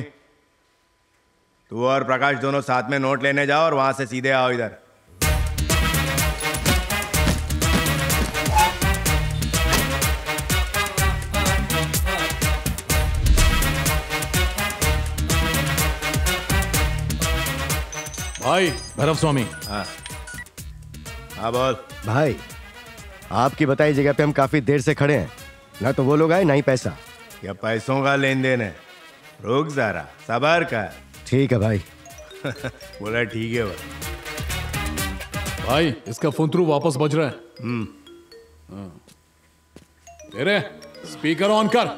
तू और प्रकाश दोनों साथ में नोट लेने जाओ और वहां से सीधे आओ इधर। भाई भैरव स्वामी। हाँ हाँ बोल भाई, आपकी बताई जगह पे हम काफी देर से खड़े हैं, ना तो वो लोग आए ना ही पैसा। क्या पैसों का लेन देन है, रुक जरा सबर कर। ठीक है भाई। बोला ठीक है भाई। भाई इसका फोन थ्रू वापस बज रहा है। हम्म तेरे स्पीकर ऑन कर।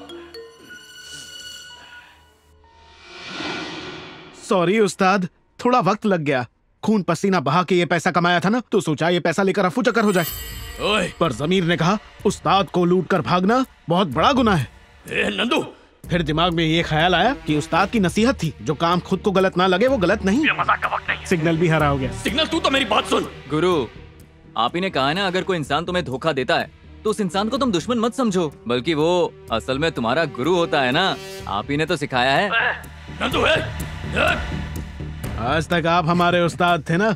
सॉरी उस्ताद, थोड़ा वक्त लग गया। खून पसीना बहा के ये पैसा कमाया था ना, तो सोचा ये पैसा लेकर अफू चक्कर हो जाए। ओए। पर जमीर ने कहा उस्ताद को लूट कर भागना बहुत बड़ा गुनाह है। ए नंदू, फिर दिमाग में ये ख्याल आया कि उस्ताद की नसीहत थी, जो काम खुद को गलत ना लगे वो गलत नहीं। ये मजाक का वक्त नहीं है। सिग्नल भी हरा हो गया। सिग्नल तू तो मेरी बात सुन। गुरु आप ही ने कहा है ना, अगर कोई इंसान तुम्हें धोखा देता है तो उस इंसान को तुम दुश्मन मत समझो, बल्कि वो असल में तुम्हारा गुरु होता है ना। आप ही ने तो सिखाया है। नंदू है, आज तक आप हमारे उस्ताद थे ना,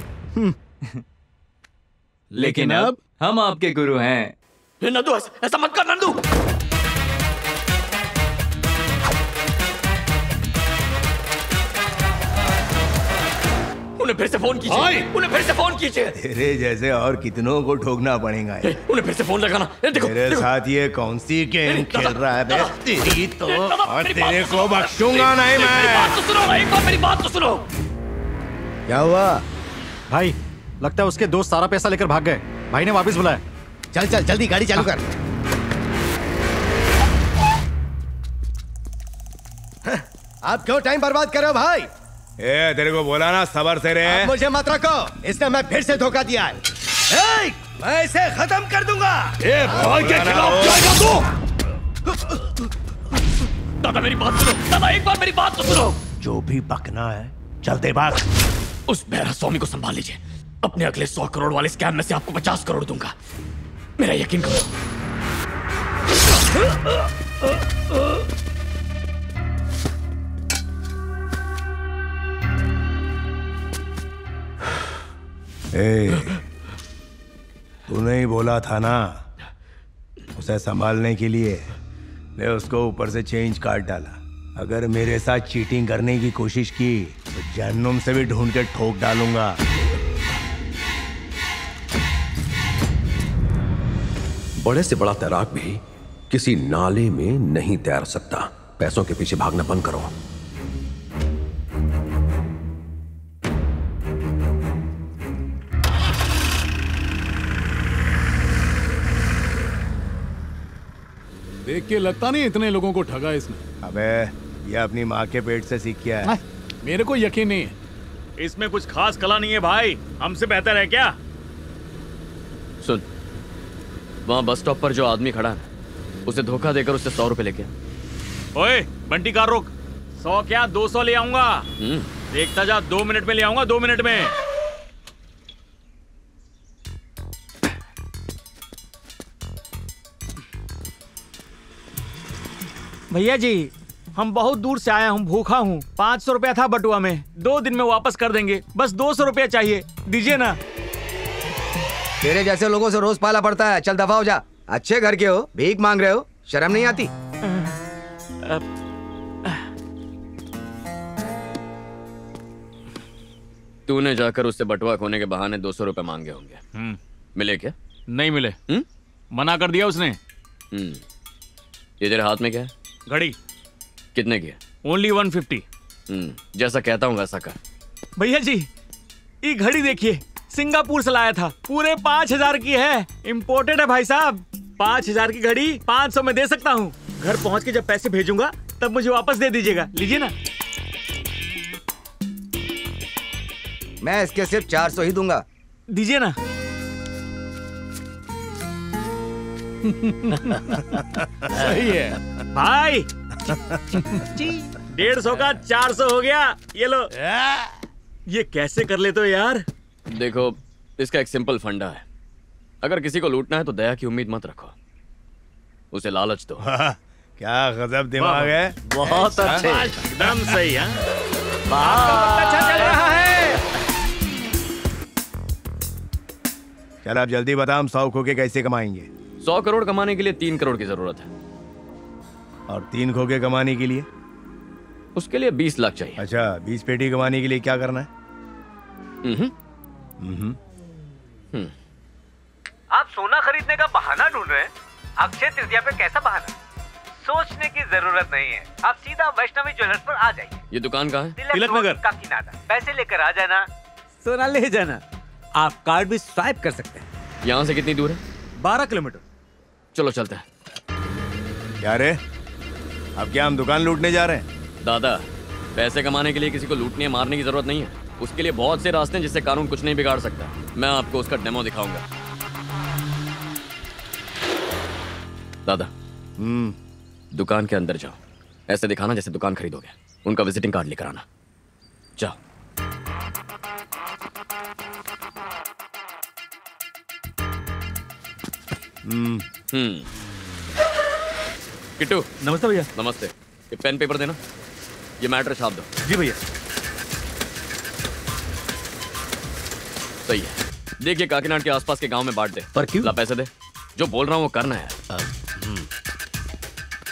लेकिन अब हम आपके गुरु हैं। नंदू ऐसा मत कर नंदू। उन्हें फिर से फोन कीजिए, उन्हें फिर से फोन कीजिए। तेरे जैसे और कितनों को ठोकना पड़ेगा। उन्हें फिर से फोन लगाना। तेरे साथ ये कौन सी गेम खेल रहा है? तेरी तो और तेरे को बख्शूंगा नहीं मैं। एक बार मेरी बात तो सुनो। क्या हुआ भाई? लगता है उसके दोस्त सारा पैसा लेकर भाग गए। भाई ने वापस बुलाया। चल चल जल्दी गाड़ी चालू कर। आप क्यों टाइम बर्बाद कर रहे हो भाई? ए, तेरे को बोला ना सबर से रहे। मुझे मत रखो, इसने मैं फिर से धोखा दिया है। ए, मैं इसे खत्म कर दूंगा। ए, भाई के खिलाफ जाएगा तू। दादा मेरी बात सुनो, दादा एक बार मेरी बात तो सुनो। जो भी पकना है चलते बात। उस भैरव स्वामी को संभाल लीजिए। अपने अगले सौ करोड़ वाले स्कैम में से आपको पचास करोड़ दूंगा, मेरा यकीन करो। तूने ही बोला था ना उसे संभालने के लिए। ले उसको ऊपर से चेंज काट डाला। अगर मेरे साथ चीटिंग करने की कोशिश की तो जहन्नुम से भी ढूंढ के ठोक डालूंगा। बड़े से बड़ा तैराक भी किसी नाले में नहीं तैर सकता। पैसों के पीछे भागना बंद करो। देख के लगता नहीं इतने लोगों को ठगा इसने। अबे यह अपनी माँ के पेट से सीख किया है। मेरे को यकीन नहीं है, इसमें कुछ खास कला नहीं है भाई। हमसे बेहतर है क्या? सुन, वहाँ बस स्टॉप पर जो आदमी खड़ा है उसे धोखा देकर उससे सौ रुपए लेके। ओए बंटी कार रोक। सौ क्या दो सौ ले आऊंगा। देखता जा, दो मिनट में ले आऊंगा, दो मिनट में। भैया जी हम बहुत दूर से आया हूँ, भूखा हूँ। पाँच सौ रुपया था बटुआ में, दो दिन में वापस कर देंगे। बस दो सौ रुपया चाहिए, दीजिए ना। तेरे जैसे लोगों से रोज पाला पड़ता है। चल दफा हो जा। अच्छे घर के हो, भीख मांग रहे हो, शर्म नहीं आती? तूने जाकर उससे बटुआ खोने के बहाने दो सौ रुपए मांगे होंगे। मिले क्या? नहीं मिले। हुँ? मना कर दिया उसने। ये तेरे हाथ में क्या है? घड़ी। कितने की है? Only one fifty. हम्म जैसा कहता हूँ वैसा कर। भैया जी ये घड़ी देखिए, सिंगापुर से लाया था, पूरे पाँच हजार की है, इम्पोर्टेड है भाई साहब। पाँच हजार की घड़ी पाँच सौ में दे सकता हूँ। घर पहुँच के जब पैसे भेजूंगा तब मुझे वापस दे दीजिएगा। लीजिए ना। मैं इसके सिर्फ चार सौ ही दूंगा। दीजिए ना। सही है भाई। डेढ़ सौ का चार सौ हो गया। ये लो। ये कैसे कर लेते हो यार? देखो इसका एक सिंपल फंडा है, अगर किसी को लूटना है तो दया की उम्मीद मत रखो, उसे लालच दो। क्या गजब दिमाग है, बहुत अच्छे, एकदम सही है, अच्छा चल रहा है। चल आप जल्दी बताओ, हम सौ खोके कैसे कमाएंगे? सौ करोड़ कमाने के लिए तीन करोड़ की जरूरत है। और तीन खोके कमाने के लिए? उसके लिए बीस लाख चाहिए। अच्छा, बीस पेटी कमाने के लिए क्या करना है? हम्म हम्म हम्म। आप सोना खरीदने का बहाना ढूंढ रहे हैं? अक्षय तृतीया पे कैसा बहाना? सोचने की जरूरत नहीं है, आप सीधा वैष्णवी ज्वेलर्स पर आ जाइए। ये दुकान कहाँ है? तिलक नगर। काफी नादा, पैसे लेकर आ जाना, सोना ले जाना। आप कार्ड भी स्वाइप कर सकते हैं। यहाँ से कितनी दूर है? बारह किलोमीटर। चलो चलते हैं। क्या रे, अब क्या हम दुकान लूटने जा रहे हैं? दादा, पैसे कमाने के लिए किसी को लूटने या मारने की जरूरत नहीं है। उसके लिए बहुत से रास्ते हैं जिससे कानून कुछ नहीं बिगाड़ सकता। मैं आपको उसका डेमो दिखाऊंगा। दादा, हम्म, दुकान के अंदर जाओ, ऐसे दिखाना जैसे दुकान खरीदोगे। उनका विजिटिंग कार्ड लेकर आना। जाओ। हम्म हम्म। किट्टू, नमस्ते भैया। नमस्ते। ये पेन पेपर देना, ये मैटर छाप दो। जी भैया। सही है। देखिए, काकीनाथ के आसपास के गांव में बांट दे। पर क्यों? ला पैसे दे, जो बोल रहा हूँ वो करना है।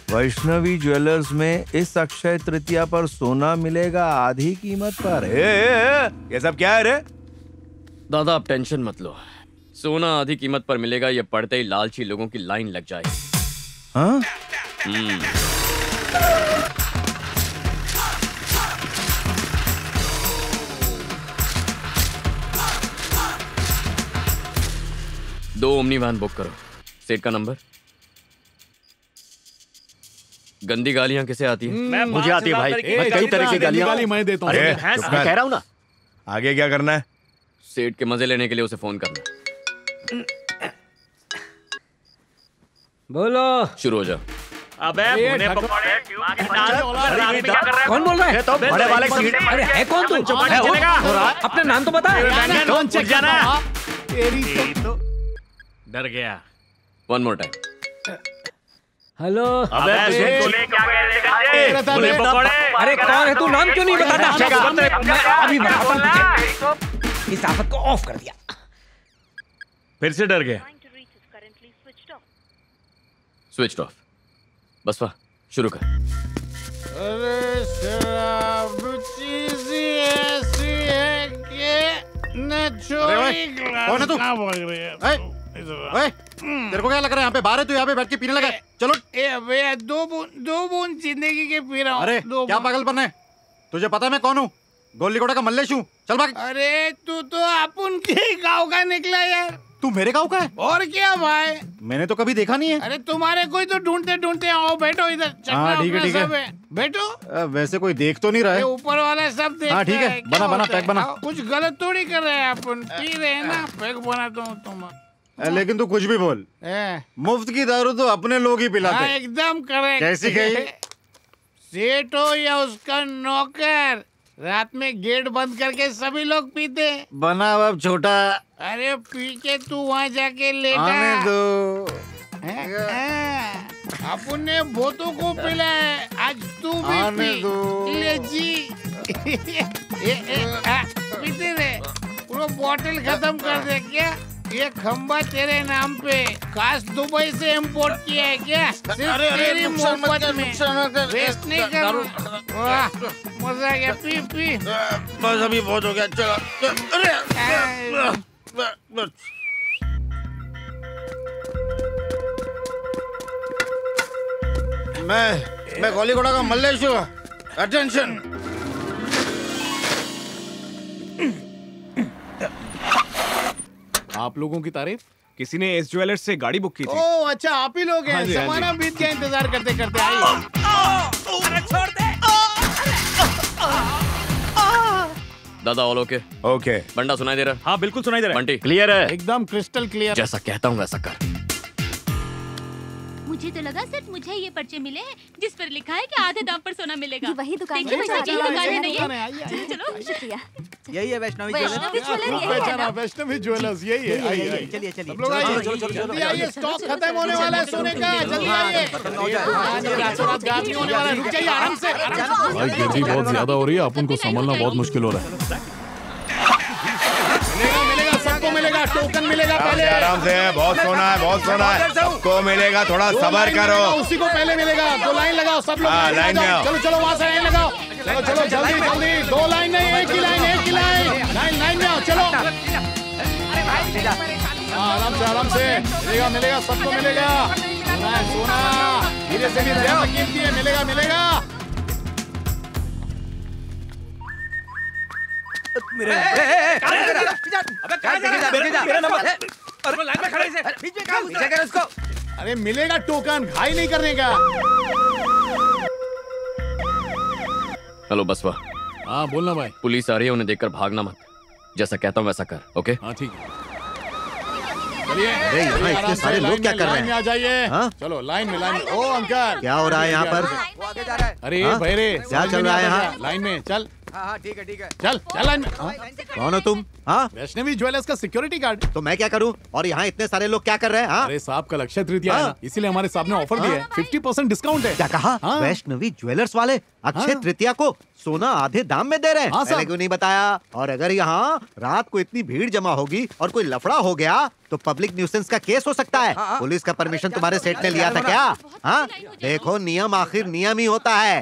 वैष्णवी ज्वेलर्स में इस अक्षय तृतीया पर सोना मिलेगा आधी कीमत पर। ए, ए, ये सब क्या है रे? दादा, आप टेंशन मत लो, सोना आधी कीमत पर मिलेगा। ये पढ़ते ही लालची लोगों की लाइन लग जाएगी। हाँ? दो ओमनी वाहन बुक करो। सेट का नंबर। गंदी गालियां किसे आती है? मुझे आती है भाई। मैं कई तरह की गालियां मैं देता हूँ। मैं कह रहा हूँ ना, आगे क्या करना है? सेट के मजे लेने के लिए उसे फोन करना। बोलो। शुरू हो जाओ। अबे मुने पकौड़े कौन बोल रहा है? तो बड़े वाले सीट। अरे है कौन तू? अपना नाम तो बता। कौन चेक जाना? तेरी तो डर गया। One more time. हेलो। अबे मुने क्या कह रहे हैं? मुने पकौड़े। अरे कौन है तू? नाम क्यों नहीं बताता? मैं अभी बताता हूँ। इस आफत को ऑफ कर दिया। फिर से डर गया। Switch off. बस वाह, शुरू कर। अरे शराब चीज़ी ऐसी है कि न चोरी कौन है तू? ओए, तेरे को क्या लग रहा है? यहाँ पे बाहर है, तू यहाँ पे बैठ के पीने लगा है? चलो। ए अबे, दो बूंद दो बूंद जिंदगी के पी रहा हूँ। अरे क्या पागलपन है? तुझे पता है मैं कौन हूँ? गोली कोटा का मल्लेश हूँ। चल भाग। अरे तू तो अपन के गाँव का निकला यार। तू मेरे गांव का है? और क्या भाई, मैंने तो कभी देखा नहीं है। अरे तुम्हारे कोई तो ढूंढते ढूंढते आओ, बैठो इधर। हाँ ठीक है ठीक है, बैठो। वैसे कोई देख तो नहीं रहा है? ऊपर वाला सब देखता है। ठीक है, बना बना पैक बना। कुछ गलत थोड़ी कर रहे हैं अपन, पी रहे हैं ना। पैक बनाता हूँ तुम्हारा। लेकिन तू कुछ भी बोल, मुफ्त की दारू तो अपने लोग ही पिलाते। एकदम करेक्ट। कैसी गई? सेठ हो या उसका नौकर, रात में गेट बंद करके सभी लोग पीते। बना अब छोटा। अरे पी के तू वहाँ जाके लेटा। आने दो। अपन ने बहुतों को पिला है, आज तू भी आने पी दो। ले जी। ए, ए, आ, पीते रहे, पूरा बोतल खत्म कर दे। क्या ये खम्बा तेरे नाम पे खास दुबई से इम्पोर्ट किया है क्या? अरे अरे मोहब्बत में वेस्ट नहीं कर। वाह, मजा आ गया। पी पी बस, अभी बहुत हो गया। चलो। मैं मैं गोली घोड़ा का मल्लेश हूँ। अटेंशन। आप लोगों की तारीफ, किसी ने एस ज्वेलर्स से गाड़ी बुक की थी। ओह अच्छा, आप ही लोग हैं। जमाना बीत गया इंतजार करते करते। आई छोड़ दे दादा। All okay? ओके। बंडा सुनाई दे रहा है? हाँ बिल्कुल सुनाई दे रहा है। बंटी क्लियर है? एकदम क्रिस्टल क्लियर। जैसा कहता हूँ वैसा कर। मुझे तो लगा सिर्फ मुझे ये पर्चे मिले हैं जिस पर लिखा है कि आधे दाम पर सोना मिलेगा। वही दुकान है, चलो शुक्रिया। यही है वैष्णवी ज्वेलर्स, वैष्णवी ज्वेलर्स यही है। चलिए चलिए आइए, स्टॉक खत्म होने वाला है सोने का, जल्दी आइए। भाई बहुत ज्यादा हो रही है, आप उनको संभालना बहुत मुश्किल हो रहा है। मिलेगा टोकन मिलेगा, पहले आराम से, बहुत सोना है, बहुत सोना है, सबको मिलेगा, थोड़ा सबर करो। उसी को पहले मिलेगा, दो लाइन लगाओ सब लोग, लाइन लगाओ, चलो चलो वहाँ से लाइन लगाओ, चलो चलो जल्दी जल्दी, दो लाइन नहीं एक ही लाइन, एक ही लाइन, लाइन लाइन में आओ, चलो आराम से आराम से, मिलेगा मिलेगा सबको मिलेगा सोना, धीरे से भी कीमती है, मिलेगा मिलेगा। मेरे अबे खड़ा उसको, अरे मिलेगा टोकन, घाई नहीं करने का। हेलो बसवा। हाँ बोलना भाई। पुलिस आ रही है, उन्हें देखकर भागना मत, जैसा कहता हूँ वैसा कर। ओके हाँ ठीक है। अरे यहाँ इतने सारे लोग क्या कर रहे हैं? आ जाइए, चलो लाइन में लाइन में। ओ अंकल क्या हो रहा है यहाँ पर? अरे भैरे क्या चल रहा है यहाँ? लाइन में चल। हाँ ठीक है ठीक है, चल चल लाइन में। कौन हो तुम? हाँ वैष्णवी ज्वेलर्स का सिक्योरिटी गार्ड। तो मैं क्या करूँ? और यहाँ इतने सारे लोग क्या कर रहे हैं? अरे साहब कल अक्षय तृतीया है, इसीलिए हमारे साहब ने ऑफर दिया है, फिफ्टी परसेंट डिस्काउंट है। क्या कहा? वैष्णवी ज्वेलर्स वाले अक्षय तृतीया को सोना आधे दाम में दे रहे हैं, पहले क्यों नहीं बताया? और अगर यहाँ रात को इतनी भीड़ जमा होगी और कोई लफड़ा हो गया तो पब्लिक न्यूसेंस का केस हो सकता है। पुलिस का परमिशन तुम्हारे सेठ ने लिया था क्या? हाँ देखो नियम आखिर नियम ही होता है,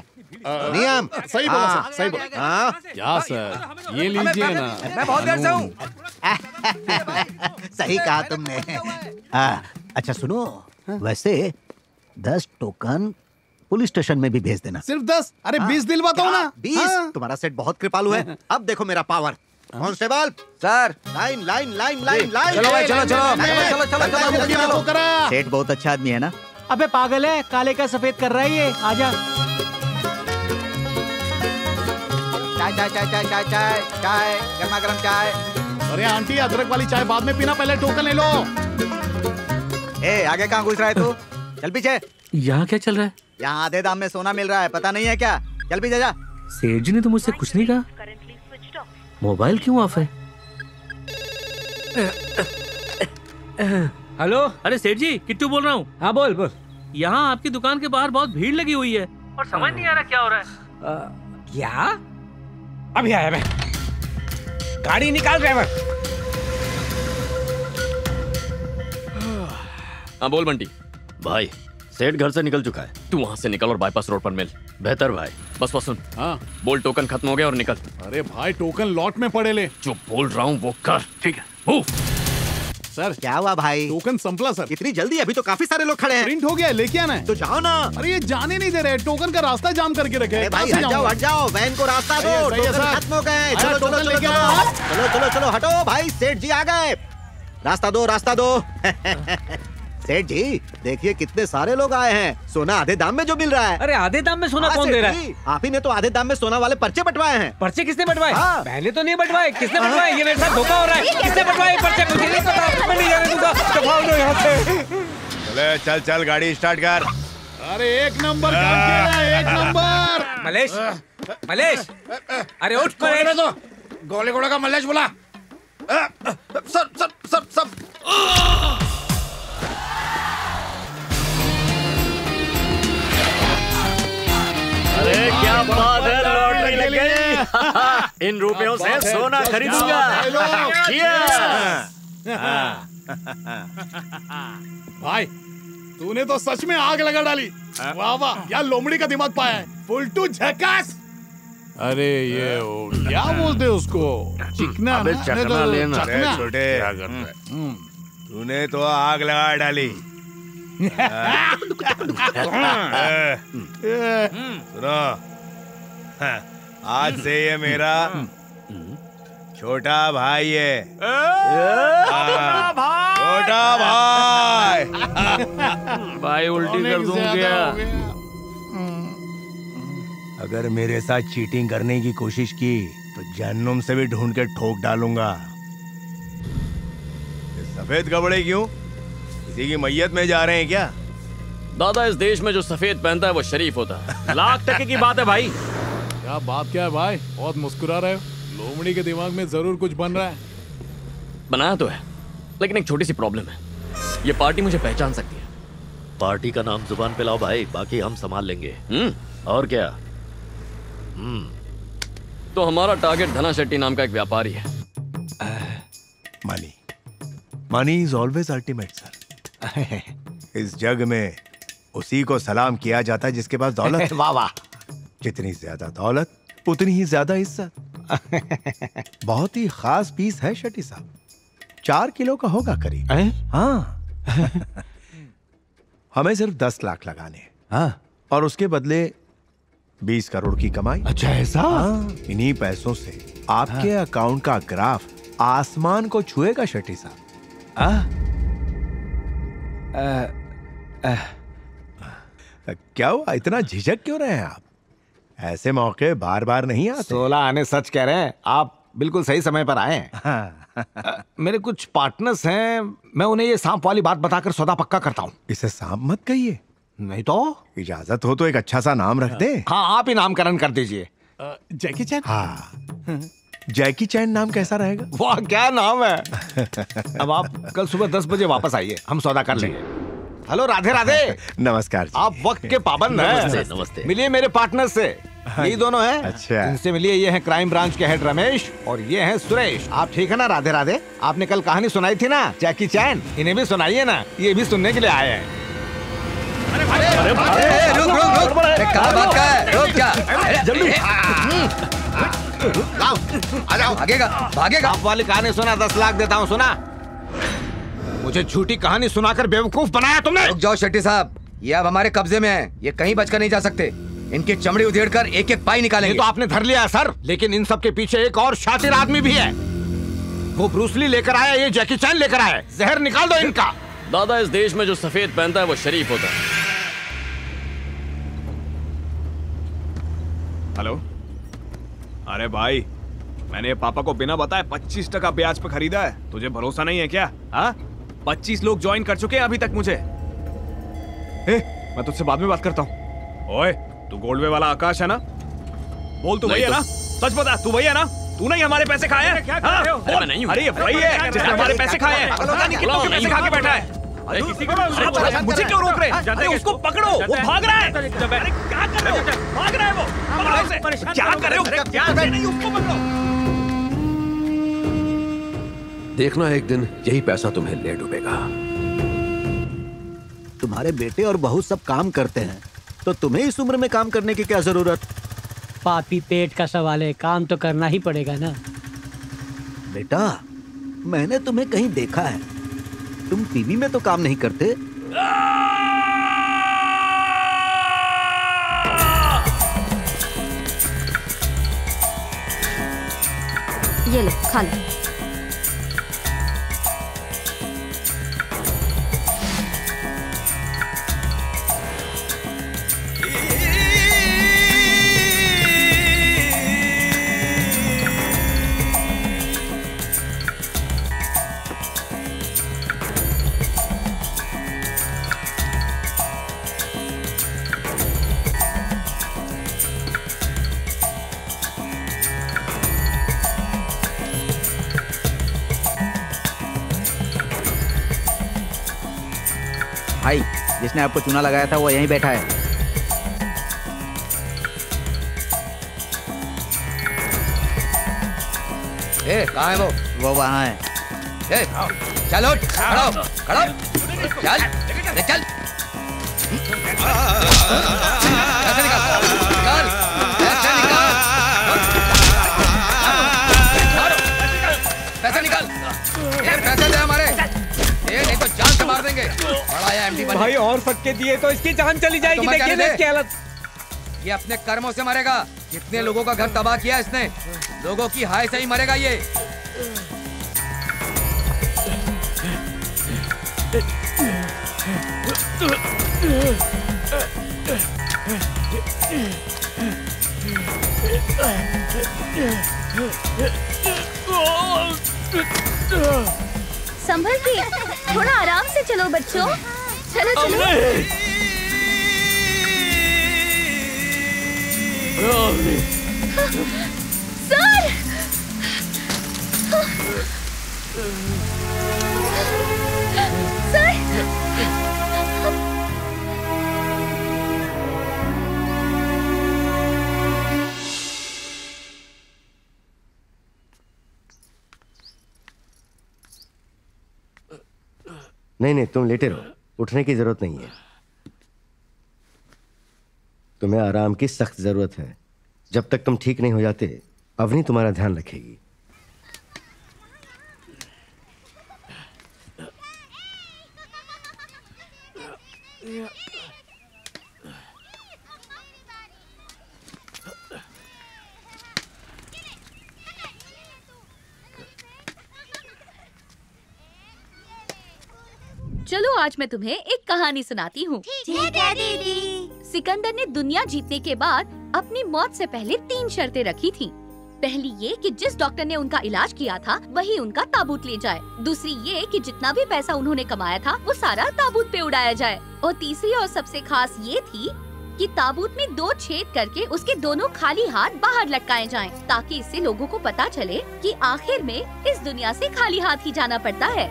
नियम। सही बोला सर, सही बोला। हाँ या सर ये लीजिए ना, मैं बहुत देर से हूँ। सही कहा तुमने। अच्छा सुनो, वैसे दस टोकन पुलिस स्टेशन में भी भेज देना। सिर्फ दस? अरे बीस दिलवाता हूँ ना। बीस? तुम्हारा सेट बहुत कृपालु है। अब देखो मेरा power. Constable sir line line line line line. चलो भाई चलो चलो चलो चलो चलो। सेट बहुत अच्छा आदमी है ना। अबे पागल है, काले का सफेद कर रहा है ये। आजा चाय चाय चाय चाय चाय चाय चाय, गरमा गरम चाय। अरे आंटी अदरक वाली चाय बाद में पीना, पहले टोकन ले लो। ए आगे कहाँ घुस रहा है तू? चल पीछे। यहाँ क्या चल रहा है? यहाँ आधे दाम में सोना मिल रहा है, पता नहीं है क्या? चल पीछे जा। सेठ जी ने तो मुझसे कुछ नहीं कहा, मोबाइल क्यों ऑफ है? हेलो, अरे सेठ जी किट्टू बोल रहा हूँ। हाँ बोल बोल। यहाँ आपकी दुकान के बाहर बहुत भीड़ लगी हुई है और समझ नहीं आ रहा क्या हो रहा है। क्या? अभी आया मैं। गाड़ी निकाल ड्राइवर। हाँ बोल बंटी। भाई सेठ घर से निकल चुका है, तू वहाँ से निकल और बाईपास रोड पर मिल। बेहतर भाई। बस बस सुन। हाँ बोल टोकन खत्म हो गया और निकल। अरे भाई टोकन लॉट में पड़े ले। जो बोल रहा हूँ वो कर, ठीक है? सर क्या हुआ भाई? टोकन संपला सर। इतनी जल्दी? अभी तो काफी सारे लोग खड़े हैं। प्रिंट हो गया, लेके आना है तो जाओ ना। अरे ये जाने नहीं दे रहे, टोकन का रास्ता जाम करके रखे हैं। भाई हट जाओ हट जाओ, वैन को रास्ता दो, टोकन खत्म हो गए। चलो टोकन लेके आओ, चलो चलो चलो हटो भाई, सेठ जी आ गए, रास्ता दो रास्ता दो। सेठ जी देखिए कितने सारे लोग आए हैं, सोना आधे दाम में जो मिल रहा है। अरे आधे दाम में सोना कौन दे रहा है? आप ही ने तो आधे दाम में सोना वाले पर्चे बंटवाए हैं। पर्चे किसने बंटवाए? मैंने तो नहीं बंटवाए। किसने बंटवाए? ये मेरे साथ धोखा हो रहा है। किसने बंटवाए पर्चे? मुझे नहीं पता, मैं नहीं जाने दूंगा। चलो दो यहां से, चल चल गाड़ी स्टार्ट कर। अरे एक नंबर काम किया है, एक नंबर। मलेश मलेश अरे उठ, कोने दो गोले गोड़ा का मलेश बोला। सब सब सब सब अरे क्या बात है, लॉटरी लग गई। इन रुपयों से सोना खरीदूंगा। भाई तूने तो सच में आग लगा डाली, वाह वाह, यार लोमड़ी का दिमाग पाया है, फुल टू झकास। अरे ये क्या बोलते उसको, चिकना लेना छोटे। तूने तो आग लगा डाली। सुनो, आज से ये मेरा छोटा भाई है। छोटा भाई भाई उल्टी कर दूंगा। अगर मेरे साथ चीटिंग करने की कोशिश की तो जहन्नुम से भी ढूंढ के ठोक डालूंगा। सफेद कपड़े क्यों? किसी की मैयत में जा रहे हैं क्या? दादा, इस देश में जो सफेद पहनता है वो शरीफ होता है। लाख टके की बात है भाई। क्या बात क्या है भाई, बहुत मुस्कुरा रहे हो। लोमड़ी के दिमाग में जरूर कुछ बन रहा है। बनाया तो है, लेकिन एक छोटी सी प्रॉब्लम है, ये पार्टी मुझे पहचान सकती है। पार्टी का नाम जुबान पे लाओ भाई, बाकी हम संभाल लेंगे। और क्या, तो हमारा टारगेट धना शेट्टी नाम का एक व्यापारी है। Money money is always ultimate sir. इस जग में उसी को सलाम किया जाता है जिसके पास दौलत। वाह वाह, जितनी ज्यादा दौलत उतनी ही ज्यादा इज्जत। बहुत ही खास पीस है शेट्टी साहब, चार किलो का होगा करीब। हाँ हमें सिर्फ दस लाख लगाने हैं। हाँ, और उसके बदले बीस करोड़ की कमाई। अच्छा ऐसा? हाँ, इन्हीं पैसों से आपके हाँ। अकाउंट का ग्राफ आसमान को छुएगा शेट्टी साहब। आ, आ, क्या हुआ, इतना झिझक क्यों रहे हैं आप? ऐसे मौके बार बार नहीं आते। सोलह आने सच कह रहे हैं आप, बिल्कुल सही समय पर आए। हाँ। मेरे कुछ पार्टनर्स हैं, मैं उन्हें ये सांप वाली बात बताकर सौदा पक्का करता हूँ। इसे सांप मत कहिए। नहीं तो? इजाजत हो तो एक अच्छा सा नाम रख दे। हाँ आप ही नामकरण कर दीजिए। Jackie Chan. हाँ जैकी चैन नाम कैसा रहेगा? वाह क्या नाम है। अब आप कल सुबह दस बजे वापस आइए, हम सौदा कर लेंगे। हेलो राधे राधे। नमस्कार जी। आप वक्त के पाबंद हैं। नमस्ते, नमस्ते। मिलिए मेरे पार्टनर से, यही दोनों हैं। अच्छा इनसे मिलिए, ये हैं क्राइम ब्रांच के हेड रमेश और ये हैं सुरेश। आप ठीक है ना? राधे राधे। आपने कल कहानी सुनाई थी ना जैकी चैन, इन्हें भी सुनाइए ना, ये भी सुनने के लिए आए हैं। अरे अरे रुक रुक रुक, क्या बात है, रुक जा जल्दी। आ जाओ, भागेगा भागेगा। आप वाली कहानी सुना, दस लाख देता हूँ। सुना, मुझे झूठी कहानी सुनाकर बेवकूफ बनाया तुमने। रुक जाओ शेट्टी साहब, ये अब हमारे कब्जे में है, ये कहीं बचकर नहीं जा सकते। इनकी चमड़ी उधेड़कर एक एक पाई निकालेंगे। ये तो आपने धर लिया सर, लेकिन इन सब के पीछे एक और शातिर आदमी भी है। वो ब्रूसली लेकर आया, ये जैकी चैन लेकर आया। जहर निकाल दो इनका। दादा, इस देश में जो सफेद पहनता है वो शरीफ होता है। हेलो, अरे भाई मैंने पापा को बिना बताए पच्चीस टका ब्याज पे खरीदा है। तुझे भरोसा नहीं है क्या? हाँ पच्चीस लोग ज्वाइन कर चुके हैं अभी तक मुझे। ए, मैं तुझसे बाद में बात करता हूँ। ओए तू गोल्डवे वाला आकाश है ना? बोल तू वही है ना? सच बता, तू वही है ना? तूने हमारे पैसे खाए हैं? अरे वही है जिसने हमारे पैसे खाए हैं, बैठा है। मुझे क्यों रोक रहे हैं? उसको पकड़ो, वो भाग रहा है। क्या कर रहे हो? भाग रहा है वो। क्या कर रहे हो? क्या नहीं, उसको पकड़ो। देखना एक दिन यही पैसा तुम्हें ले डूबेगा। तुम्हारे बेटे और बहू सब काम करते हैं, तो तुम्हें इस उम्र में काम करने की क्या जरूरत? पापी पेट का सवाल है, काम तो करना ही पड़ेगा ना। बेटा मैंने तुम्हें कहीं देखा है, तुम टीवी में तो काम नहीं करते। ये लो खा लो। जिसने आपको चूना लगाया था वो यहीं बैठा है। ए, कहाँ है वो? वो वहाँ है। ए, चलो, खड़ा हो, खड़ा हो, चल, चल, कैसे निकाल, निकाल, कैसे निकाल, पैसे निकाल, ये पैसे दे हमारे। ये नहीं तो जान से मार देंगे। भाई और फटके दिए तो इसकी जान चली जाएगी। देखिए ना इसकी हालत। ये अपने कर्मों से मरेगा। कितने लोगों का घर तबाह किया इसने, लोगों की हाय से ही मरेगा ये। संभल के, थोड़ा आराम से चलो बच्चों। चलो चलो। जल्दी। सर! सर! नहीं नहीं तुम लेटे रहो, उठने की जरूरत नहीं है। तुम्हें आराम की सख्त जरूरत है। जब तक तुम ठीक नहीं हो जाते अवनी तुम्हारा ध्यान रखेगी। चलो आज मैं तुम्हें एक कहानी सुनाती हूँ। ठीक है दीदी। सिकंदर ने दुनिया जीतने के बाद अपनी मौत से पहले तीन शर्तें रखी थीं। पहली ये कि जिस डॉक्टर ने उनका इलाज किया था वही उनका ताबूत ले जाए। दूसरी ये कि जितना भी पैसा उन्होंने कमाया था वो सारा ताबूत पे उड़ाया जाए। और तीसरी और सबसे खास ये थी कि ताबूत में दो छेद करके उसके दोनों खाली हाथ बाहर लटकाए जाएं, ताकि इससे लोगों को पता चले कि आखिर में इस दुनिया से खाली हाथ ही जाना पड़ता है।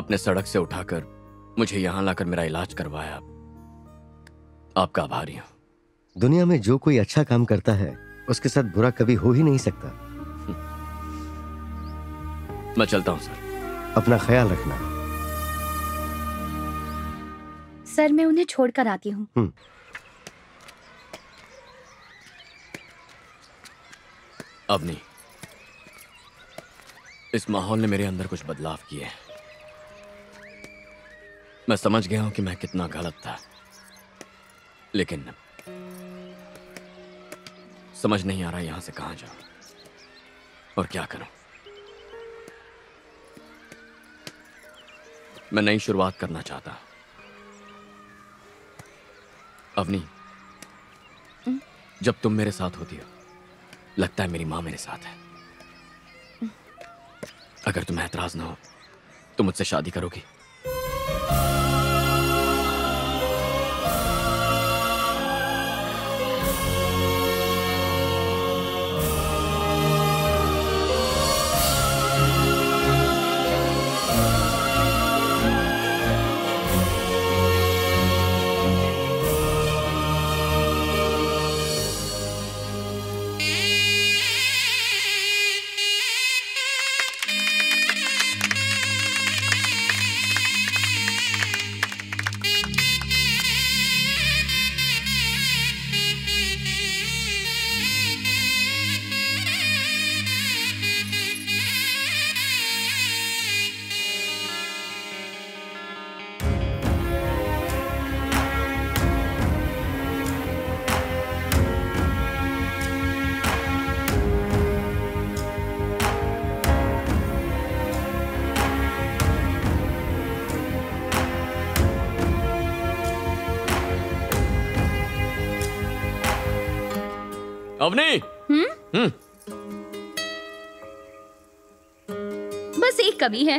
आपने सड़क से उठाकर मुझे यहाँ लाकर मेरा इलाज करवाया, आपका आभारी हूँ। दुनिया में जो कोई अच्छा काम करता है उसके साथ बुरा कभी हो ही नहीं सकता। मैं चलता हूँ सर, अपना ख्याल रखना। सर मैं उन्हें छोड़कर आती हूँ। अवनी, इस माहौल ने मेरे अंदर कुछ बदलाव किए हैं। मैं समझ गया हूं कि मैं कितना गलत था, लेकिन समझ नहीं आ रहा यहां से कहां जाऊं और क्या करूं। मैं नई शुरुआत करना चाहता। अवनी, जब तुम मेरे साथ होती हो लगता है मेरी माँ मेरे साथ है। अगर तुम्हें ऐतराज ना हो तो मुझसे शादी करोगी? हम्म हम्म बस एक कमी है।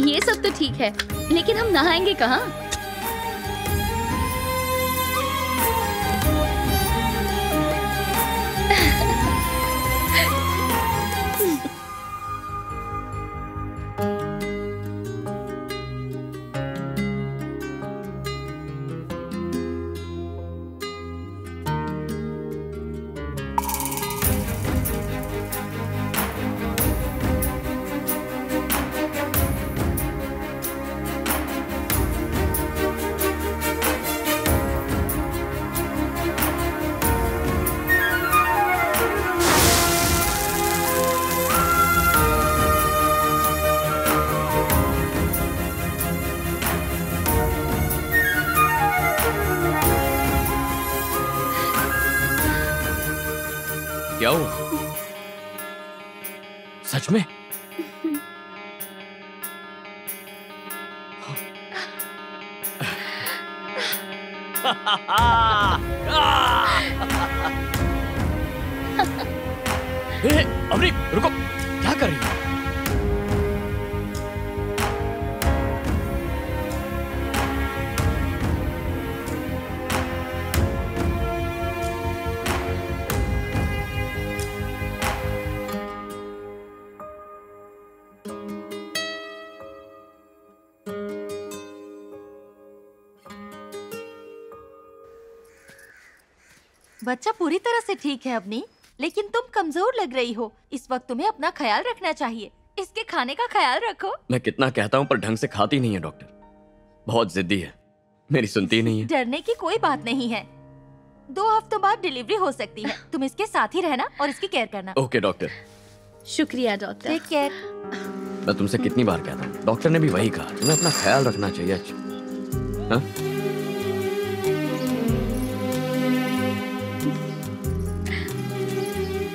ये सब तो ठीक है लेकिन हम नहाएंगे कहाँ? क्या हुआ? सच में? अम्बरी रुको, क्या कर रही हो? बच्चा पूरी तरह से ठीक है अपनी, लेकिन तुम कमजोर लग रही हो। इस वक्त तुम्हें अपना ख्याल रखना चाहिए। इसके खाने का ख्याल रखो। मैं कितना कहता हूँ पर ढंग से खाती नहीं है डॉक्टर। बहुत जिद्दी है, मेरी सुनती नहीं है। डरने की कोई बात नहीं है, दो हफ्तों बाद डिलीवरी हो सकती है। तुम इसके साथ ही रहना और इसकी केयर करना। Okay doctor. शुक्रिया डॉक्टर। Take care. मैं तुमसे कितनी बार कहता हूँ, डॉक्टर ने भी वही कहा, तुम्हें अपना ख्याल रखना चाहिए।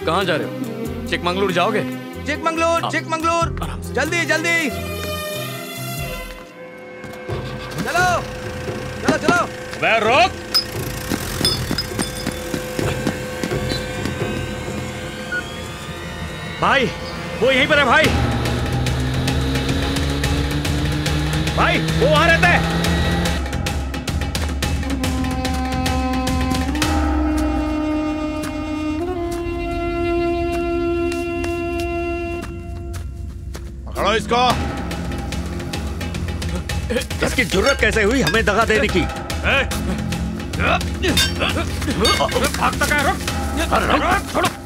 कहाँ जा रहे हो? चिकमंगलुर जाओगे? चिकमंगलुर, चिकमंगलुर, जल्दी जल्दी चलो चलो चलो। मैं रोक। भाई वो यहीं पर है। भाई भाई वो वहां रहता है। इसको इसकी जरूरत कैसे हुई हमें दगा देने की?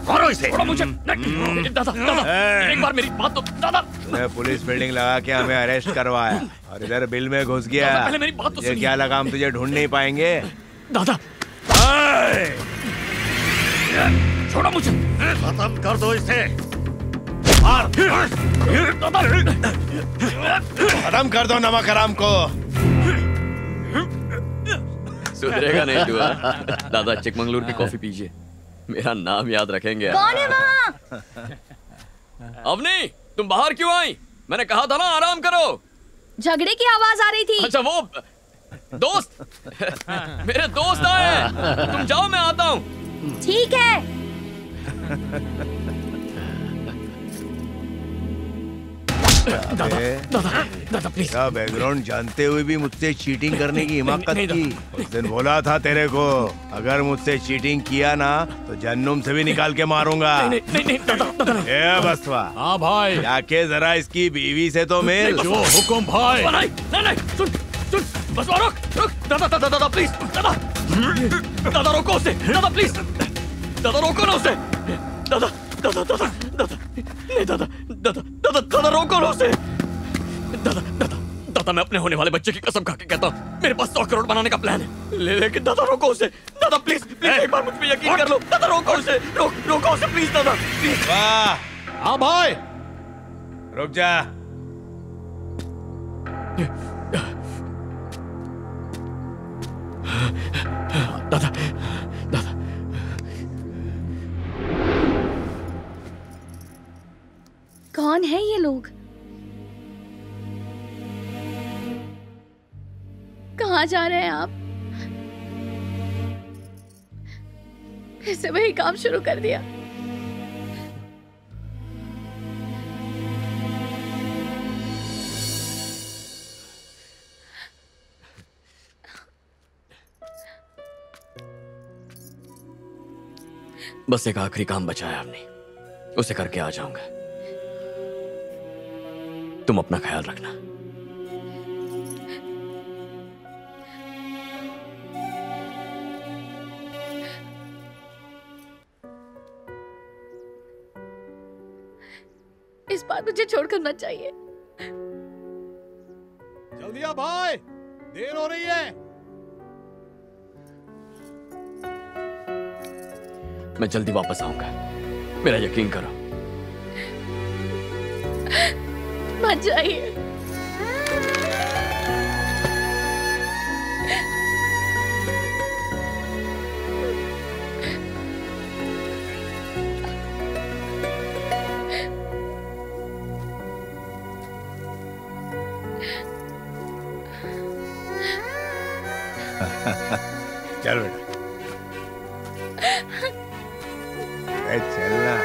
छोड़ो इसे। मुझे दादा, दादा, एक बार मेरी बात तो। दादा पुलिस बिल्डिंग लगा के हमें अरेस्ट करवाया और इधर बिल में घुस गया। पहले मेरी बात तो सुनिए। क्या लगा हम तुझे ढूंढ नहीं पाएंगे? दादा छोड़ो मुझे, खत्म कर दो इसे। खत्म कर दो नमक हराम को। सुधरेगा नहीं दुआ। दादा चिकमंगलूर की कॉफी पीजिए, मेरा नाम याद रखेंगे। कौन है वहाँ? अवनी तुम बाहर क्यों आई? मैंने कहा था ना आराम करो। झगड़े की आवाज आ रही थी। अच्छा वो दोस्त, मेरे दोस्त आए। तुम जाओ मैं आता हूँ। ठीक है। दादा, दादा, दादा प्लीज। क्या बैकग्राउंड जानते हुए भी मुझसे चीटिंग करने की हिमाकत की? उस दिन बोला था तेरे को, अगर मुझसे चीटिंग किया ना तो जहन्नुम से भी निकाल के मारूंगा। नहीं नहीं नहीं दादा, दादा नहीं। ए बसवा। हाँ भाई। जाके जरा इसकी बीवी से तो मेल। जो हुकुम भाई। नहीं नहीं सुन सुन बसवा रुक रुक। दादा दादा दादा प्लीज। दादा दादा रोको उसे। दादा प्लीज दादा रोको ना उसे। दादा दादा दादा दादा नहीं दादा दादा दादा दादा रोको ना उसे। दादा दादा दादा मैं अपने होने वाले बच्चे की कसम खा के कहता हूँ, मेरे पास सौ करोड़ बनाने का प्लान है, ले लेकिन दादा रोको उसे। दादा प्लीज प्लीज एक बार मुझ पे यकीन कर लो। दादा रोको उसे, रोक रोको उसे प्लीज दादा प्लीज। हाँ भाई रुक जा। दादा दादा कौन है ये लोग? कहाँ जा रहे हैं आप? फिर से वही काम शुरू कर दिया। बस एक आखिरी काम बचाया आपने, उसे करके आ जाऊंगा। तुम अपना ख्याल रखना। इस बार मुझे छोड़कर मत जाइए। जल्दी आ भाई, देर हो रही है। मैं जल्दी वापस आऊंगा, मेरा यकीन करो। मत जाइए। चल बेटा चलना।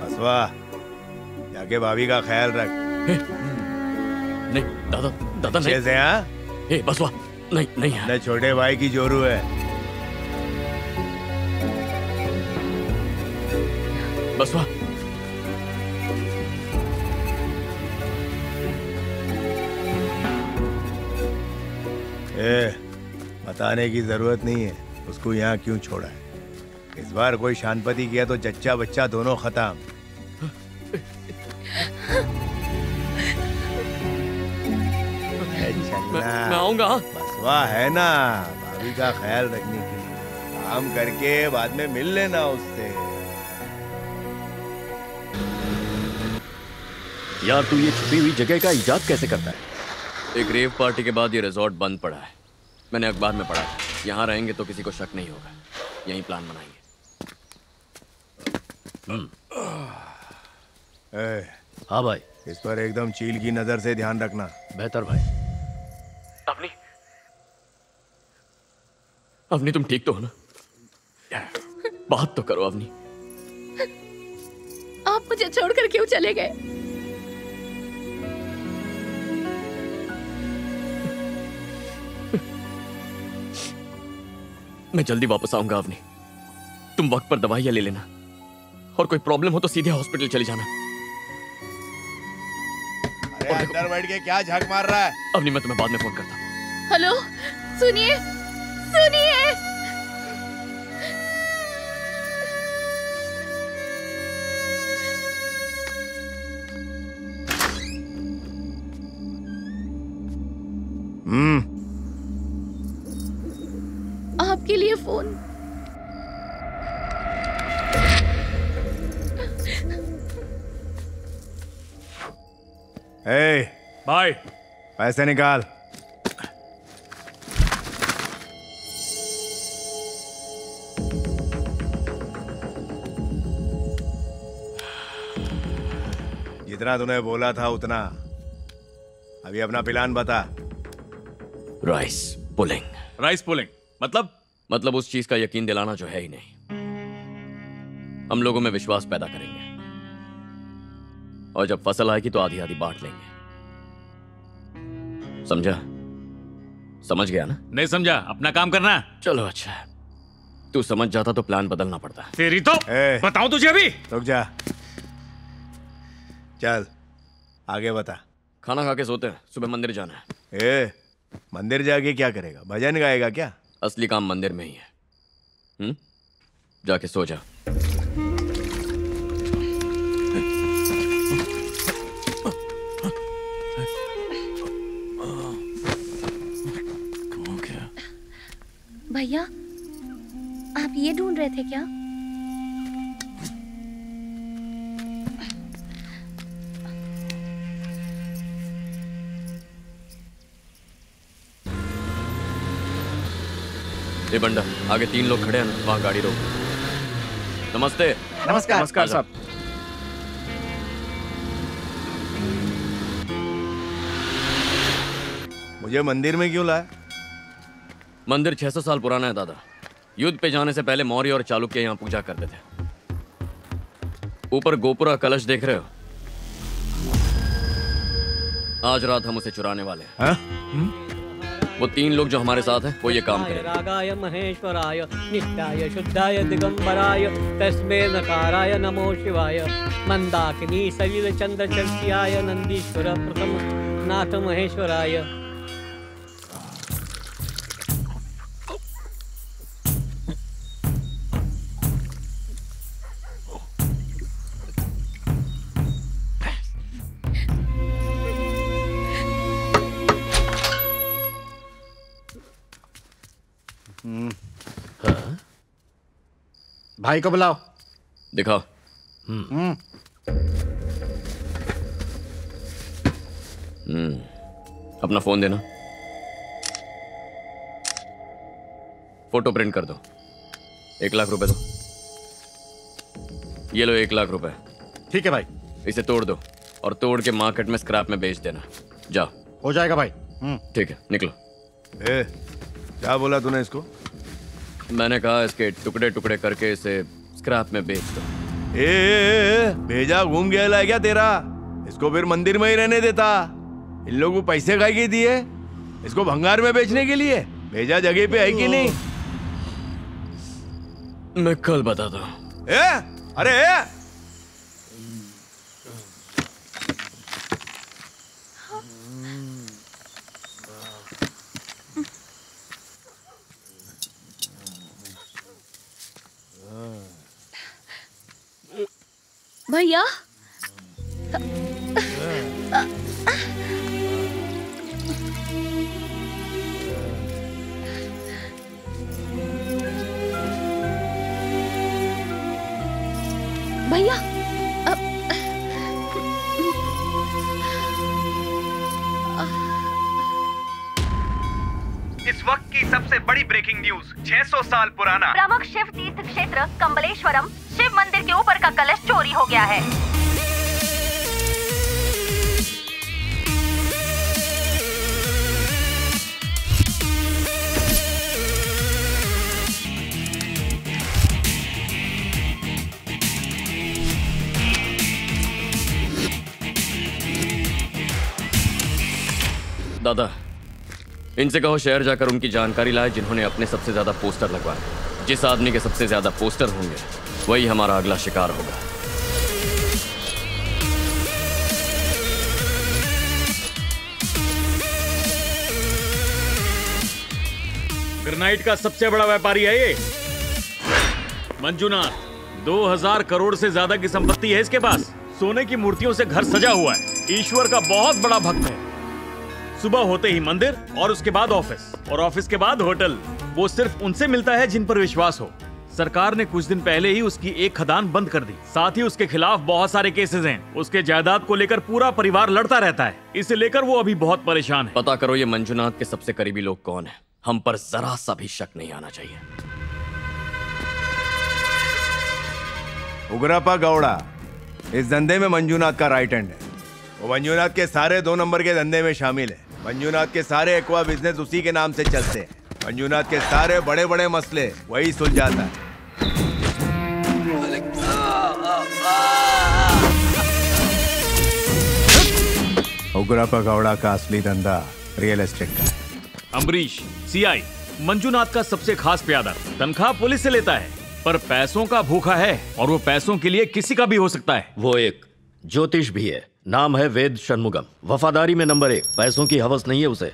बसवा जाके भाभी का ख्याल रख। नहीं दादा दादा नहीं जैसे हाँ बसवा नहीं नहीं है छोटे भाई की जोरू है। बसवा ए, बताने की जरूरत नहीं है उसको यहाँ क्यों छोड़ा है। इस बार कोई शानपति किया तो जच्चा बच्चा दोनों खत्म। मैं आऊंगा बसवा है ना भाभी का ख्याल रखने के लिए। काम करके बाद में मिल लेना उससे। यार तू ये छुपी हुई जगह का इजाद कैसे करता है? एक रेव पार्टी के बाद ये रिजॉर्ट बंद पड़ा है। मैंने अखबार में पढ़ा था। यहाँ रहेंगे तो किसी को शक नहीं होगा। यहीं प्लान बनाएंगे। हाँ भाई इस पर एकदम चील की नजर से ध्यान रखना। बेहतर भाई। अवनी अवनी तुम ठीक तो हो ना? बात तो करो अवनी। आप मुझे छोड़कर क्यों चले गए? मैं जल्दी वापस आऊंगा अवनी। तुम वक्त पर दवाइयां ले लेना और कोई प्रॉब्लम हो तो सीधे हॉस्पिटल चले जाना। अरे अंदर बैठ के क्या झाग मार रहा है? अवनी मैं तुम्हें बाद में फोन करता हूँ। हेलो सुनिए सुनिए हम्म आपके लिए फोन। ए, भाई पैसे निकाल। जितना तूने बोला था उतना। अभी अपना प्लान बता। Rice pulling. राइस पुलिंग मतलब मतलब उस चीज का यकीन दिलाना जो है ही नहीं। हम लोगों में विश्वास पैदा करेंगे और जब फसल आएगी तो आधी आधी बांट लेंगे। समझा? समझ गया ना? नहीं समझा। अपना काम करना। चलो अच्छा है। तू समझ जाता तो प्लान बदलना पड़ता। तेरी तो बताऊं तुझे अभी? रुक जा। चल आगे बता। खाना खा के सोते हैं। सुबह मंदिर जाना है। ए, मंदिर जाके क्या करेगा? भजन गाएगा क्या? असली काम मंदिर में ही है। हम्म जाके सो जा। भैया आप ये ढूंढ रहे थे क्या? ये बंडा आगे तीन लोग खड़े हैं ना वहां गाड़ी रोक। नमस्ते। नमस्कार नमस्कार साहब। मुझे मंदिर में क्यों लाया? मंदिर छह सौ साल पुराना है दादा। युद्ध पे जाने से पहले मौर्य और चालुक्य यहाँ पूजा करते थे। ऊपर गोपुरा कलश देख रहे हो? आज रात हम उसे चुराने वाले हैं। वो तीन लोग जो हमारे साथ हैं वो ये काम करें। रागाय महेश्वराय नित्याय शुद्धाय दिगंबराय तस्मे नकाराय नमो शिवाय मंदाकिनी सलिल चंद्र चर्चियाय नंदीश्वर प्रथम नाथ महेश्वराय। भाई को बुलाओ। दिखाओ। हम्म हम्म अपना फोन देना। फोटो प्रिंट कर दो। एक लाख रुपए दो। ये लो एक लाख रुपए। ठीक है भाई। इसे तोड़ दो और तोड़ के मार्केट में स्क्रैप में बेच देना। जाओ। हो जाएगा भाई। ठीक है, निकलो। ए, क्या बोला तूने इसको? मैंने कहा इसके टुकड़े टुकड़े करके इसे स्क्रैप में बेच दो। ए, ए, ए भेजा घूम गया है क्या तेरा? इसको फिर मंदिर में ही रहने देता। इन लोगों को पैसे खाई के दिए इसको भंगार में बेचने के लिए। भेजा जगह पे है कि नहीं? मैं कल बता दो। ए, अरे ए। भैया भैया इस वक्त की सबसे बड़ी ब्रेकिंग न्यूज, छह सौ साल पुराना प्रमुख शिव तीर्थ क्षेत्र कम्बलेश्वरम शिव मंदिर के ऊपर का कलश चोरी हो गया है। दादा, इनसे कहो शहर जाकर उनकी जानकारी लाए जिन्होंने अपने सबसे ज्यादा पोस्टर लगवाए। जिस आदमी के सबसे ज्यादा पोस्टर होंगे वही हमारा अगला शिकार होगा। ग्रेनाइट का सबसे बड़ा व्यापारी है ये मंजूनाथ। दो हज़ार करोड़ से ज्यादा की संपत्ति है इसके पास। सोने की मूर्तियों से घर सजा हुआ है। ईश्वर का बहुत बड़ा भक्त है। सुबह होते ही मंदिर और उसके बाद ऑफिस और ऑफिस के बाद होटल। वो सिर्फ उनसे मिलता है जिन पर विश्वास हो। सरकार ने कुछ दिन पहले ही उसकी एक खदान बंद कर दी। साथ ही उसके खिलाफ बहुत सारे केसेस हैं। उसके जायदाद को लेकर पूरा परिवार लड़ता रहता है। इसे लेकर वो अभी बहुत परेशान है। पता करो ये मंजूनाथ के सबसे करीबी लोग कौन है। हम पर जरा सा भी शक नहीं आना चाहिए। उग्रप्पा गौड़ा इस धंधे में मंजूनाथ का राइट हैंड है। वो मंजूनाथ के सारे दो नंबर के धंधे में शामिल है। मंजूनाथ के सारे एक्वा बिजनेस उसी के नाम से चलते हैं। मंजूनाथ के सारे बड़े बड़े मसले वही सुलझाता है। उग्रप्पा गौड़ा का असली धंधा रियल एस्टेट का है। अम्बरीश सीआई मंजूनाथ का सबसे खास प्यादा। तनख्वाह पुलिस से लेता है पर पैसों का भूखा है और वो पैसों के लिए किसी का भी हो सकता है। वो एक ज्योतिष भी है, नाम है वेद शनमुगम। वफादारी में नंबर एक। पैसों की हवस नहीं है उसे।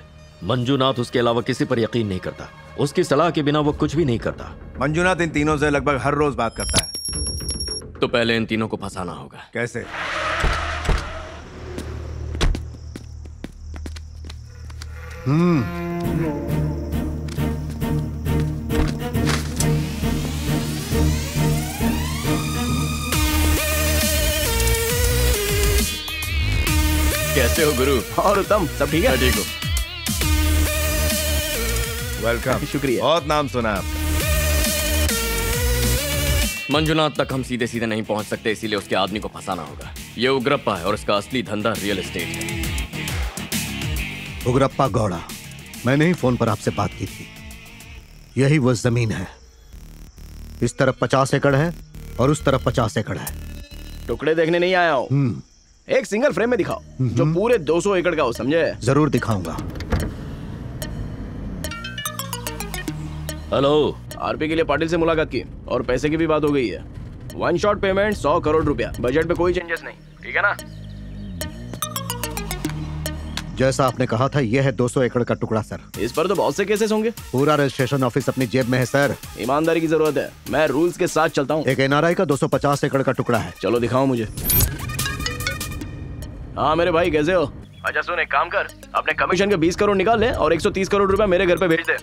मंजूनाथ उसके अलावा किसी पर यकीन नहीं करता। उसकी सलाह के बिना वो कुछ भी नहीं करता। मंजूनाथ इन तीनों से लगभग हर रोज बात करता है। तो पहले इन तीनों को फंसाना होगा। कैसे? हम्म कैसे हो गुरु? और उत्तम सब ठीक है? ठीक हो? वेलकम। शुक्रिया। बहुत नाम सुना आपका। मंजूनाथ तक हम सीधे सीधे नहीं पहुंच सकते इसीलिए उसके आदमी को फंसाना होगा। ये उग्रप्पा है और इसका असली धंधा रियल एस्टेट है। उग्रप्पा गौड़ा, मैंने ही फोन पर आपसे बात की थी। यही वो जमीन है। इस तरफ पचास एकड़ है और उस तरफ पचास एकड़ है। टुकड़े देखने नहीं आया हो? एक सिंगल फ्रेम में दिखाओ जो पूरे दो सौ एकड़ का हो, समझे? जरूर दिखाऊंगा। हेलो, आरपी के लिए पाटिल से मुलाकात की और पैसे की भी बात हो गई है। वन शॉट पेमेंट सौ करोड़ रुपया। बजट पे कोई चेंजेस नहीं, ठीक है ना? जैसा आपने कहा था यह है दो सौ एकड़ का टुकड़ा सर। इस पर तो बहुत से केसेस होंगे। पूरा रजिस्ट्रेशन ऑफिस अपनी जेब में है सर। ईमानदारी की जरूरत है। मैं रूल्स के साथ चलता हूँ। एक एनआरआई का दो सौ पचास एकड़ का टुकड़ा है। चलो दिखाओ मुझे। हाँ मेरे भाई कैसे हो? अच्छा सुन, एक काम कर, अपने कमीशन के बीस करोड़ निकाल ले और एक सौ तीस करोड़ रुपया मेरे घर पे भेज दे।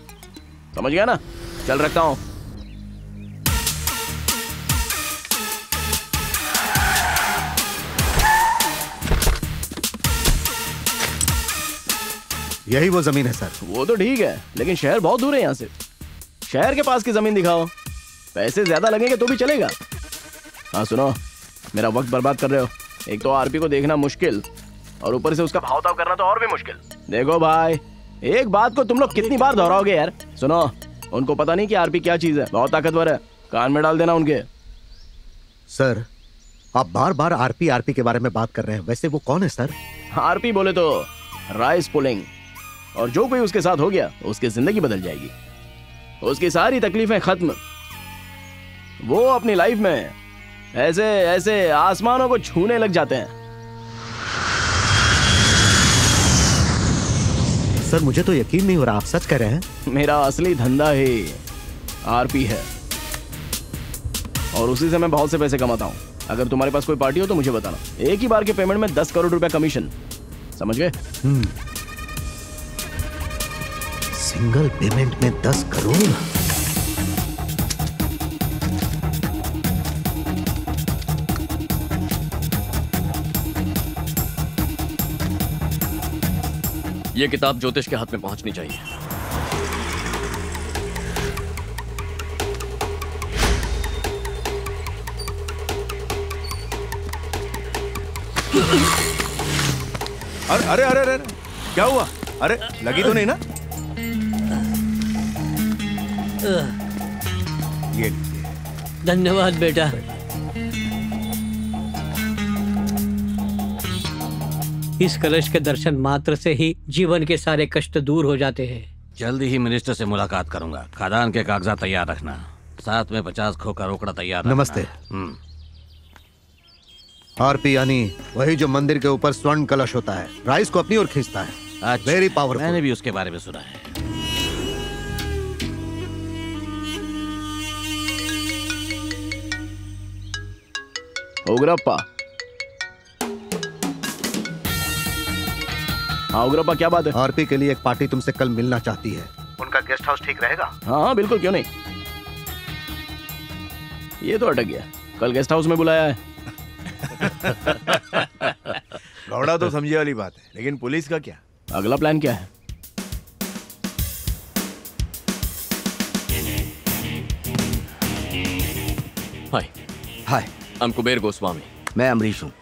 समझ गया ना? चल रखता हूँ। यही वो जमीन है सर। वो तो ठीक है लेकिन शहर बहुत दूर है यहाँ से। शहर के पास की जमीन दिखाओ। पैसे ज्यादा लगेंगे तो भी चलेगा। हाँ सुनो, मेरा वक्त बर्बाद कर रहे हो। एक तो आरपी को देखना मुश्किल और ऊपर से उसका भाव ताव करना तो और भी मुश्किल। देखो भाई, एक बात को तुम लोग कितनी बार दोहराओगे यार। सुनो, उनको पता नहीं कि आरपी क्या चीज है, बहुत ताकतवर है, कान में डाल देना उनके। सर, आप बार बार आरपी आरपी के बारे में बात कर रहे हैं, वैसे वो कौन है सर? आरपी बोले तो राइस पुलिंग, और जो कोई उसके साथ हो गया उसकी जिंदगी बदल जाएगी, उसकी सारी तकलीफें खत्म, वो अपनी लाइफ में ऐसे ऐसे आसमानों को छूने लग जाते हैं। सर मुझे तो यकीन नहीं हो रहा, आप सच कह रहे हैं? मेरा असली धंधा ही आरपी है और उसी से मैं बहुत से पैसे कमाता हूँ। अगर तुम्हारे पास कोई पार्टी हो तो मुझे बताना। एक ही बार के पेमेंट में दस करोड़ रुपया कमीशन, समझ गए? सिंगल पेमेंट में दस करोड़ ये किताब ज्योतिष के हाथ में पहुंचनी चाहिए। अरे अरे अरे अरे क्या हुआ? अरे लगी तो नहीं ना? ये धन्यवाद बेटा। इस कलश के दर्शन मात्र से ही जीवन के सारे कष्ट दूर हो जाते हैं। जल्द ही मिनिस्टर से मुलाकात करूंगा। खदान के कागजात तैयार रखना, साथ में पचास खो का रोकड़ा तैयार। नमस्ते। आरपी यानी वही जो मंदिर के ऊपर स्वर्ण कलश होता है, राइस को अपनी ओर खींचता है। Very powerful. मैंने भी उसके बारे में सुना है। उग्रप्पा, हाँ उग्रप्पा क्या बात है? आरपी के लिए एक पार्टी तुमसे कल मिलना चाहती है। उनका गेस्ट हाउस ठीक रहेगा? हाँ हाँ बिल्कुल, क्यों नहीं। ये तो अटक गया, कल गेस्ट हाउस में बुलाया है। गौड़ा तो समझे वाली बात है, लेकिन पुलिस का क्या? अगला प्लान क्या है? हाय हाय, हम कुबेर गोस्वामी। मैं अम्बरीश हूँ।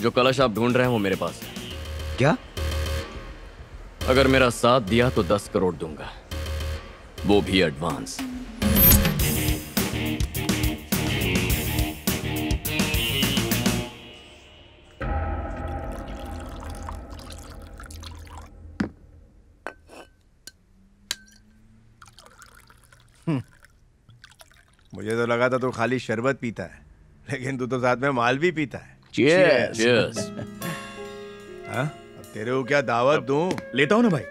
जो कलश आप ढूंढ रहे हैं वो मेरे पास है। क्या? अगर मेरा साथ दिया तो दस करोड़ दूंगा, वो भी एडवांस। मुझे तो लगा था तू तो खाली शरबत पीता है, लेकिन तू तो साथ में माल भी पीता है। Cheers. Cheers. हाँ? अब तेरे को क्या दावत दूं? लेता हूं ना भाई।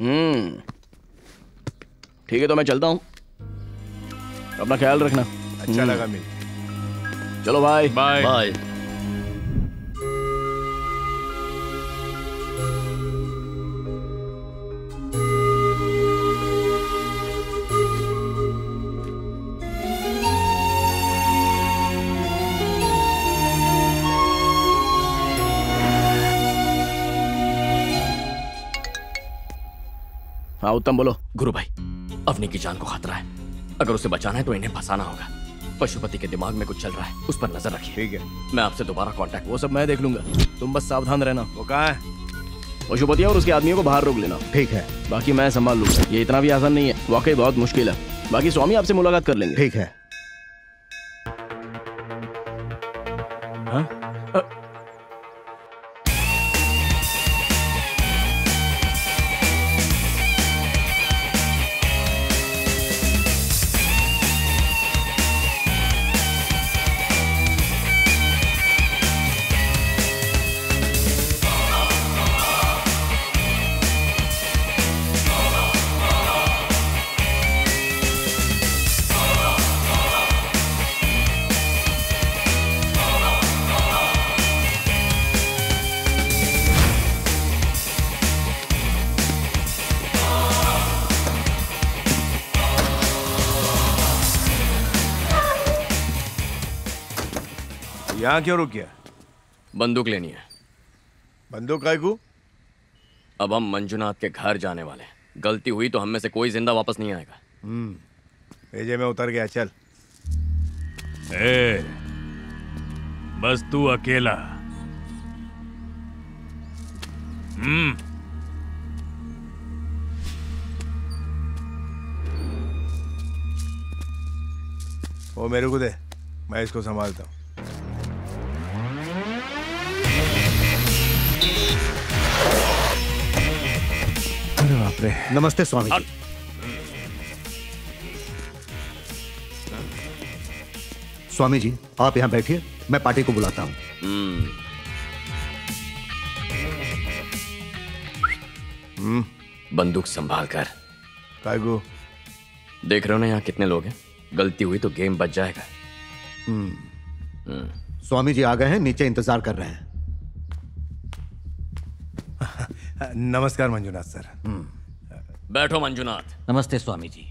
हम्म ठीक है, तो मैं चलता हूं, अपना ख्याल रखना। अच्छा लगा मिलके। चलो भाई, बाय बाय। हाँ उत्तम, बोलो। गुरु भाई, अवनी की जान को खतरा है, अगर उसे बचाना है तो इन्हें फंसाना होगा। पशुपति के दिमाग में कुछ चल रहा है, उस पर नजर रखिए। ठीक है, मैं आपसे दोबारा कांटेक्ट। वो सब मैं देख लूंगा, तुम बस सावधान रहना। वो कहाँ है? पशुपति और उसके आदमियों को बाहर रोक लेना। ठीक है, बाकी मैं संभाल लूंगा। ये इतना भी आसान नहीं है, वाकई बहुत मुश्किल है। बाकी स्वामी आपसे मुलाकात कर लेंगे। ठीक है। यहाँ क्यों रुक गया? बंदूक लेनी है। बंदूक काय को? अब हम मंजूनाथ के घर जाने वाले हैं। गलती हुई तो हम में से कोई जिंदा वापस नहीं आएगा। भेजे में उतर गया। चल ए, बस तू अकेला। हम्म वो मेरे को दे, मैं इसको संभालता हूँ। नमस्ते स्वामी जी। स्वामी जी आप यहाँ बैठिए, मैं पार्टी को बुलाता हूँ। hmm. बंदूक संभाल कर। कागो देख रहे हो ना यहाँ कितने लोग हैं, गलती हुई तो गेम बच जाएगा। hmm. Hmm. स्वामी जी आ गए हैं, नीचे इंतजार कर रहे हैं। नमस्कार मंजूनाथ सर। बैठो मंजूनाथ। नमस्ते स्वामी जी।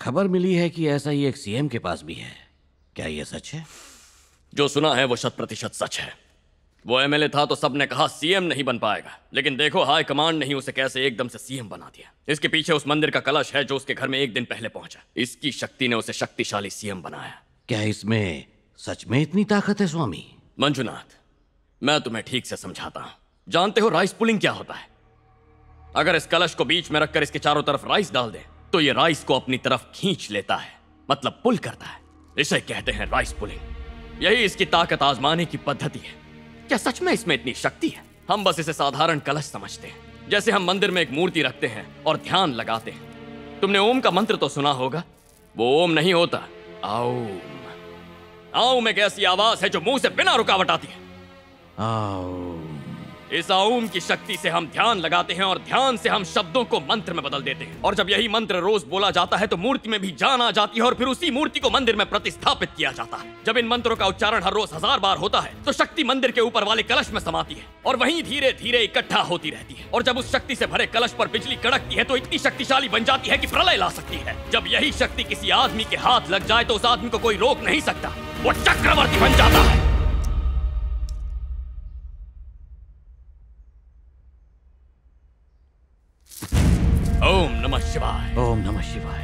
खबर मिली है कि ऐसा ही एक सीएम के पास भी है, क्या यह सच है? जो सुना है वो शत प्रतिशत सच है। वो एमएलए था तो सबने कहा सीएम नहीं बन पाएगा, लेकिन देखो हाई कमांड नहीं उसे कैसे एकदम से सीएम बना दिया। इसके पीछे उस मंदिर का कलश है जो उसके घर में एक दिन पहले पहुंचा। इसकी शक्ति ने उसे शक्तिशाली सीएम बनाया। क्या इसमें सच में इतनी ताकत है स्वामी? मंजूनाथ मैं तुम्हें ठीक से समझाता हूं। जानते हो राइस पुलिंग क्या होता है? अगर इस कलश को बीच में रखकर इसके चारों तरफ राइस डाल दें तो ये राइस को अपनी तरफ खींच लेता है, मतलब पुल करता है। इसे कहते हैं राइस पुलिंग। यही इसकी ताकत आजमाने की पद्धति है। क्या सच में इसमें इतनी शक्ति है? हम बस इसे साधारण कलश समझते हैं, जैसे हम मंदिर में एक मूर्ति रखते हैं और ध्यान लगाते हैं। तुमने ओम का मंत्र तो सुना होगा, वो ओम नहीं होता, आऊम। आऊम एक ऐसी आवाज है जो मुंह से बिना रुकावट आती है। इस ओम की शक्ति से हम ध्यान लगाते हैं और ध्यान से हम शब्दों को मंत्र में बदल देते हैं। और जब यही मंत्र रोज बोला जाता है तो मूर्ति में भी जान आ जाती है और फिर उसी मूर्ति को मंदिर में प्रतिस्थापित किया जाता है। जब इन मंत्रों का उच्चारण हर रोज हजार बार होता है तो शक्ति मंदिर के ऊपर वाले कलश में समाती है और वहीं धीरे धीरे इकट्ठा होती रहती है। और जब उस शक्ति से भरे कलश पर बिजली कड़कती है तो इतनी शक्तिशाली बन जाती है कि प्रलय ला सकती है। जब यही शक्ति किसी आदमी के हाथ लग जाए तो उस आदमी को कोई रोक नहीं सकता, वो चक्रवर्ती बन जाता है। ओम नमः शिवाय। ओम नमः शिवाय।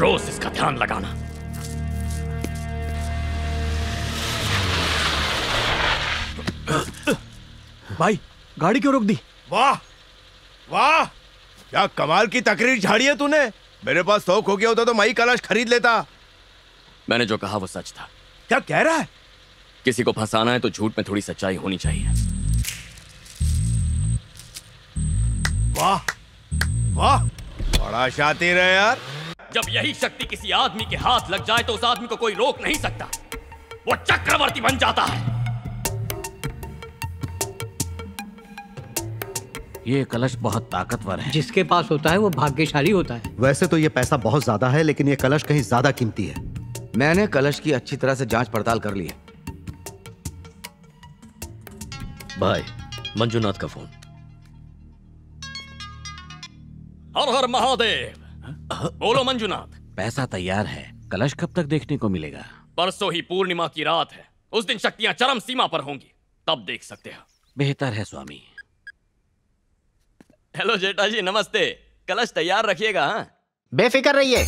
रोज इसका ध्यान लगाना। भाई गाड़ी क्यों रोक दी? वाह वाह क्या कमाल की तकरीर झाड़ी है तूने। मेरे पास शौक हो गया होता तो मैं ही कलश खरीद लेता। मैंने जो कहा वो सच था। क्या कह रहा है? किसी को फंसाना है तो झूठ में थोड़ी सच्चाई होनी चाहिए। वाह वाह बड़ा शातिर है यार। जब यही शक्ति किसी आदमी के हाथ लग जाए तो उस आदमी को कोई रोक नहीं सकता, वो चक्रवर्ती बन जाता है। ये कलश बहुत ताकतवर है। जिसके पास होता है वो भाग्यशाली होता है। वैसे तो ये पैसा बहुत ज्यादा है, लेकिन ये कलश कहीं ज्यादा कीमती है। मैंने कलश की अच्छी तरह से जांच पड़ताल कर ली है। भाई मंजूनाथ का फोन। हर हर महादेव। बोलो मंजूनाथ। पैसा तैयार है, कलश कब तक देखने को मिलेगा? परसों ही पूर्णिमा की रात है, उस दिन शक्तियां चरम सीमा पर होंगी, तब देख सकते हो। बेहतर है स्वामी। हेलो जेठा जी नमस्ते। कलश तैयार रखिएगा। हाँ बेफिक्र रहिए।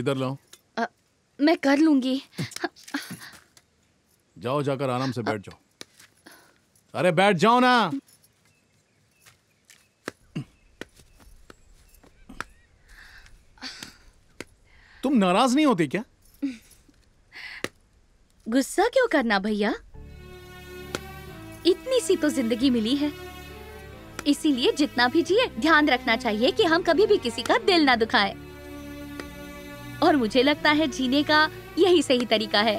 इधर लाओ। आ, मैं कर लूंगी। जाओ जाकर आराम से बैठ जाओ। अरे बैठ जाओ ना। तुम नाराज नहीं होती क्या? गुस्सा क्यों करना भैया, इतनी सी तो जिंदगी मिली है, इसीलिए जितना भी जिए ध्यान रखना चाहिए कि हम कभी भी किसी का दिल ना दुखाएं। और मुझे लगता है जीने का यही सही तरीका है।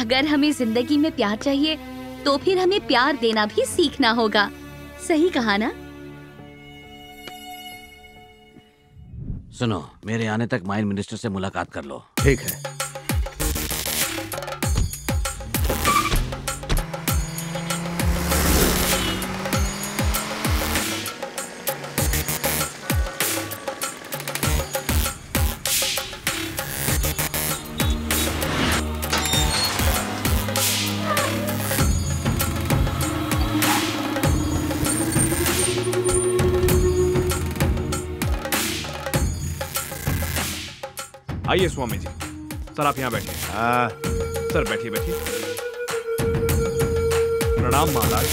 अगर हमें जिंदगी में प्यार चाहिए तो फिर हमें प्यार देना भी सीखना होगा। सही कहा ना? सुनो, मेरे आने तक माइन मिनिस्टर से मुलाकात कर लो। ठीक है। आइए स्वामी जी, सर आप यहाँ बैठिए। सर बैठिए बैठिए। प्रणाम महाराज।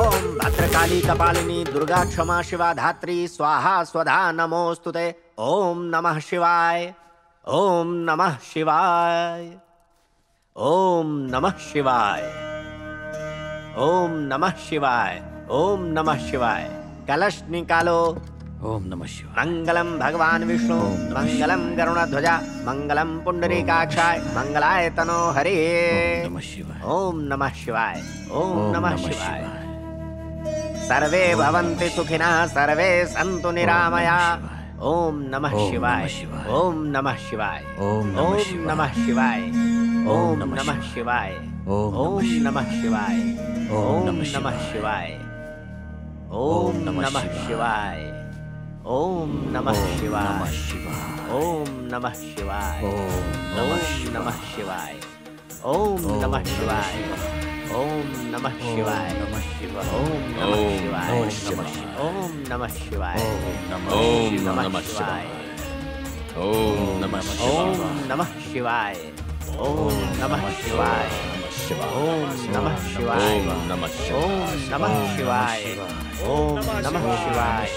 ओम भद्रकाली कपालिनी दुर्गा क्षमा शिवा धात्री स्वाहा स्वधा नमोस्तुते। ओम नमः शिवाय, ओम नमः शिवाय, ओम नमः शिवाय, ओम नमः शिवाय, ओम नमः शिवाय। कलश निकालो। ओम नमः शिवाय। मंगलम भगवान विष्णु, मंगलम गरुणध्वजा, मंगलम पुंडरीकाक्षाय, मंगलाय तनो हरे। ओम नमः शिवाय, ओम नमः शिवाय। सर्वे भवन्ति सुखिनः, सर्वे सन्तु निरामया। ओम नमः शिवाय, ओम नमः शिवाय, ओम नमः शिवाय, ओम नमः शिवाय, ओम नमः शिवाय, ओम नमः शिवाय, ओम नमः शिवाय, ओम नमः शिवाय, ओम नमः शिवाय, ओम नमः शिवाय, ओम नमः शिवाय, ओम नमः शिवाय, ओम नमः शिवाय, ओम नमः शिवाय, ओम नमः शिवाय, ओम नमः शिवाय, ओम नमः शिवाय, ओम नमः शिवाय, ओम नमः शिवाय, ओम नमः शिवाय, ओम नमः शिवाय, ओम नमः शिवाय, ओम नमः शिवाय, ओम नमः शिवाय,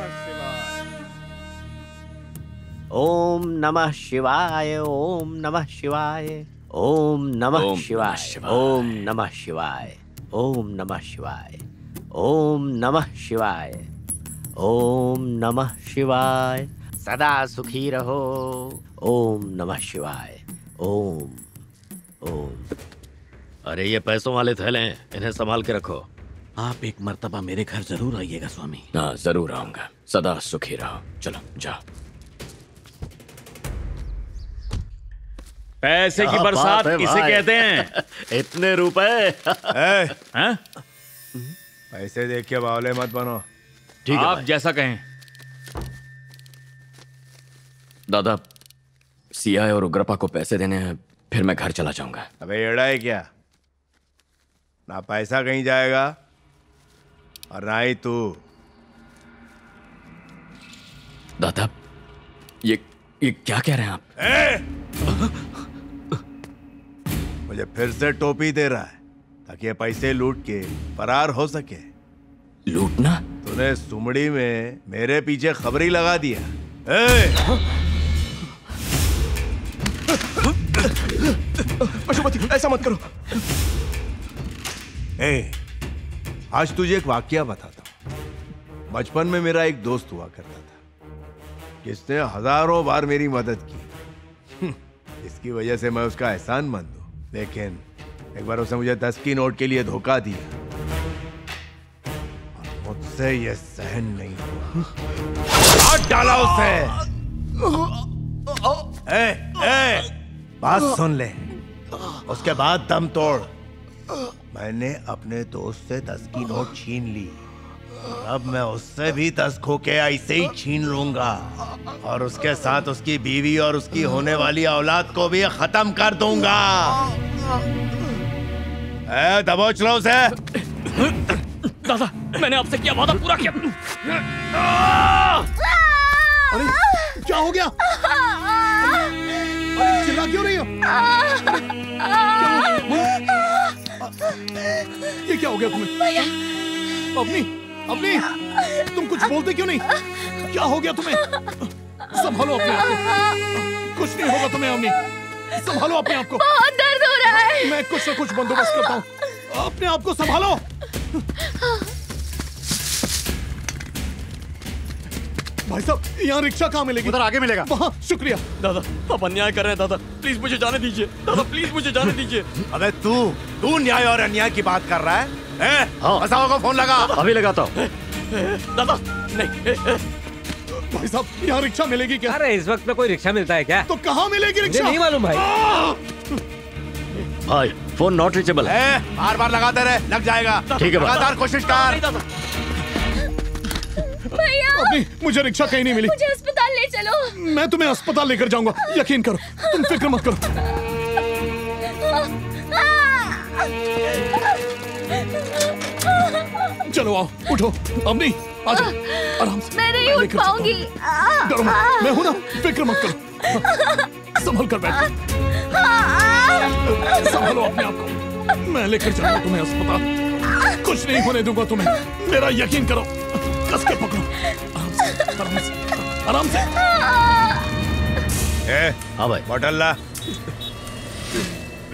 ओम नमः शिवाय। सदा सुखी रहो। ओम नमः शिवाय, ओम ओम। अरे ये पैसों वाले थैले हैं, इन्हें संभाल के रखो। आप एक मर्तबा मेरे घर जरूर आइएगा स्वामी। हाँ जरूर आऊंगा। सदा सुखी रहो। चलो जाओ। पैसे की बरसात किसे कहते हैं? इतने रुपए हैं? पैसे देख के बावले मत बनो। ठीक है, आप जैसा कहें। दादा, सीआई और उग्रप्पा को पैसे देने हैं, फिर मैं घर चला जाऊंगा। अबे एड़ा है क्या? ना पैसा कहीं जाएगा और ना ही तू। दादा, ये ये क्या कह रहे हैं आप? ए! मुझे फिर से टोपी दे रहा है ताकि ये पैसे लूट के फरार हो सके। लूटना? तूने सुमड़ी में मेरे पीछे खबरी लगा दिया। ए! पशुपति, ऐसा मत करो। ए, आज तुझे एक वाकया बताता हूँ। बचपन में मेरा एक दोस्त हुआ करता था जिसने हजारों बार मेरी मदद की। इसकी वजह से मैं उसका एहसानमंद हूँ। लेकिन एक बार उसने मुझे दस की नोट के लिए धोखा दिया और मुझसे ये सहन नहीं हुआ। हाथ डाला उसे। ए, ए, बात सुन ले, उसके बाद दम तोड़। मैंने अपने दोस्त से दस की नोट छीन ली, अब मैं उससे भी दस खो के ऐसे ही छीन लूंगा और उसके साथ उसकी बीवी और उसकी होने वाली औलाद को भी खत्म कर दूंगा। ए, दबोच लो उसे। दादा, मैंने आपसे क्या वादा पूरा किया? अरे क्या हो गया? अरे चिल्ला क्यों रही हो? ये क्या हो गया तुम्हें? अपनी, अपनी, तुम कुछ बोलते क्यों नहीं? क्या हो गया तुम्हें? संभालो अपने आप को। कुछ नहीं होगा तुम्हें अपनी। संभालो अपने आप को। बहुत दर्द हो रहा है। मैं कुछ न कुछ बंदोबस्त करता हूँ। अपने आप को संभालो। भाई साहब, यहाँ रिक्शा कहाँ मिलेगी? उधर आगे मिलेगा। वहाँ। शुक्रिया। दादा, आप अन्याय कर रहे हैं दादा। प्लीज मुझे जाने दीजिए। दादा प्लीज मुझे जाने दीजिए। अबे तू, तू न्याय और अन्याय की बात कर रहा है? हाँ, को फोन लगा। अभी लगाता हूँ। दादा नहीं। भाई साहब, यहाँ रिक्शा मिलेगी क्या? अरे इस वक्त में कोई रिक्शा मिलता है क्या? तो कहाँ मिलेगी रिक्शा? नहीं मालूम भाई। भाई फोन नॉट रीचेबल है। बार बार लगाते रहे, लग जाएगा। ठीक है, लगातार कोशिश कर। भैया मुझे रिक्शा कहीं नहीं मिली। मुझे अस्पताल ले चलो। मैं तुम्हें अस्पताल लेकर जाऊंगा, यकीन करो। तुम फिक्र मत करो। चलो आओ, उठो। अब नहीं, आ जाओ आराम से। मैं नहीं उठ पाऊंगी। डरो मत, मैं हूं ना। फिक्र मत करो, संभल कर बैठो। संभालो अपने आप को। मैं लेकर जाऊंगा तुम्हें अस्पताल। कुछ नहीं होने दूंगा तुम्हें, मेरा यकीन करो। कस के पकड़ो, आराम से, आराम से, आराम से। ए, हाँ भाई बोतल ला।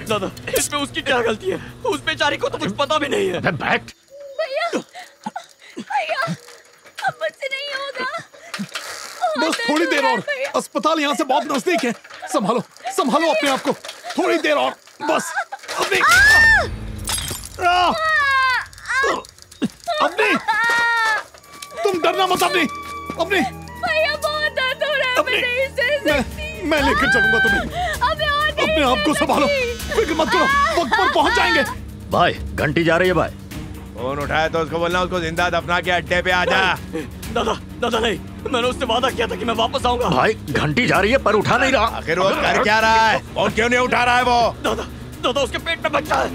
दादा इसमें उसकी क्या गलती है? उस बेचारी को तो कुछ पता भी नहीं है। बैठ। भैया, भैया, अब मुझसे नहीं होगा। बस थोड़ी देर और। अस्पताल यहाँ से बहुत नजदीक है। संभालो, संभालो अपने आप को। थोड़ी देर और बस। अपने अपने तुम डरना मत। अपने अपने भैया बहुत दर्द हो रहा है। मैं नहीं सह सकती। मैं लेकर चलूंगा तुम्हें। अबे अपने आप को संभालो, फिक्र मत करो, वक्त पर पहुंच जाएंगे। भाई घंटी जा रही है। भाई फोन उठाया तो उसको बोलना उसको जिंदा दफना के अड्डे पे आ जा। दादा, दादा नहीं, मैंने उससे वादा किया था कि मैं वापस आऊंगा। भाई घंटी जा रही है पर उठा नहीं रहा। आखिर वो कर क्या रहा है और क्यों नहीं उठा रहा है वो? दादा, दादा उसके पेट में बच्चा है।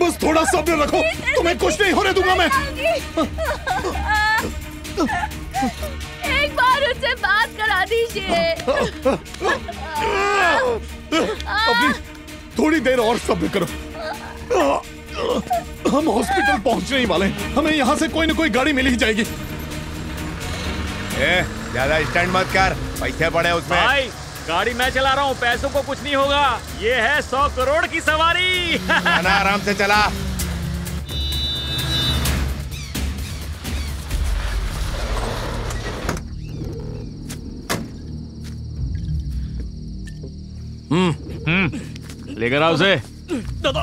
बस थोड़ा सब्र रखो, तुम्हें कुछ नहीं होने दूंगा मैं। एक बार उससे बात करा दीजिए। थोड़ी देर और सब्र करो। हम हॉस्पिटल पहुंचने ही वाले हैं। हमें यहाँ से कोई न कोई गाड़ी मिल ही जाएगी। ए, ज्यादा स्टैंड मत कर, पैसे पड़े उसमें। भाई गाड़ी मैं चला रहा हूँ, पैसों को कुछ नहीं होगा। ये है सौ करोड़ की सवारी। ना आराम से चला। हम्म हम्म लेकर आओ उसे। दादा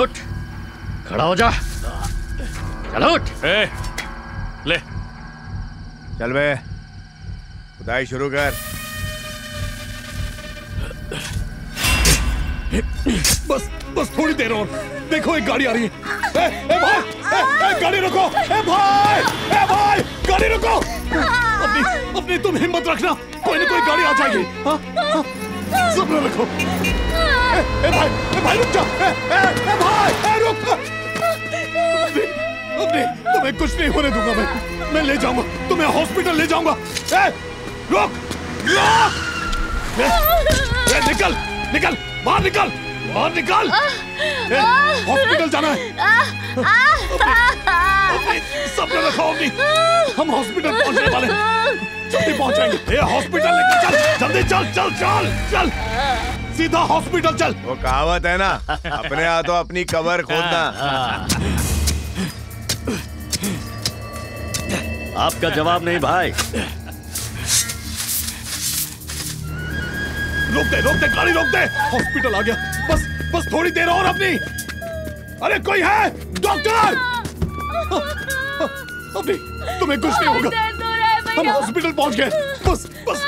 उठ, खड़ा हो जा। चल उठ। ए, ले चल बे, खुदाई शुरू कर। बस बस थोड़ी देर और। देखो एक गाड़ी आ रही है। ए, ए भाई, ए, ए, गाड़ी रुको। ए भाई, ए भाई गाड़ी रुको। अपनी अपनी तुम हिम्मत रखना, कोई ना कोई गाड़ी आ जाएगी। हाँ हाँ सब्र रखो। ए, ए भाई, ए भाई रुक जा। ए, ए, ए भाई, ए रुक। अपने, अपने, तुम्हें कुछ नहीं होने दूंगा मैं। मैं ले जाऊंगा तुम्हें, हॉस्पिटल ले जाऊंगा। ए, रुक, रुक। ए, ए, निकल, निकल, बाहर निकल, बाहर निकल। ए, हॉस्पिटल जाना है। अपने, अपने, सब्र रखो अपनी। हम हॉस्पिटल पहुंचने वाले हैं। जल्दी पहुंचेंगे। हॉस्पिटल लेके चल, जल्दी चल चल चल चल, सीधा हॉस्पिटल चल। वो कहावत है ना, अपने हाथों अपनी कबर खोदना। आपका जवाब नहीं भाई। रोक दे, रोक दे गाड़ी, रोक दे। हॉस्पिटल आ गया, बस बस थोड़ी देर और अपनी। अरे कोई है? डॉक्टर! अभी तुम्हें कुछ नहीं होगा, हम हॉस्पिटल पहुंच गए। बस बस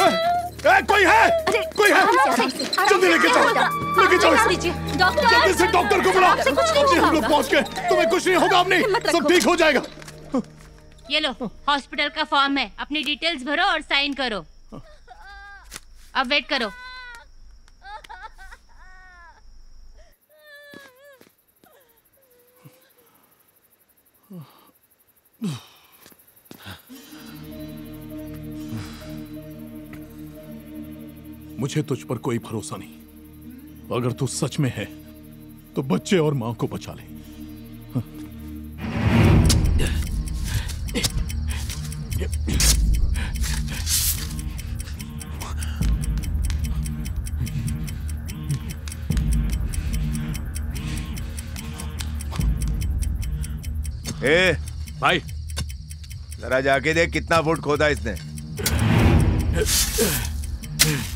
ए, कोई है? कोई है? जल्दी लेके जाओ, लेके जाओ, जल्दी से डॉक्टर को बुलाओ। हम लोग पहुंच गए, तुम्हें कुछ नहीं होगा, अपनी सब ठीक हो जाएगा। ये लो हॉस्पिटल का फॉर्म है, अपनी डिटेल्स भरो और साइन करो। अब वेट करो। मुझे तुझ पर कोई भरोसा नहीं, अगर तू सच में है तो बच्चे और मां को बचा ले। ए, भाई जरा जाके देख कितना फुट खोदा इसने।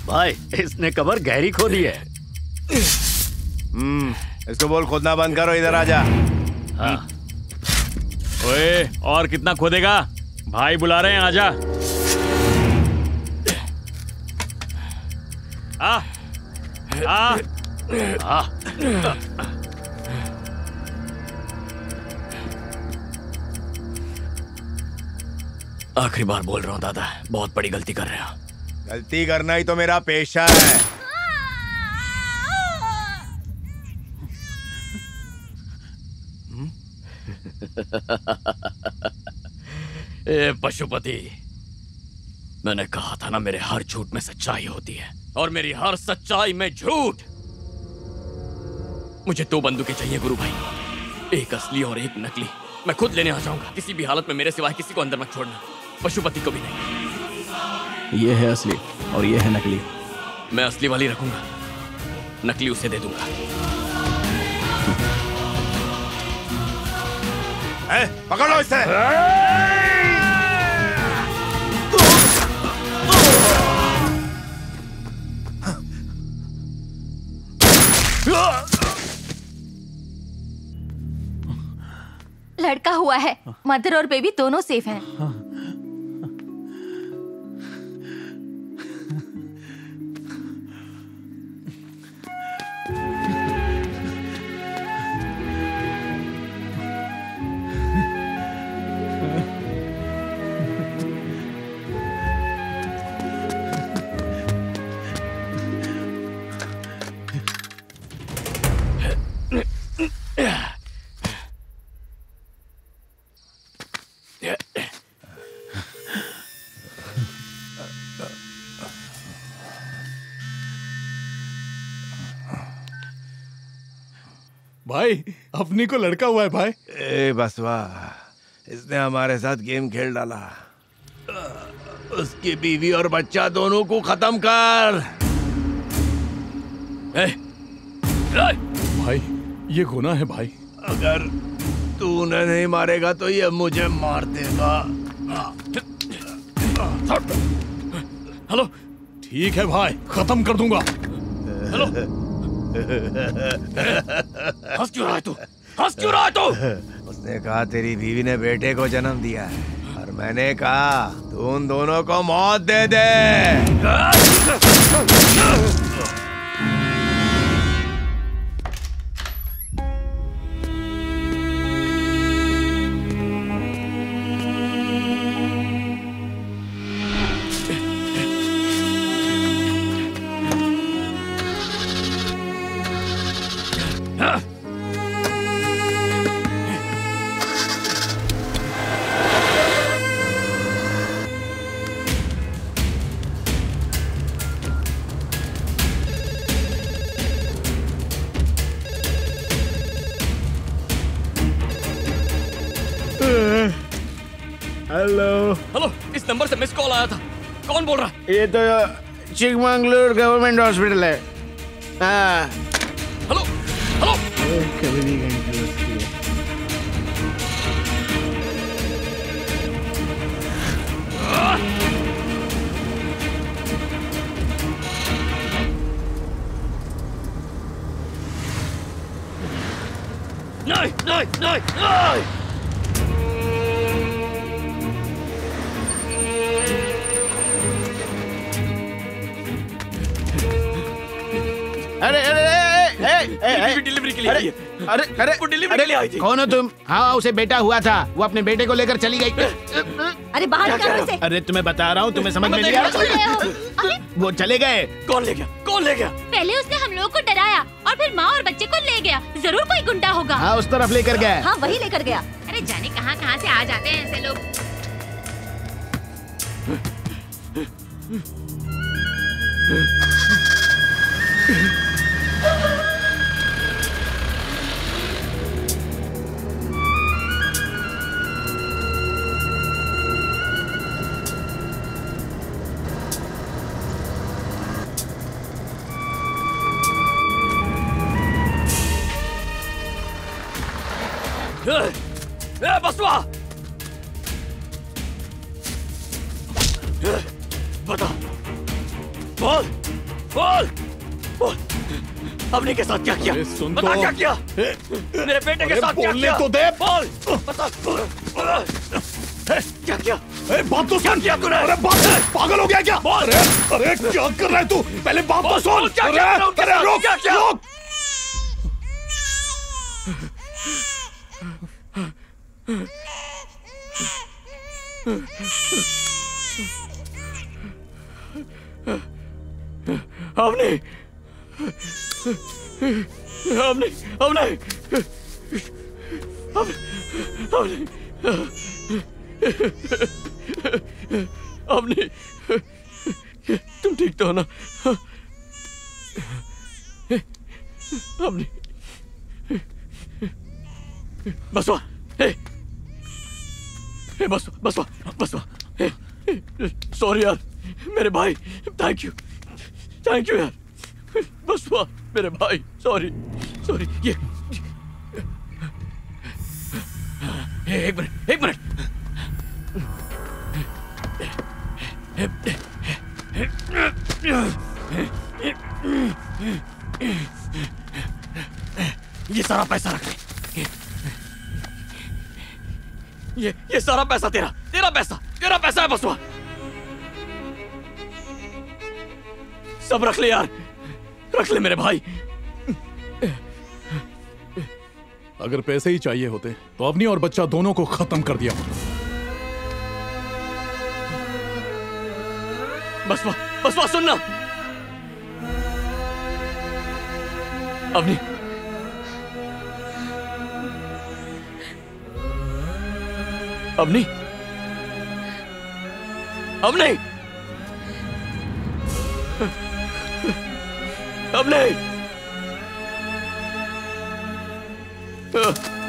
भाई इसने कबर गहरी खोदी है। हम्म, इसको बोल खोदना बंद करो, इधर आ जा। हाँ। ओए और कितना खोदेगा, भाई बुला रहे हैं, आ जा। आ, आ, आ, आ। आखिरी बार बोल रहा हूँ दादा, बहुत बड़ी गलती कर रहे हो। गलती करना ही तो मेरा पेशा है। ए पशुपति, मैंने कहा था ना मेरे हर झूठ में सच्चाई होती है और मेरी हर सच्चाई में झूठ। मुझे दो बंदूकें चाहिए गुरु भाई, एक असली और एक नकली। मैं खुद लेने आ जाऊंगा, किसी भी हालत में मेरे सिवाय किसी को अंदर मत छोड़ना, पशुपति को भी नहीं। ये है असली और ये है नकली। मैं असली वाली रखूंगा, नकली उसे दे दूंगा। ए, पकड़ लो इसे। लड़का हुआ है, मदर और बेबी दोनों सेफ हैं। भाई अपनी को लड़का हुआ है भाई। ए बस वाह, इसने हमारे साथ गेम खेल डाला। उसकी बीवी और बच्चा दोनों को खत्म कर। ए, भाई ये गुनाह है भाई, अगर तू उन्हें नहीं मारेगा तो ये मुझे मार देगा। हेलो ठीक है भाई, खत्म कर दूंगा। हेलो हंस क्यों रहा है तू? हंस क्यों रहा है तू? उसने कहा तेरी बीवी ने बेटे को जन्म दिया है और मैंने कहा तू उन दोनों को मौत दे दे। इस नंबर से मिस कॉल आया था। कौन बोल रहा है? ये तो चिकमंगलुर गवर्नमेंट हॉस्पिटल है। हाँ। Hello hello. कभी नहीं नहीं नहीं नहीं नहीं। अरे अरे अरे डिलीवरी के लिए अरे अरे अरे वो डिलीवरी के लिए आई थी। कौन हो तुम? हाँ, उसे बेटा हुआ था, वो अपने बेटे को लेकर चली गई। अरे बाहर निकालो उसे। अरे तुम्हें बता रहा हूँ, तुम्हें समझ में नहीं आ रहा। वो चले गए। कौन ले गया? कौन ले गया? पहले उसने हम लोगों को डराया और फिर माँ और बच्चे को ले गया। जरूर कोई गुंडा होगा। हाँ, उस तरफ लेकर गया। हाँ, वही लेकर गया। अरे जाने कहाँ कहाँ से आ जाते हैं ऐसे लोग। बता, बोल, बोल, बोल, अपने के साथ क्या किया? बता क्या किया? मेरे बेटे के साथ क्या किया? तो दे, बोल, बता, क्या किया? अरे बात तो सुन। क्या तूने? अरे बात सुन। पागल हो गया क्या? बोल। अरे क्या कर रहा है तू? पहले बात तो सुन। अरे अरे रोक रोक। हमने हमने हमने हमने तुम ठीक तो हो ना? हमने बस वाह। हे बस बस बस सॉरी यार मेरे भाई। थैंक यू थैंक यू यार। बस वाह मेरे भाई। Sorry sorry. ये एक मिनट एक मिनट। ये सारा पैसा रख ले। ये ये सारा पैसा तेरा तेरा पैसा तेरा पैसा है बसवा। सब रख ले यार, रख ले मेरे भाई। अगर पैसे ही चाहिए होते तो अवनी और बच्चा दोनों को खत्म कर दिया होता। बसवा बसवा सुनना। अवनी अब नहीं, अब नहीं, अब नहीं।